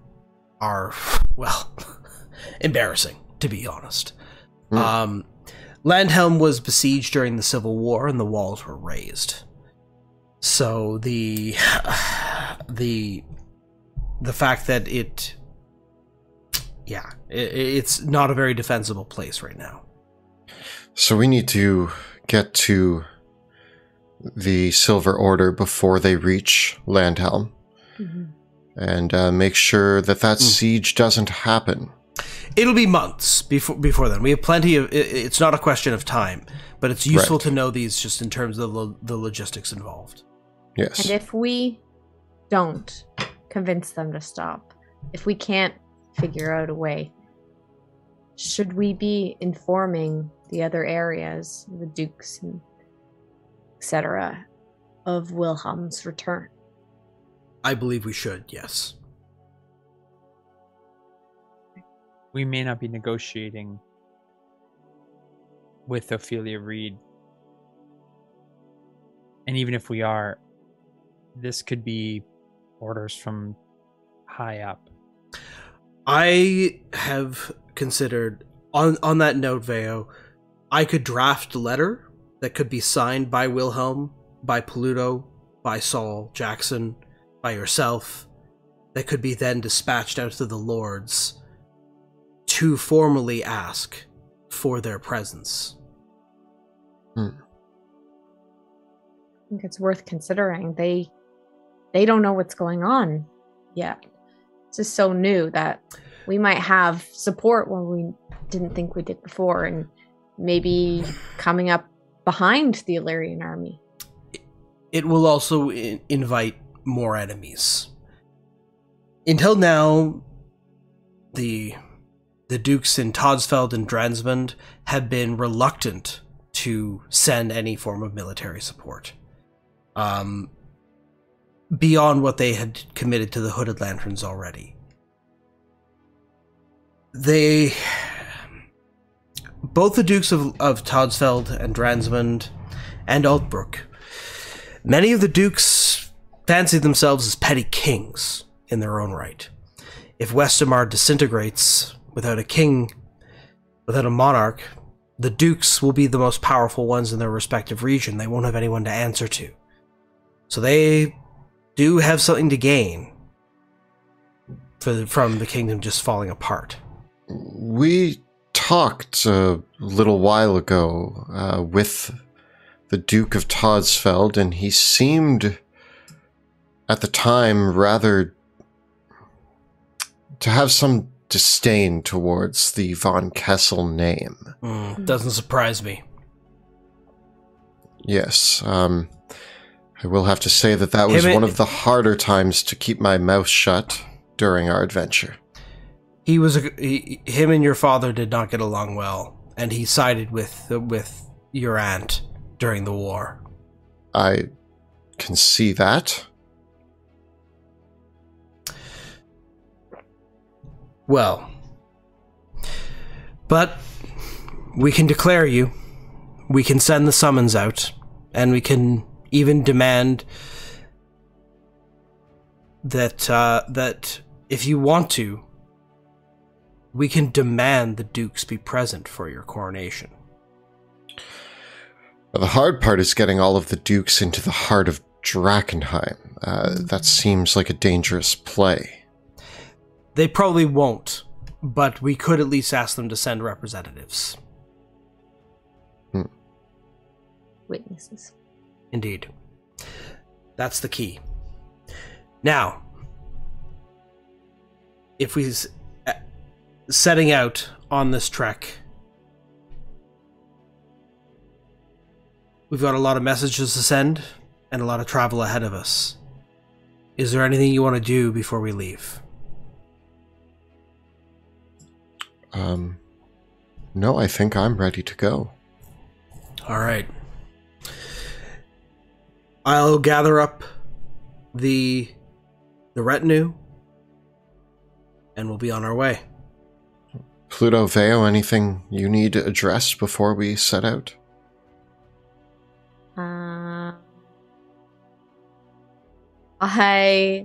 are, well, embarrassing, to be honest. Mm. Landhelm was besieged during the Civil War, and the walls were razed. So the fact that it's not a very defensible place right now. So we need to get to the Silver Order before they reach Landhelm, mm-hmm. and make sure that siege doesn't happen. It'll be months before then. We have plenty of. It's not a question of time, but it's useful to know these just in terms of the logistics involved. Yes. And if we don't convince them to stop, if we can't figure out a way, should we be informing the other areas, the dukes and etc., of Wilhelm's return? I believe we should, yes. We may not be negotiating with Ophelia Reed. And even if we are, this could be orders from high up. I have considered, on that note, Veo, I could draft a letter that could be signed by Wilhelm, by Pluto, by Saul Jackson, by yourself, that could be then dispatched out to the Lords to formally ask for their presence. Hmm. I think it's worth considering. They don't know what's going on yet. It's just so new that we might have support when we didn't think we did before, and maybe coming up behind the Illyrian army. It will also invite more enemies. Until now, the the dukes in Todsfeld and Dransmund have been reluctant to send any form of military support beyond what they had committed to the Hooded Lanterns already. They, both the dukes of Todsfeld and Dransmund and Altbrook, many of the dukes fancied themselves as petty kings in their own right. If Westmar disintegrates without a king, without a monarch, the dukes will be the most powerful ones in their respective region. They won't have anyone to answer to. So they do have something to gain from the kingdom just falling apart. We talked a little while ago with the Duke of Todsfeld, and he seemed at the time rather to have some disdain towards the Von Kessel name. Doesn't surprise me. Yes, I will have to say that that was one of the harder times to keep my mouth shut during our adventure. He was him and your father did not get along well, and he sided with your aunt during the war. I can see that. Well, but we can declare you, we can send the summons out, and we can even demand that, that if you want to, we can demand the dukes be present for your coronation. Well, the hard part is getting all of the dukes into the heart of Drakkenheim. That seems like a dangerous play. They probably won't, but we could at least ask them to send representatives. Witnesses. Indeed. That's the key. Now, if we're setting out on this trek, we've got a lot of messages to send and a lot of travel ahead of us. Is there anything you want to do before we leave? No, I think I'm ready to go. All right. I'll gather up the retinue, and we'll be on our way. Pluto, Veo, anything you need addressed before we set out? I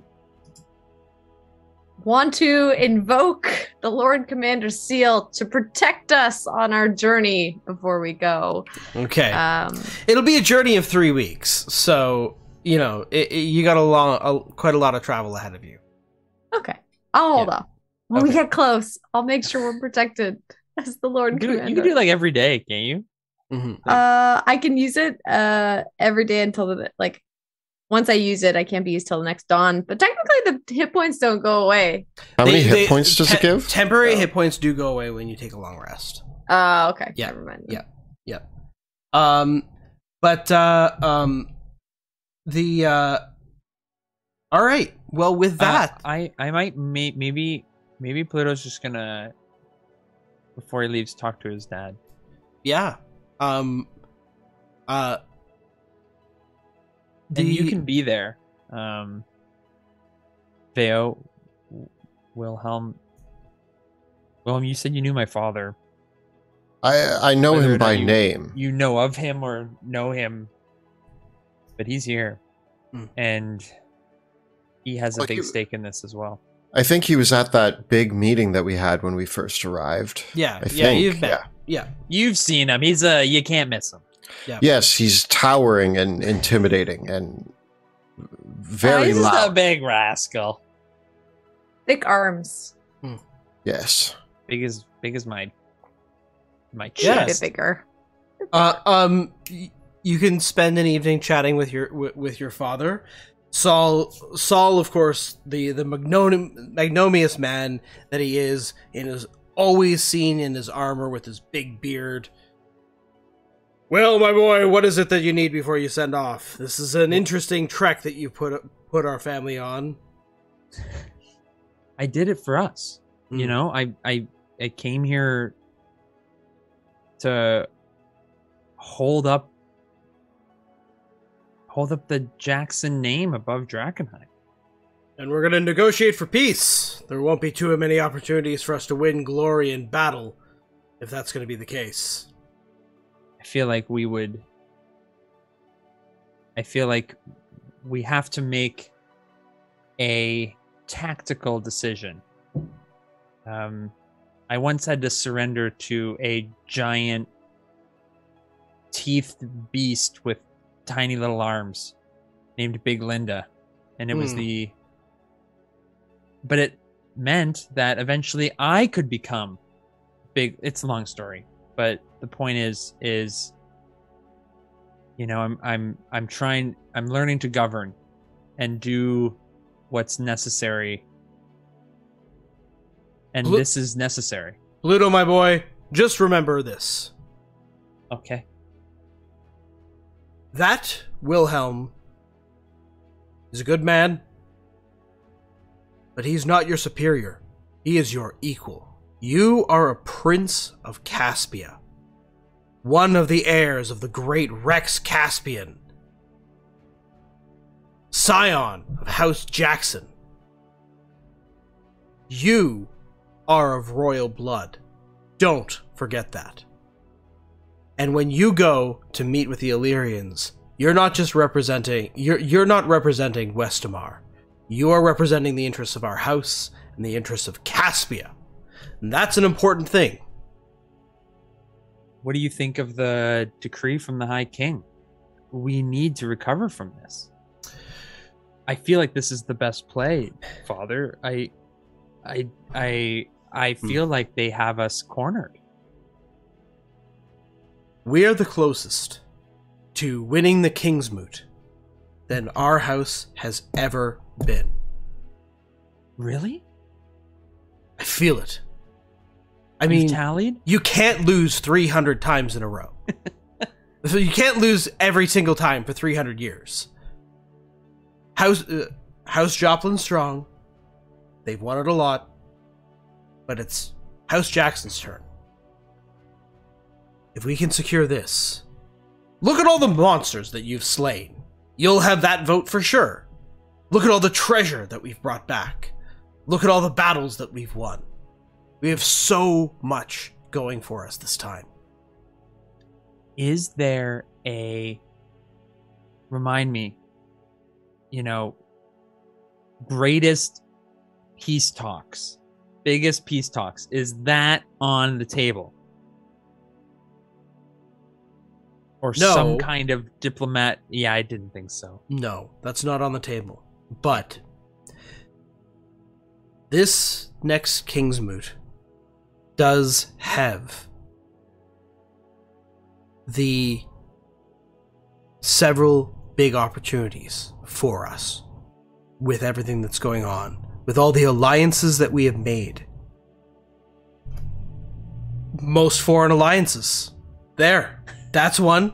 want to invoke the Lord Commander's seal to protect us on our journey before we go. Okay. It'll be a journey of 3 weeks, so, you know, you got quite a lot of travel ahead of you. Okay. I'll hold up. When we get close, I'll make sure we're protected as the Lord Commander. You can do it, like, every day, can't you? I can use it every day until, once I use it, I can't be used till the next dawn. But technically, the hit points don't go away. How many hit points does it give? Temporary hit points do go away when you take a long rest. Oh, okay. Yeah. Never mind. Yeah. Yeah. All right. Well, with that, I might maybe Pluto's just gonna, before he leaves, talk to his dad. Yeah. And you can be there. Veo, Wilhelm, you said you knew my father. I know him by name. You know of him or know him, but he's here. And he has a big stake in this as well. I think he was at that big meeting that we had when we first arrived. Yeah, yeah, you've seen him. He's a, you can't miss him. Yep. Yes, he's towering and intimidating and very loud. He's a big rascal. Thick arms. Yes. Big as my chest. Yeah, bigger. You can spend an evening chatting with your father. Saul, of course, the magnanimous man that he is, and is always seen in his armor with his big beard. Well, my boy, what is it that you need before you send off? This is an interesting trek that you put our family on. I did it for us. You know, I I came here to hold up the Jackson name above Drakkenheim. And we're going to negotiate for peace. There won't be too many opportunities for us to win glory in battle, if that's going to be the case. I feel like we have to make a tactical decision. I once had to surrender to a giant teethed beast with tiny little arms named Big Linda. And it was but it meant that eventually I could become big. It's a long story, but the point is, you know, I'm learning to govern and do what's necessary. And this is necessary. Pluto, my boy, just remember this. Okay. That Wilhelm is a good man, but he's not your superior. He is your equal. You are a prince of Caspia, one of the heirs of the great Rex Caspian, scion of House Jackson. You are of royal blood. Don't forget that. And when you go to meet with the Illyrians, you're not just representing, you're not representing Westmar. You are representing the interests of our house and the interests of Caspia. And that's an important thing. What do you think of the decree from the High King? We need to recover from this. I feel like this is the best play, Father. I feel like they have us cornered. We are the closest to winning the Kingsmoot than our house has ever been. Really? I feel it. I mean, tallied? You can't lose 300 times in a row. So you can't lose every single time for 300 years. House Joplin's strong. They've won it a lot. But it's House Jackson's turn. If we can secure this, look at all the monsters that you've slain. You'll have that vote for sure. Look at all the treasure that we've brought back. Look at all the battles that we've won. We have so much going for us this time. Is there a, remind me, you know, greatest peace talks, biggest peace talks, is that on the table? Or no. Some kind of diplomat. Yeah, I didn't think so. No, that's not on the table. But this next Kingsmoot does have the several big opportunities for us with everything that's going on, with all the alliances that we have made. Most foreign alliances. There. That's one.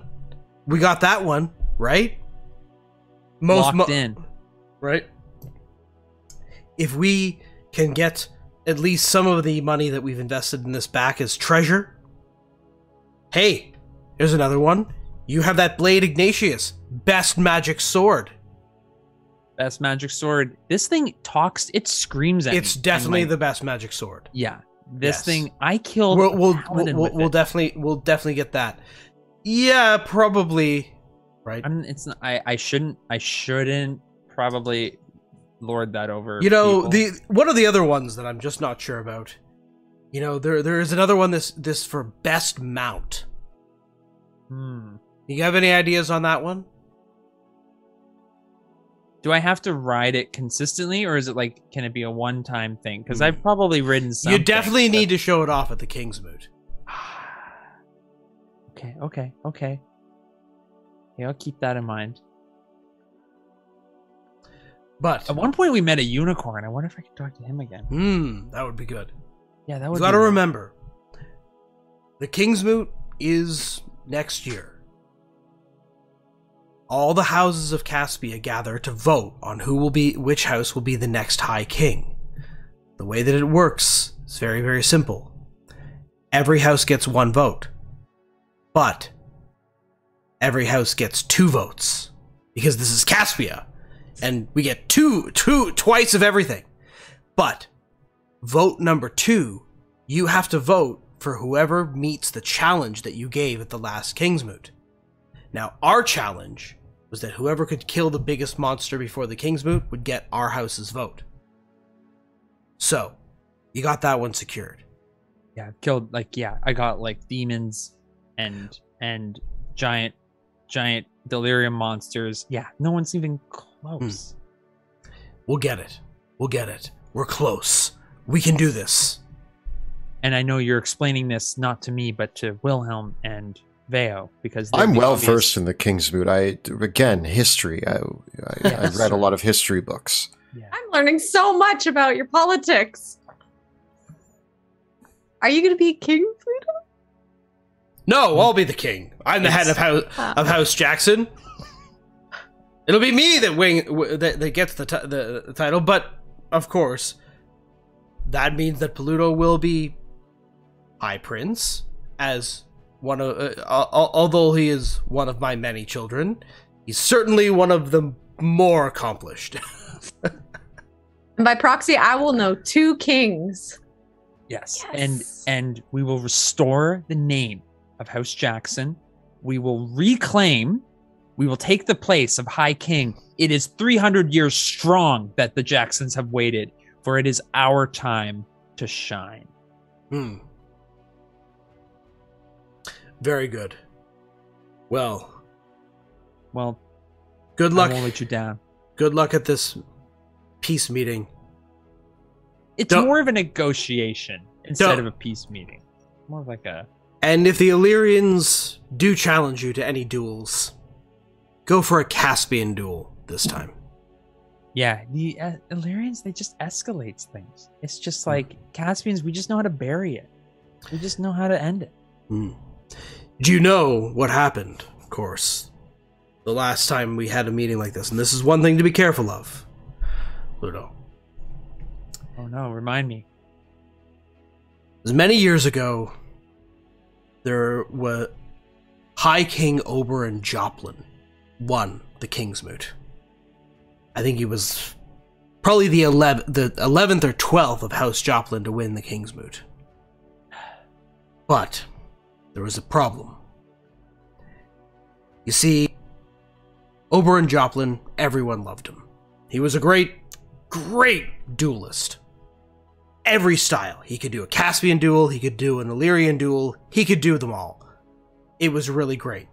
We got that one, right? Locked in. Right? If we can get at least some of the money that we've invested in this back as treasure. Hey, here's another one. You have that Blade Ignatius. Best magic sword. Best magic sword. This thing talks. It screams at me. It's definitely the best magic sword. Yeah. This thing, I killed a paladin with it. We'll definitely get that. Yeah, probably. Right. I shouldn't probably lord that over. You know, people. One of the other ones that I'm just not sure about. You know, there is another one this for best mount. You have any ideas on that one? Do I have to ride it consistently, or is it like, can it be a one-time thing? Because I've probably ridden some. You definitely need to show it off at the Kingsmoot. Okay. Yeah, I'll keep that in mind. But at one point we met a unicorn. I wonder if I could talk to him again. That would be good. Yeah, that would. You got to remember, the Kingsmoot is next year. All the houses of Caspia gather to vote on which house will be the next High King. The way that it works is very, very simple. every house gets one vote, but every house gets 2 votes, because this is Caspia, and we get twice of everything. But vote number 2, you have to vote for whoever meets the challenge that you gave at the last Kingsmoot. Now, our challenge was that whoever could kill the biggest monster before the Kingsmoot would get our house's vote. So, you got that one secured. Yeah, I've killed, like, yeah, I got, like, demons and giant delirium monsters. Yeah, no one's even close. Mm. We'll get it. We'll get it. We're close. We can do this. And I know you're explaining this not to me, but to Wilhelm and Veo, because I'm well versed in the Kingsmoot. Again, history. I read a lot of history books. Yeah. I'm learning so much about your politics. Are you going to be king, Pluto? No, I'll be the king. I'm the head of House Jackson. It'll be me that gets the title, but of course, that means that Pluto will be High Prince, as one of. Although he is one of my many children, he's certainly one of the more accomplished. And by proxy, I will know 2 kings. Yes, yes. And we will restore the name of House Jackson. We will reclaim. We will take the place of High King. It is 300 years strong that the Jacksons have waited, for it is our time to shine. Hmm. Very good. Well, good luck. I won't let you down. Good luck at this peace meeting. It's more of a negotiation instead of a peace meeting. More of like a... And if the Illyrians do challenge you to any duels, go for a Caspian duel this time. Yeah, the Illyrians, they just escalate things. It's just like, Caspians, we just know how to bury it. We just know how to end it. Mm. Do you know what happened, of course, the last time we had a meeting like this? And this is one thing to be careful of, Pluto. Oh no, remind me. As many years ago, there was High King Oberon Joplin won the Kingsmoot. I think he was probably the 11th or 12th of House Joplin to win the Kingsmoot. But there was a problem. You see, Oberon Joplin, everyone loved him. He was a great duelist. Every style. He could do a Caspian duel, he could do an Illyrian duel, he could do them all. It was really great.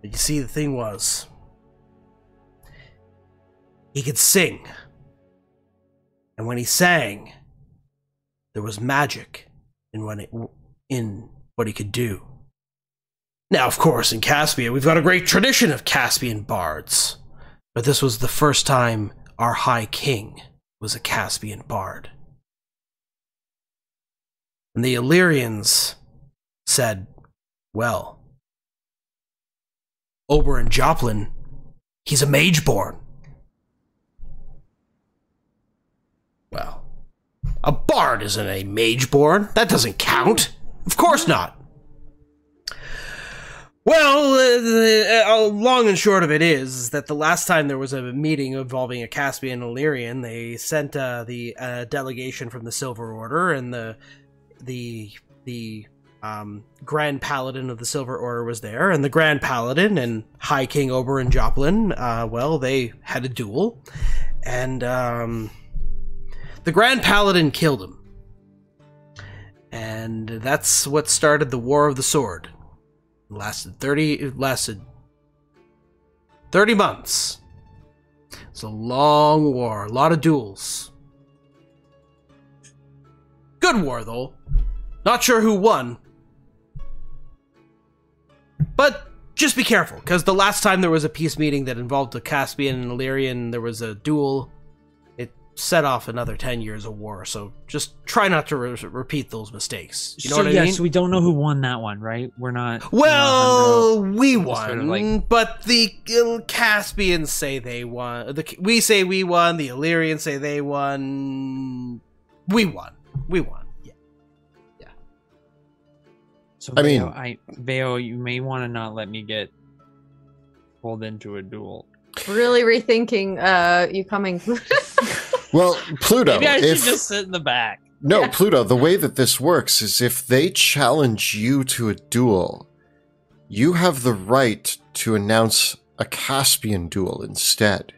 But you see, the thing was, he could sing. And when he sang, there was magic in what he could do. Now, of course, in Caspia, we've got a great tradition of Caspian bards. But this was the first time our High King was a Caspian bard. And the Illyrians said, well, Oberon Joplin, he's a mage-born. Well, a bard isn't a mage-born. That doesn't count. Of course not. Well, long and short of it is that the last time there was a meeting involving a Caspian and Illyrian, they sent the delegation from the Silver Order, and the Grand Paladin of the Silver Order was there, and the Grand Paladin and High King Oberon Joplin, well, they had a duel, and the Grand Paladin killed him. And that's what started the War of the Sword. It lasted 30 months. It's a long war, a lot of duels. Good war, though. Not sure who won. But just be careful, because the last time there was a peace meeting that involved the Caspian and Illyrian, there was a duel. It set off another 10 years of war, so just try not to repeat those mistakes. You know what I mean? So we don't know who won that one, right? We're not... Well, we won, sort of like... but the Caspians say they won. We say we won, the Illyrians say they won. We won. We won. So I mean, Veo, you may want to not let me get pulled into a duel. Really rethinking you coming. Well, Pluto, maybe I should just sit in the back. No, yeah. Pluto, the way that this works is if they challenge you to a duel, you have the right to announce a Caspian duel instead.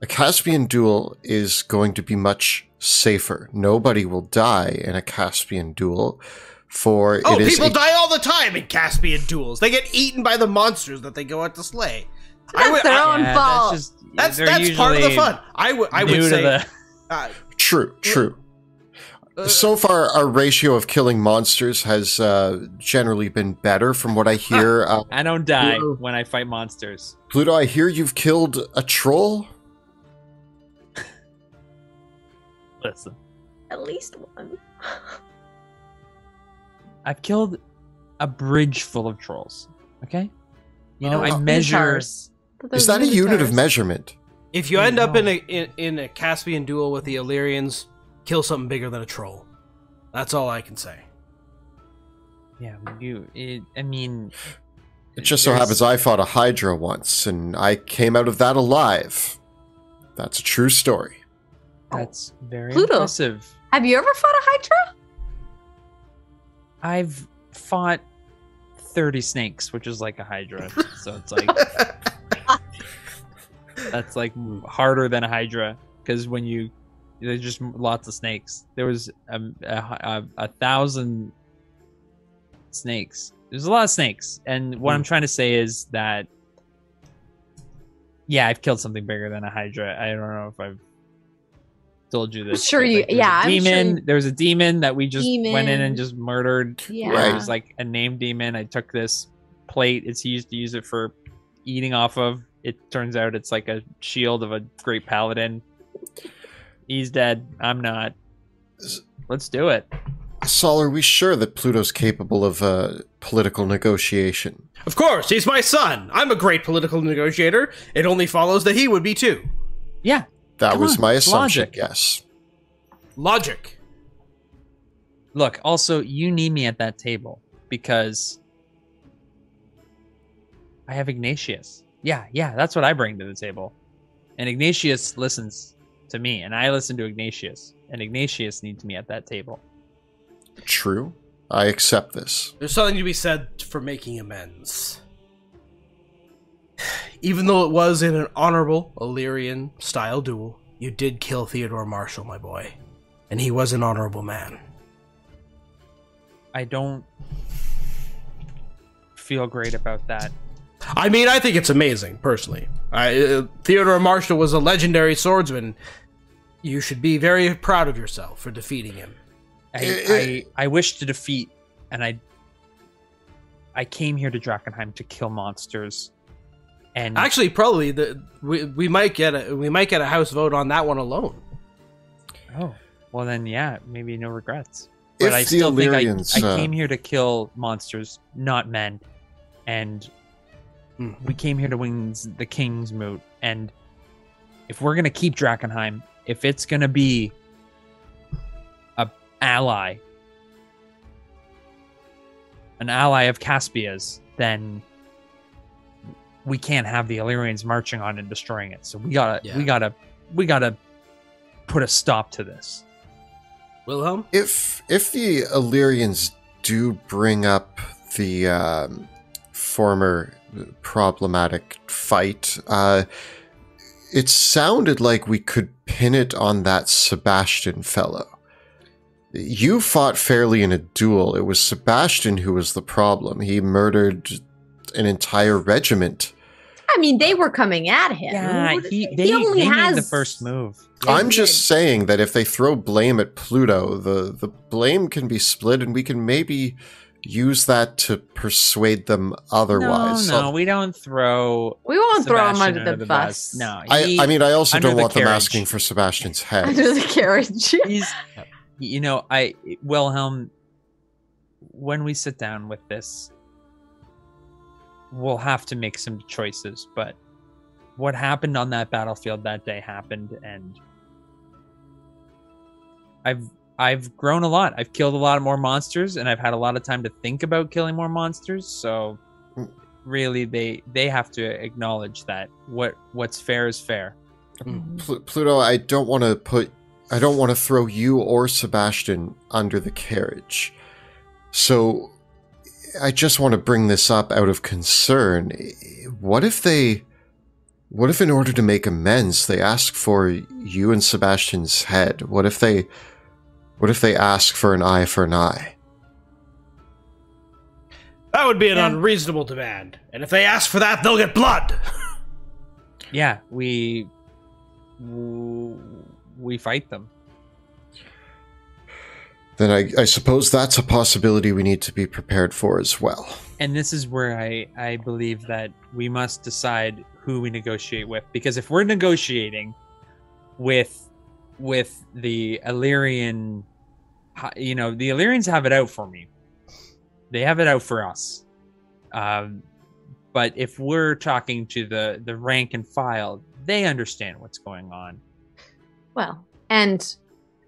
A Caspian duel is going to be much safer. Nobody will die in a Caspian duel. For oh, people die all the time in Caspian duels. They get eaten by the monsters that they go out to slay. That's their own fault. That's part of the fun. I would say the... true. So far, our ratio of killing monsters has generally been better, from what I hear. I don't die Pluto, when I fight monsters. Pluto, I hear you've killed a troll? Listen. At least one. I've killed a bridge full of trolls, okay? You know, I measure... Is that a unit of measurement? If you end up in a Caspian duel with the Illyrians... kill something bigger than a troll. That's all I can say. Yeah, I mean... It just so happens I fought a Hydra once, and I came out of that alive. That's a true story. That's very impressive. Have you ever fought a Hydra? I've fought 30 snakes, which is like a Hydra. So it's like... that's like harder than a Hydra, because when you... There's just lots of snakes. There was a 1,000 snakes. There's a lot of snakes. And what I'm trying to say is that, yeah, I've killed something bigger than a Hydra. I don't know if I've told you this. I'm sure you, yeah. There was a demon that we just went in and just murdered. Yeah. Right. It was like a named demon. I took this plate. It's used to use it for eating off of. It turns out it's like a shield of a great paladin. He's dead. I'm not. Let's do it. Sol, are we sure that Pluto's capable of political negotiation? Of course. He's my son. I'm a great political negotiator. It only follows that he would be too. Yeah. That was my assumption. Logic. Yes. Logic. Look, also, you need me at that table because I have Ignatius. Yeah. That's what I bring to the table. And Ignatius listens to me, and I listen to Ignatius, and Ignatius needs me at that table. True. I accept this. There's something to be said for making amends. Even though it was in an honorable Illyrian-style duel, you did kill Theodore Marshall, my boy. And he was an honorable man. I don't feel great about that. I mean, I think it's amazing, personally. Theodore Marshall was a legendary swordsman. You should be very proud of yourself for defeating him. I wish to defeat, and I came here to Drakkenheim to kill monsters. And actually, probably we might get a house vote on that one alone. Oh, well then, yeah, maybe no regrets. But I still think I came here to kill monsters, not men, and. We came here to win the Kingsmoot, and if we're going to keep Drakkenheim, if it's going to be an ally of Caspia's, then we can't have the Illyrians marching on and destroying it. So we gotta put a stop to this. Wilhelm, if the Illyrians do bring up the former problematic fight, it sounded like we could pin it on that Sebastian fellow. You fought fairly in a duel. It was Sebastian who was the problem. He murdered an entire regiment. I mean, they were coming at him. Yeah, he only made the first move. I'm just saying that if they throw blame at Pluto, the blame can be split, and we can maybe use that to persuade them otherwise. No, we don't throw. We won't Sebastian throw him under the bus. No, I mean, I also don't want them asking for Sebastian's head under the carriage. He's, you know, Wilhelm. When we sit down with this, we'll have to make some choices. But what happened on that battlefield that day happened, and I've I've grown a lot. I've killed a lot more monsters, and I've had a lot of time to think about killing more monsters. So really, they have to acknowledge that what's fair is fair. Pluto, I don't want to throw you or Sebastian under the carriage. So I just want to bring this up out of concern. What if in order to make amends, they ask for you and Sebastian's head? What if they ask for an eye for an eye? That would be an unreasonable demand. And if they ask for that, they'll get blood. Yeah, we fight them. Then I suppose that's a possibility we need to be prepared for as well. And this is where I believe that we must decide who we negotiate with. Because if we're negotiating with the Illyrian, you know, the Illyrians have it out for me. They have it out for us. But if we're talking to the rank and file, they understand what's going on. Well, and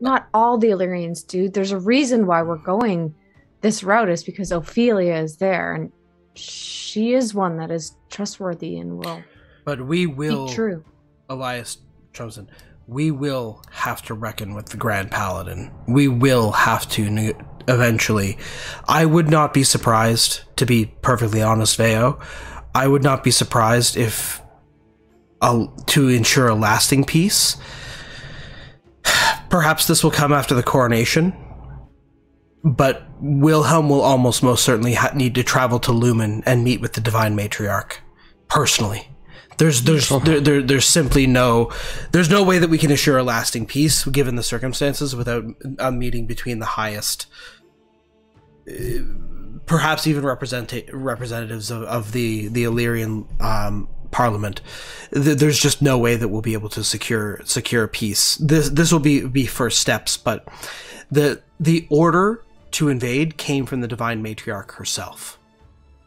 not all the Illyrians do. There's a reason why we're going this route is because Ophelia is there, and she is one that is trustworthy and will. But we will, be true. Elias Chosen, we will have to reckon with the Grand Paladin. We will have to eventually. I would not be surprised, to be perfectly honest, Veo. I would not be surprised if, to ensure a lasting peace. Perhaps this will come after the coronation, but Wilhelm will almost most certainly need to travel to Lumen and meet with the Divine Matriarch personally. There's no way that we can assure a lasting peace given the circumstances without a meeting between the highest, perhaps even representatives of the Illyrian Parliament. There's just no way that we'll be able to secure peace. This will be first steps, but the order to invade came from the Divine Matriarch herself,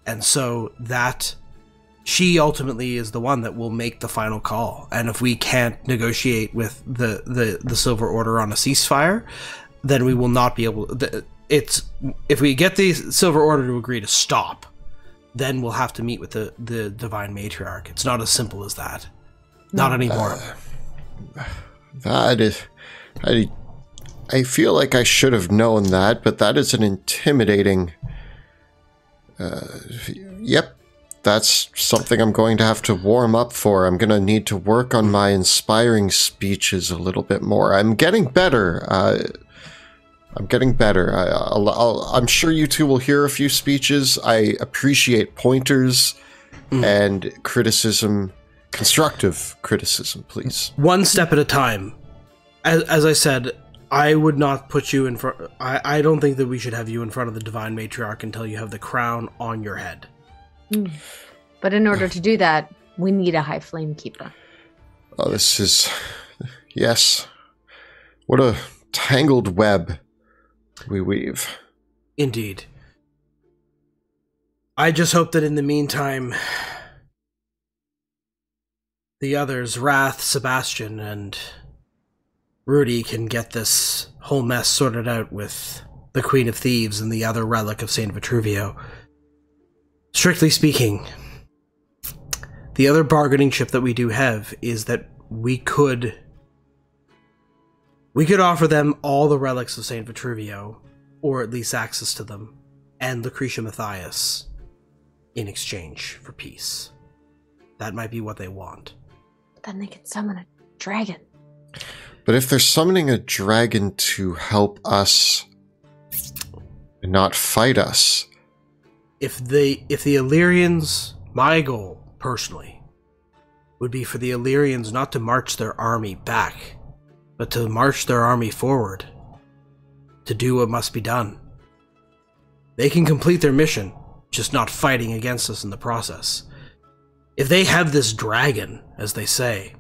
and so that she ultimately is the one that will make the final call. And if we can't negotiate with the Silver Order on a ceasefire, then we will not be able. If we get the Silver Order to agree to stop, then we'll have to meet with the Divine Matriarch. It's not as simple as that. Not anymore. That is... I feel like I should have known that, but that is an intimidating... yep, that's something I'm going to have to warm up for. I'm going to need to work on my inspiring speeches a little bit more. I'm getting better. I'm getting better. I'm sure you two will hear a few speeches. I appreciate pointers and criticism, constructive criticism, please. One step at a time. As I said, I would not put you in front... I don't think that we should have you in front of the Divine Matriarch until you have the crown on your head. Mm. But in order to do that, we need a High Flame Keeper. Oh, this is... Yes. What a tangled web we weave. Indeed. I just hope that in the meantime, the others, Wrath, Sebastian, and Rudy, can get this whole mess sorted out with the Queen of Thieves and the other relic of Saint Vitruvio. Strictly speaking, the other bargaining chip that we do have is that we could offer them all the relics of Saint Vitruvio, or at least access to them, and Lucretia Mathias in exchange for peace. That might be what they want. But then they can summon a dragon. But if they're summoning a dragon to help us and not fight us... If the Illyrians... My goal, personally, would be for the Illyrians not to march their army back, but to march their army forward, to do what must be done. They can complete their mission, just not fighting against us in the process. If they have this dragon, as they say,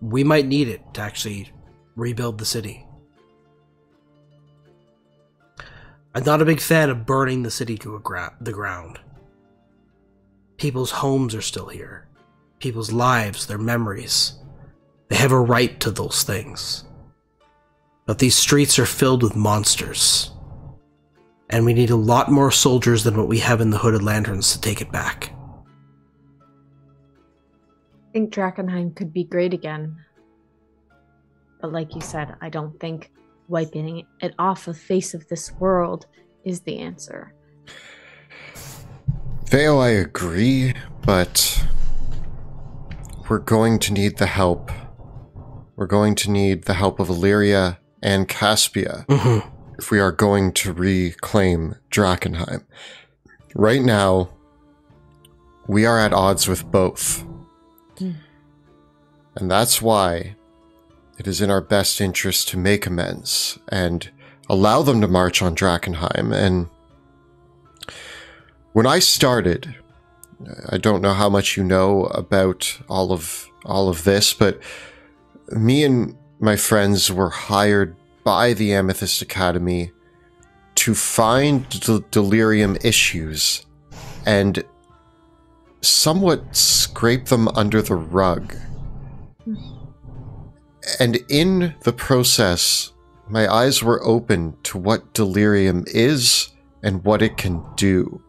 we might need it to actually rebuild the city. I'm not a big fan of burning the city to the ground. People's homes are still here. People's lives, their memories. They have a right to those things. But these streets are filled with monsters. And we need a lot more soldiers than what we have in the Hooded Lanterns to take it back. I think Drakkenheim could be great again. But like you said, I don't think wiping it off the face of this world is the answer. Veo, I agree, but we're going to need the help. We're going to need the help of Illyria and Caspia if we are going to reclaim Drakkenheim. Right now, we are at odds with both. And that's why it is in our best interest to make amends and allow them to march on Drakkenheim. And when I started, I don't know how much you know about all of this, but me and my friends were hired by the Amethyst Academy to find the delirium issues and somewhat scrape them under the rug. And in the process, my eyes were open to what delirium is and what it can do.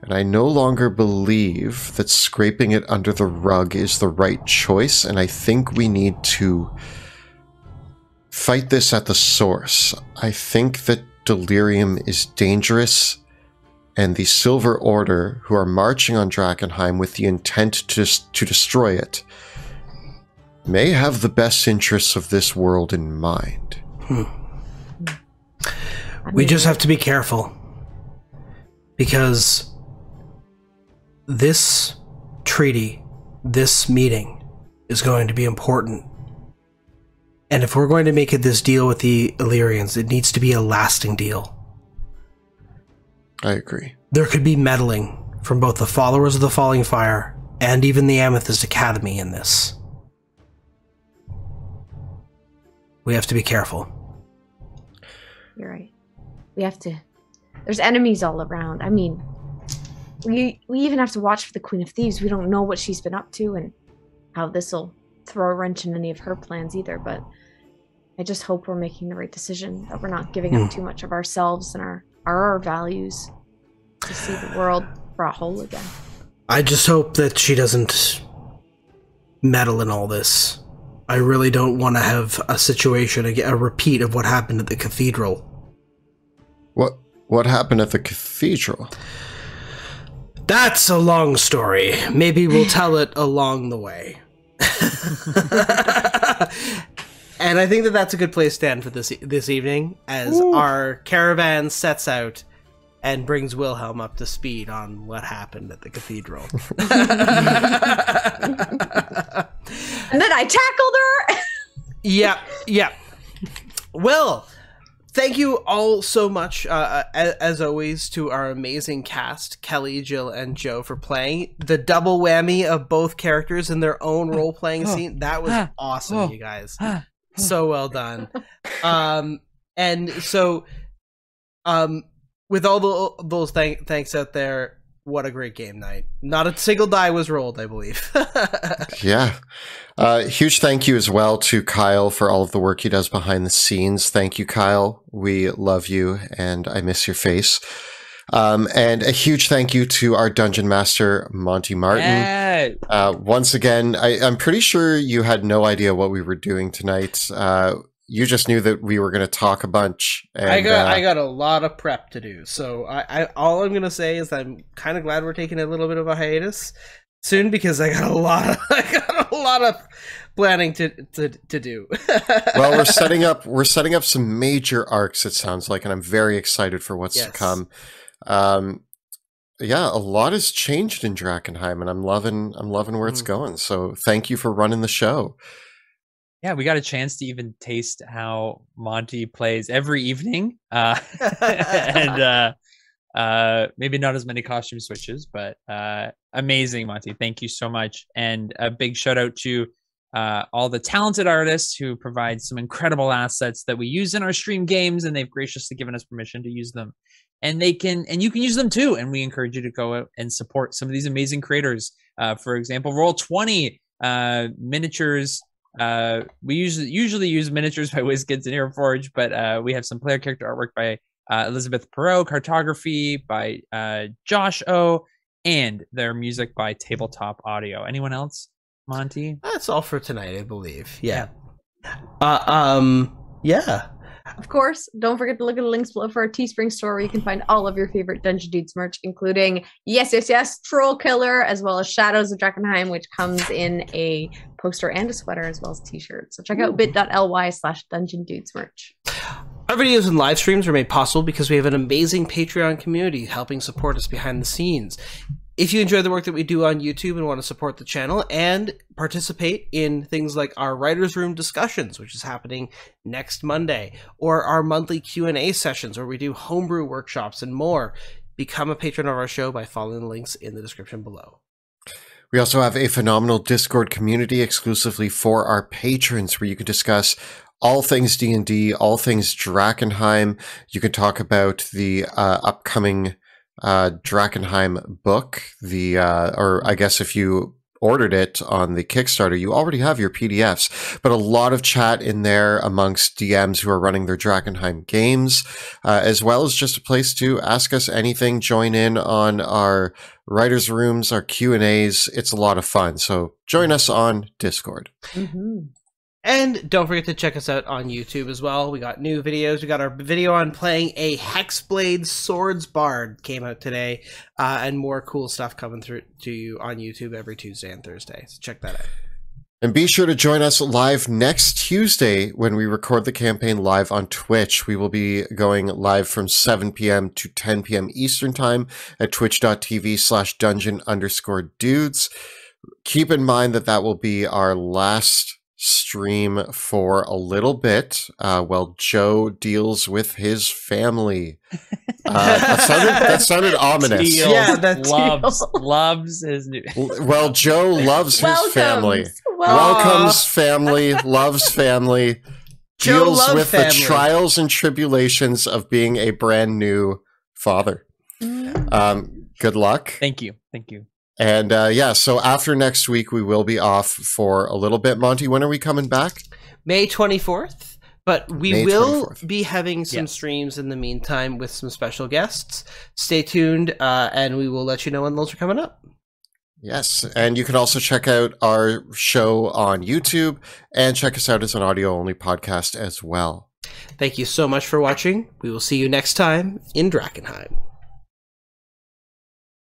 And I no longer believe that scraping it under the rug is the right choice, and I think we need to fight this at the source. I think that delirium is dangerous, and the Silver Order, who are marching on Drakkenheim with the intent to destroy it, may have the best interests of this world in mind. We just have to be careful, because this treaty, this meeting, is going to be important. And if we're going to make it this deal with the Illyrians, it needs to be a lasting deal. I agree. There could be meddling from both the followers of the Falling Fire and even the Amethyst Academy in this. We have to be careful. You're right. We have to. There's enemies all around. I mean, we even have to watch for the Queen of Thieves. We don't know what she's been up to and how this will throw a wrench in any of her plans either, but I just hope we're making the right decision, that we're not giving up too much of ourselves and our values to see the world brought whole again. I just hope that she doesn't meddle in all this. I really don't want to have a situation, a repeat of what happened at the cathedral. What happened at the cathedral? That's a long story. Maybe we'll tell it along the way. And I think that that's a good place to end for this evening, as our caravan sets out and brings Wilhelm up to speed on what happened at the cathedral. And then I tackled her! Yeah. Well, thank you all so much, as always, to our amazing cast, Kelly, Jill, and Joe, for playing. The double whammy of both characters in their own role-playing scene, that was awesome, you guys. So well done. And so, with all those thanks out there, what a great game night. Not a single die was rolled, I believe. Yeah. Huge thank you as well to Kyle for all of the work he does behind the scenes. Thank you, Kyle. We love you, and I miss your face. And a huge thank you to our Dungeon Master, Monty Martin. Hey! Once again, I'm pretty sure you had no idea what we were doing tonight. You just knew that we were going to talk a bunch. And I got a lot of prep to do, so all I'm going to say is I'm kind of glad we're taking a little bit of a hiatus soon, because I got a lot of planning to do. Well, we're setting up some major arcs, it sounds like, and I'm very excited for what's to come. Yeah, a lot has changed in Drakkenheim, and I'm loving where it's going. So thank you for running the show. Yeah, we got a chance to even taste how Monty plays every evening, and maybe not as many costume switches, but amazing, Monty. Thank you so much, and a big shout out to all the talented artists who provide some incredible assets that we use in our stream games, and they've graciously given us permission to use them, and you can use them too. And we encourage you to go out and support some of these amazing creators. For example, Roll20 miniatures. We usually use miniatures by WizKids and HeroForge, but we have some player character artwork by Elizabeth Perot, cartography by Josh O, and their music by Tabletop Audio. Anyone else, Monty? That's all for tonight, I believe. Yeah. Yeah. Of course, don't forget to look at the links below for our Teespring store where you can find all of your favorite Dungeon Dudes merch, including Yes, Yes, Yes, Troll Killer, as well as Shadows of Drakkenheim, which comes in a poster and a sweater, as well as t-shirts. So check out bit.ly/Dungeon Dudes merch. Our videos and live streams are made possible because we have an amazing Patreon community helping support us behind the scenes. If you enjoy the work that we do on YouTube and want to support the channel and participate in things like our writer's room discussions, which is happening next Monday, or our monthly Q&A sessions where we do homebrew workshops and more, become a patron of our show by following the links in the description below. We also have a phenomenal Discord community exclusively for our patrons where you can discuss all things D&D, all things Drakkenheim. You can talk about the upcoming Drakkenheim book, the or I guess if you ordered it on the Kickstarter, you already have your PDFs, but a lot of chat in there amongst DMs who are running their Drakkenheim games, as well as just a place to ask us anything, join in on our writers' rooms, our Q&As. It's a lot of fun, so join us on Discord. And don't forget to check us out on YouTube as well. We got new videos. We got our video on playing a Hexblade Swords Bard came out today, and more cool stuff coming through to you on YouTube every Tuesday and Thursday. So check that out. And be sure to join us live next Tuesday when we record the campaign live on Twitch. We will be going live from 7 p.m. to 10 p.m. Eastern Time at twitch.tv/dungeon_dudes. Keep in mind that that will be our last stream for a little bit while Joe deals with his family. That sounded ominous. Deals, yeah, that loves his new. Well, Joe loves his family. Welcomes family, loves family, Joe deals with family. The trials and tribulations of being a brand new father. Good luck. Thank you. Thank you. And yeah, so after next week, we will be off for a little bit. Monty, when are we coming back? May 24th, but we will be having some streams in the meantime with some special guests. Stay tuned, and we will let you know when those are coming up. Yes, and you can also check out our show on YouTube and check us out as an audio-only podcast as well. Thank you so much for watching. We will see you next time in Drakkenheim.